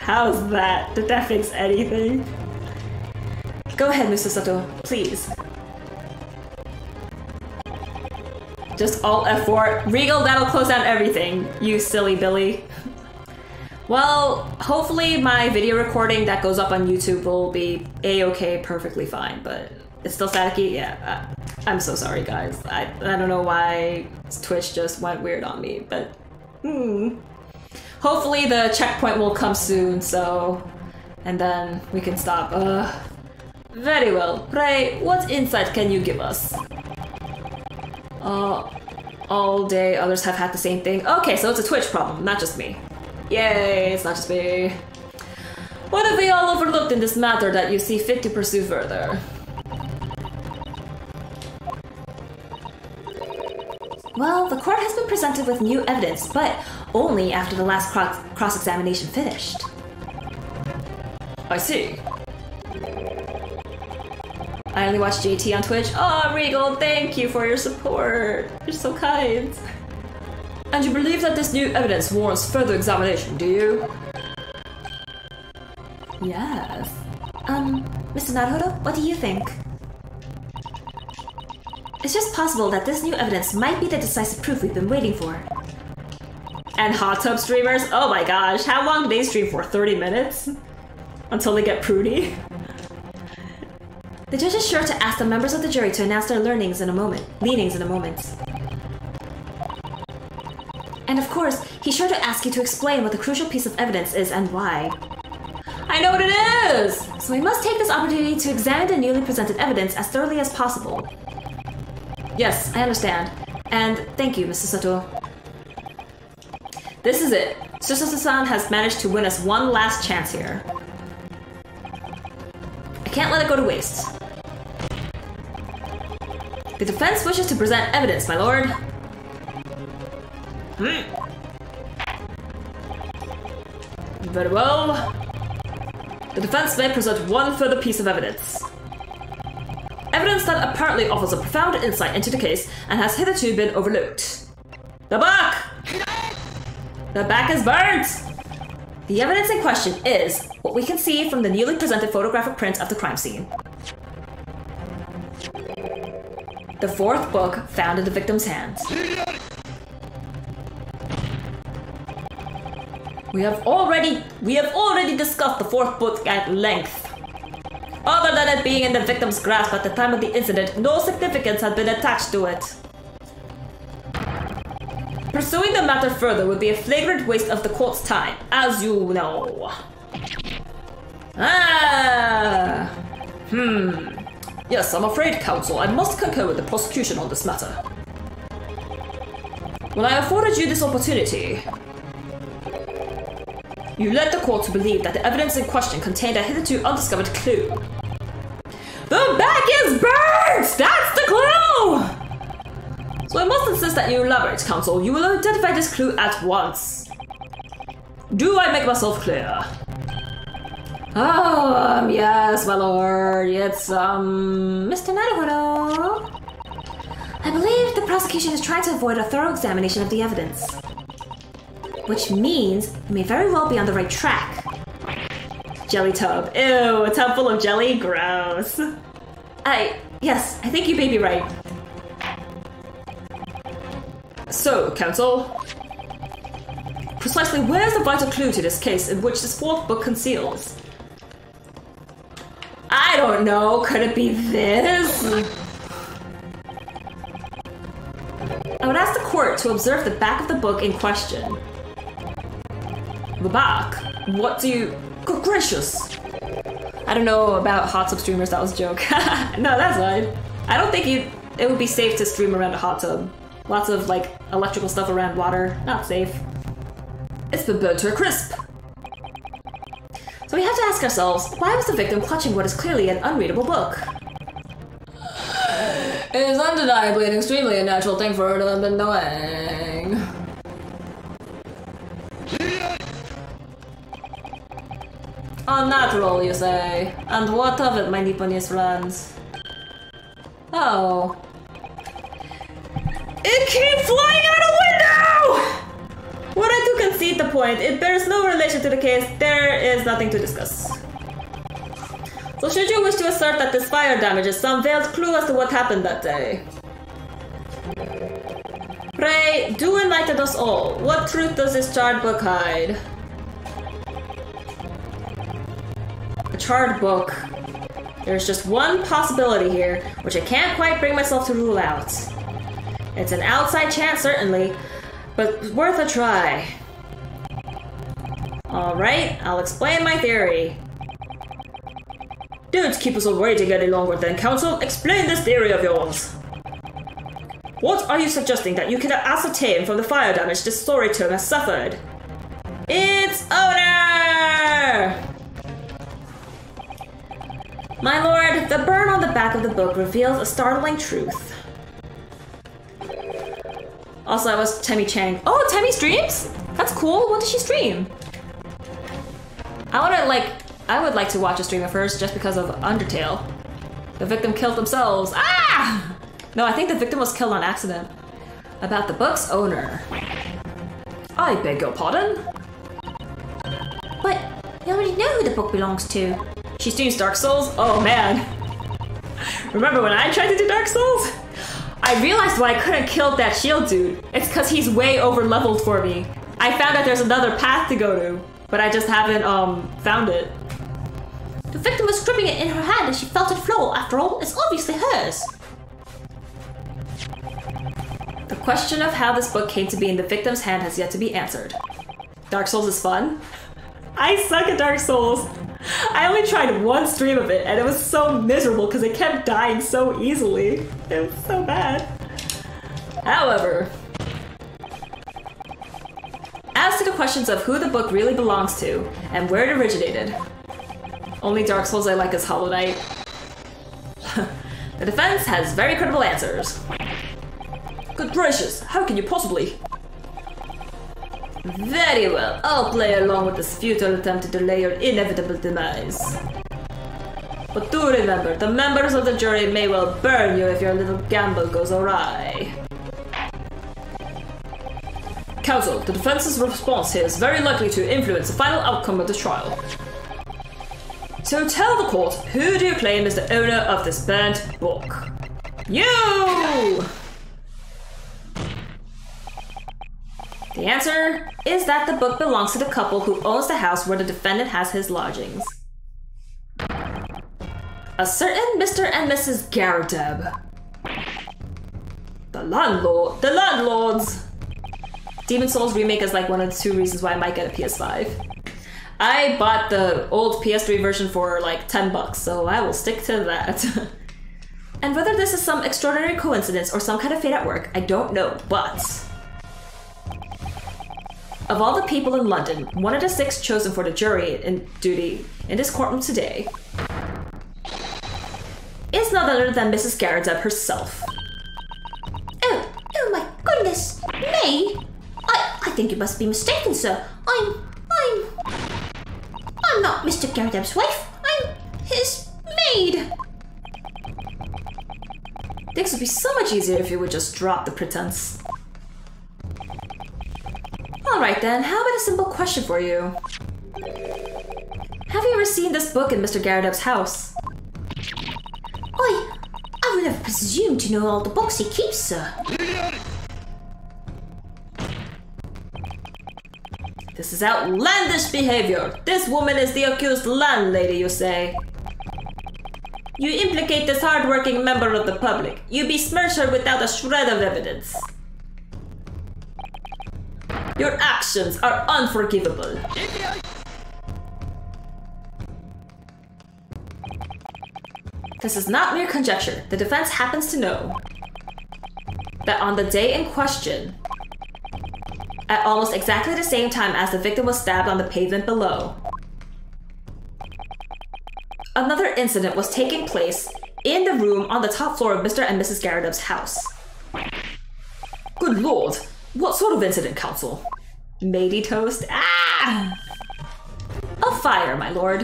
How's that? Did that fix anything? Go ahead, Mister Sato, please. Just alt F four. Regal, that'll close down everything, you silly Billy. Well, hopefully my video recording that goes up on YouTube will be A-okay, perfectly fine, but it's still staticky? Yeah, I, I'm so sorry, guys. I, I don't know why Twitch just went weird on me, but... Mm. Hopefully the checkpoint will come soon, so... And then we can stop. Uh, very well. Pray, what insight can you give us? Uh, all day others have had the same thing. Okay, so it's a Twitch problem, not just me. Yay, it's not just me. What have we all overlooked in this matter that you see fit to pursue further? Well, the court has been presented with new evidence, but only after the last cross-examination finished. I see. I only watch J T on Twitch. Oh, Regal, thank you for your support. You're so kind. And you believe that this new evidence warrants further examination, do you? Yes. Um, Mister Naruhodo, what do you think? It's just possible that this new evidence might be the decisive proof we've been waiting for. And hot tub streamers? Oh my gosh, how long do they stream for? thirty minutes? Until they get prudy? The judge is sure to ask the members of the jury to announce their learnings in a moment, leanings in a moment. And of course, he's sure to ask you to explain what the crucial piece of evidence is and why. I know what it is! So we must take this opportunity to examine the newly presented evidence as thoroughly as possible. Yes, I understand. And thank you, Mister Sato. This is it. Susato-san has managed to win us one last chance here. I can't let it go to waste. The defense wishes to present evidence, my lord. Hmm. Very well. The defense may present one further piece of evidence. Evidence that apparently offers a profound insight into the case and has hitherto been overlooked. The back! The back is burnt! The evidence in question is what we can see from the newly presented photographic print of the crime scene. the fourth book found in the victim's hands. We have already we have already discussed the fourth book at length. Other than it being in the victim's grasp at the time of the incident, no significance had been attached to it. Pursuing the matter further would be a flagrant waste of the court's time, as you know. Ah! Hmm. Yes, I'm afraid, counsel, I must concur with the prosecution on this matter. When I afforded you this opportunity, you led the court to believe that the evidence in question contained a hitherto undiscovered clue. The back is birds! That's the clue! So I must insist that you elaborate, counsel. You will identify this clue at once. Do I make myself clear? Oh, um, yes, my lord. It's, um, Mister Naruhodo. I believe the prosecution is trying to avoid a thorough examination of the evidence, which means you may very well be on the right track. Jelly tub. Ew, a tub full of jelly? Gross. I... yes, I think you may be right. So, counsel, precisely where's the vital clue to this case in which this fourth book conceals? I don't know, could it be this? I would ask the court to observe the back of the book in question. The back? What do you... Good gracious! I don't know about hot tub streamers, that was a joke. No, that's fine. I don't think you... it would be safe to stream around a hot tub. Lots of, like, electrical stuff around water. Not safe. It's been burnt to a crisp! So we have to ask ourselves, why was the victim clutching what is clearly an unreadable book? It is undeniably an extremely unnatural thing for her to have been doing. Unnatural, you say? And what of it, my Nipponese friends? Oh. It came flying out a window! Were I to concede the point, it bears no relation to the case, there is nothing to discuss. So should you wish to assert that this fire damage is some veiled clue as to what happened that day? Pray, do enlighten us all. What truth does this charred book hide? Charred book. There's just one possibility here, which I can't quite bring myself to rule out. It's an outside chance, certainly, but worth a try. Alright, I'll explain my theory. Don't keep us all waiting any longer then, counsel. Explain this theory of yours. What are you suggesting that you cannot ascertain from the fire damage this story tomb has suffered? Its owner! My lord, the burn on the back of the book reveals a startling truth. Also, I was Temmie Chang. Oh, Temmie streams? That's cool. What does she stream? I wanna, like, I would like to watch a stream at first just because of Undertale. The victim killed themselves. Ah! No, I think the victim was killed on accident. About the book's owner. I beg your pardon? But you already know who the book belongs to. She streams Dark Souls? Oh man. Remember when I tried to do Dark Souls? I realized why I couldn't kill that shield dude. It's because he's way over leveled for me. I found that there's another path to go to, but I just haven't um found it. The victim was gripping it in her hand and she felt it flow. After all, it's obviously hers. The question of how this book came to be in the victim's hand has yet to be answered. Dark Souls is fun. I suck at Dark Souls. I only tried one stream of it, and it was so miserable because it kept dying so easily. It was so bad. However, as to the questions of who the book really belongs to, and where it originated, only Dark Souls I like is Hollow Knight. The defense has very credible answers. Good gracious, how can you possibly? Very well, I'll play along with this futile attempt to delay your inevitable demise. But do remember, the members of the jury may well burn you if your little gamble goes awry. Counsel, the defense's response here is very likely to influence the final outcome of the trial. So tell the court, who do you claim is the owner of this burnt book? You! The answer is that the book belongs to the couple who owns the house where the defendant has his lodgings. A certain Mister and Missus Garrideb. The landlord, the landlords. Demon Souls remake is like one of the two reasons why I might get a P S five. I bought the old P S three version for like ten bucks, so I will stick to that. And whether this is some extraordinary coincidence or some kind of fate at work, I don't know, but... Of all the people in London, one of the six chosen for the jury in duty in this courtroom today is none other than Missus Garrideb herself. Oh, oh my goodness, me? I, I think you must be mistaken, sir. I'm, I'm, I'm not Mister Garrideb's wife. I'm his maid. Things would be so much easier if you would just drop the pretense. Alright then, how about a simple question for you? Have you ever seen this book in Mister Garrideb's house? I... I would have presumed to know all the books he keeps, sir. This is outlandish behavior! This woman is the accused landlady, you say? You implicate this hard-working member of the public. You besmirch her without a shred of evidence. Your actions are unforgivable. This is not mere conjecture. The defense happens to know that on the day in question, at almost exactly the same time as the victim was stabbed on the pavement below, another incident was taking place in the room on the top floor of Mister and Missus Garrideb's house. Good lord! What sort of incident, counsel? Matey toast? Ah! A fire, my lord.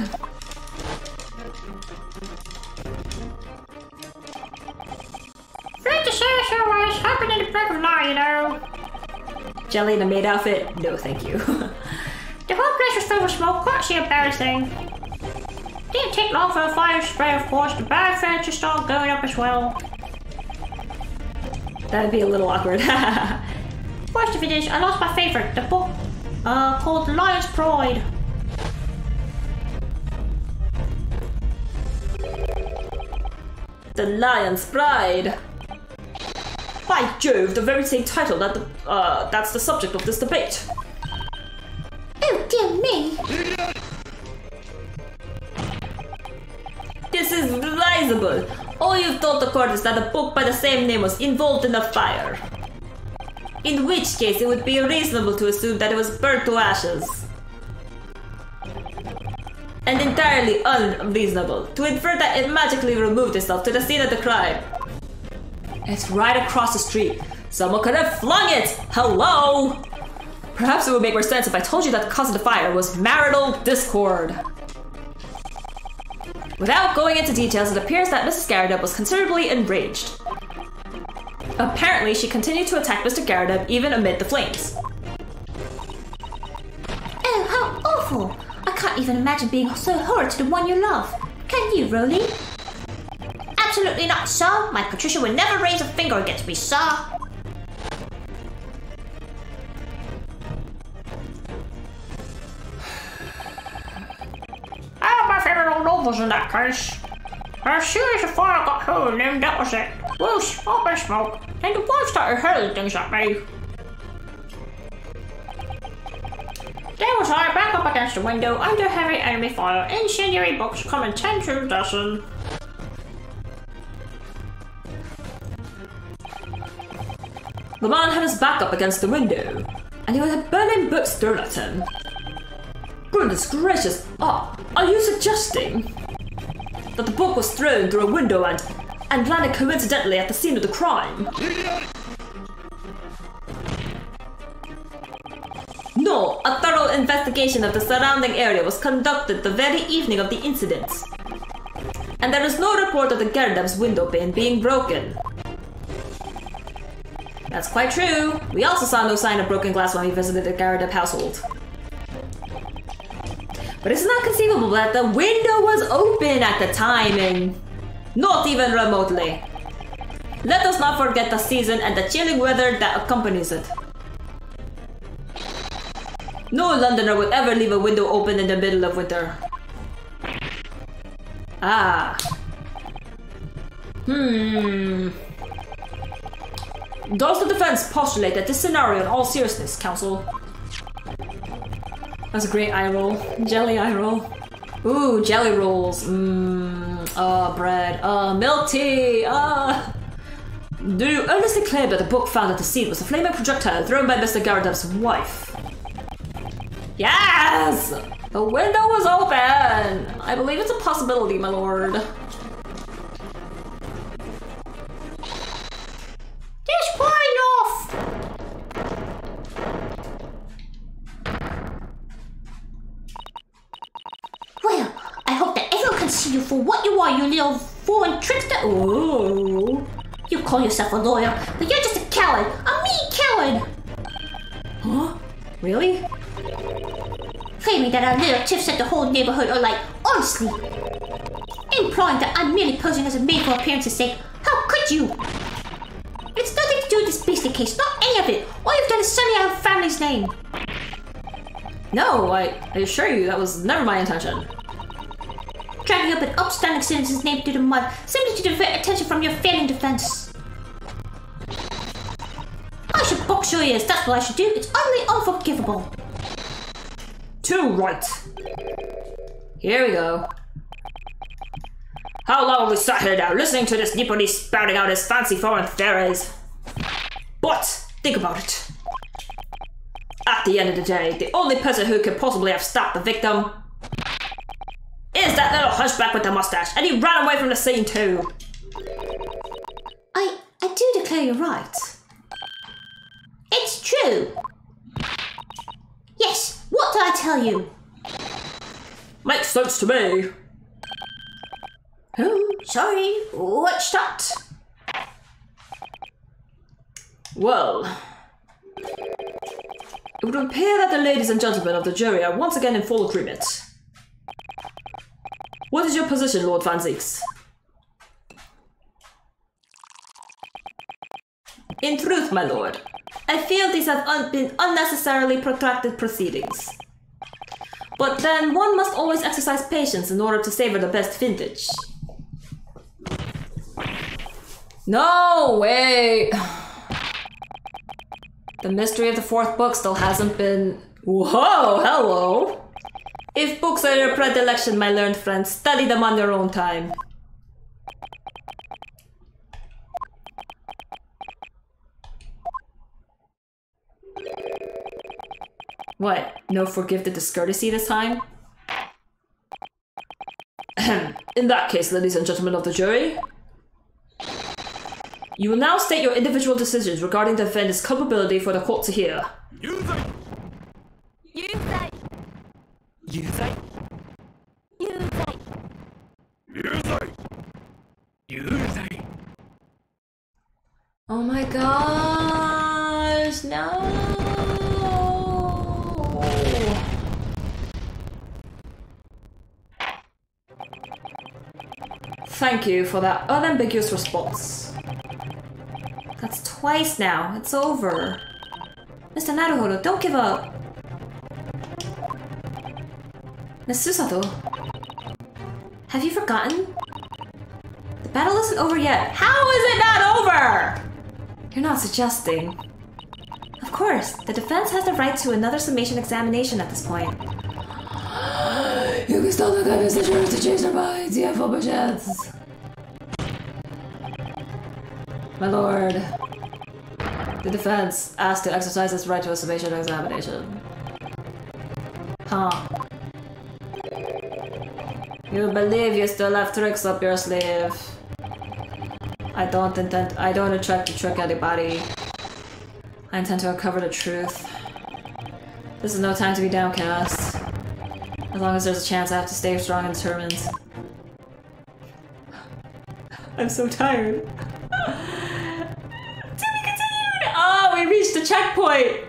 Great to see you, Sir Wise. Hopping in the brick of law, you know. Jelly in a maid outfit? No, thank you. The whole place was filled with smoke. Quite so embarrassing. Didn't take long for a fire spray, of course. The bad furniture started going up as well. That'd be a little awkward. Worst of it is, I lost my favorite, the book uh, called The Lion's Pride. The Lion's Pride. By Jove, the very same title that the, uh, that's the subject of this debate. Oh dear me! This is risible. All you've told the court is that a book by the same name was involved in a fire. In which case, it would be reasonable to assume that it was burnt to ashes. And entirely unreasonable to infer that it magically removed itself to the scene of the crime. It's right across the street. Someone could have flung it! Hello! Perhaps it would make more sense if I told you that the cause of the fire was marital discord. Without going into details, it appears that Missus Garrideb was considerably enraged. Apparently, she continued to attack Mister Garrideb even amid the flames. Oh, how awful! I can't even imagine being so horrid to the one you love. Can you, Roly? Absolutely not, sir. My Patricia would never raise a finger against me, sir. I have my favorite old novels in that case. As soon as the fire got home, then that was it. Well, smoke and smoke, and the wife started hurling things at me. There was I, back up against the window, under heavy enemy fire, incendiary books come in ten to a dozen. The man had his back up against the window, and he had burning books thrown at him. Goodness gracious, oh, are you suggesting that the book was thrown through a window and and landed coincidentally at the scene of the crime? No, a thorough investigation of the surrounding area was conducted the very evening of the incident. And there is no report of the Garrideb's window pane being broken. That's quite true. We also saw no sign of broken glass when we visited the Garrideb household. But it's not conceivable that the window was open at the time and... not even remotely. Let us not forget the season and the chilling weather that accompanies it. No Londoner would ever leave a window open in the middle of winter. Ah. Hmm. Does the defense postulate that this scenario in all seriousness, counsel? That's a great eye roll. Jelly eye roll. Ooh, jelly rolls. Mmm. Ah, oh, bread. Ah, oh, milk tea. Ah. Oh. Do you earnestly claim that the book found at the scene was a flaming projectile thrown by Mister Garrideb's wife? Yes! The window was open! I believe it's a possibility, my lord. Just fine off! Well, I hope that everyone can see you for what you are, you little foreign trickster. Ooh. You call yourself a lawyer, but you're just a coward! A mean coward! Huh? Really? Claiming that our little tiff set the whole neighborhood are like, honestly! Implying that I'm merely posing as a maid for appearance's sake, how could you? It's nothing to do with this beastly case, not any of it! All you've done is sully our family's name! No, I, I assure you, that was never my intention. Dragging up an upstanding citizen's name through the mud simply to divert attention from your failing defense. I should box your ears, that's what I should do. It's utterly unforgivable. Too right. Here we go. How long have we sat here now listening to this Nipponese spouting out his fancy foreign theories? But think about it. At the end of the day, the only person who could possibly have stabbed the victim is that little hunchback with the mustache, and he ran away from the scene too. I... I do declare you're right. It's true. Yes, what did I tell you? Makes sense to me. Oh, sorry, what's that? Well... It would appear that the ladies and gentlemen of the jury are once again in full agreement. What is your position, Lord van Zieks? In truth, my lord, I feel these have un been unnecessarily protracted proceedings. But then one must always exercise patience in order to savor the best vintage. No way! The mystery of the fourth book still hasn't been... Whoa, hello! If books are your predilection, my learned friends, study them on your own time. What? No forgive the discourtesy this time? In that case, ladies and gentlemen of the jury, you will now state your individual decisions regarding the offender's culpability for the court to hear. You say. You say. Yuzai. Yuzai. Yuzai. Yuzai. Oh my gosh, no. Thank you for that unambiguous response. That's twice now. It's over. Mister Naruhodo, don't give up. Miss Susato, have you forgotten? The battle isn't over yet. How is it not over? You're not suggesting. Of course, the defense has the right to another summation examination at this point. You can still look at this jury to change their minds. You have four chances. My lord, the defense asked to exercise its right to a summation examination. Huh. You believe you still have tricks up your sleeve. I don't intend- I don't attempt to trick anybody. I intend to uncover the truth. This is no time to be downcast. As long as there's a chance, I have to stay strong and determined. I'm so tired. To be continued! Oh, we reached the checkpoint!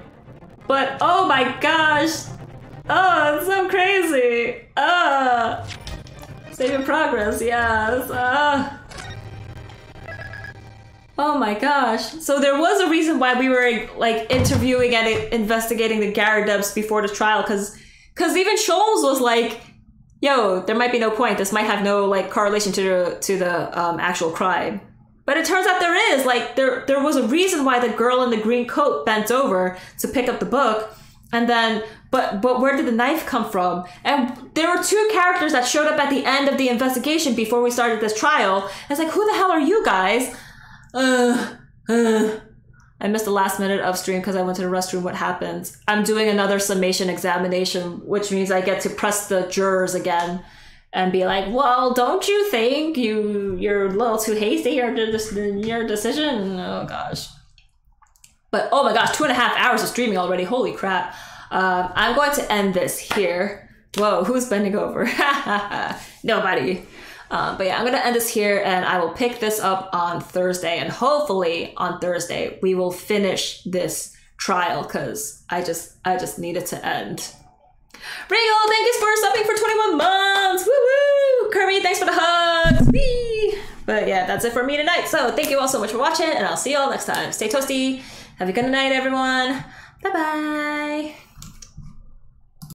But oh my gosh! Oh, it's so crazy! Uh oh. Save in progress, yes. Uh. Oh my gosh. So there was a reason why we were like interviewing and investigating the Garridebs before the trial, because because even Scholes was like, yo, there might be no point. This might have no like correlation to the, to the um, actual crime. But it turns out there is, like, there there was a reason why the girl in the green coat bent over to pick up the book. And then, but but where did the knife come from? And there were two characters that showed up at the end of the investigation before we started this trial. It's like, who the hell are you guys? Uh, uh. I missed the last minute of stream because I went to the restroom. What happens? I'm doing another summation examination, which means I get to press the jurors again. And be like, well, don't you think you you're a little too hasty or your decision? Oh gosh. But oh my gosh, two and a half hours of streaming already. Holy crap. Um, I'm going to end this here. Whoa, who's bending over? Nobody. Um, but yeah, I'm going to end this here and I will pick this up on Thursday. And hopefully on Thursday, we will finish this trial because I just, I just need it to end. Regal, thank you for something for twenty-one months. Woo-woo! Kirby, thanks for the hugs. Whee! But yeah, that's it for me tonight. So thank you all so much for watching, and I'll see you all next time. Stay toasty. Have a good night, everyone. Bye-bye.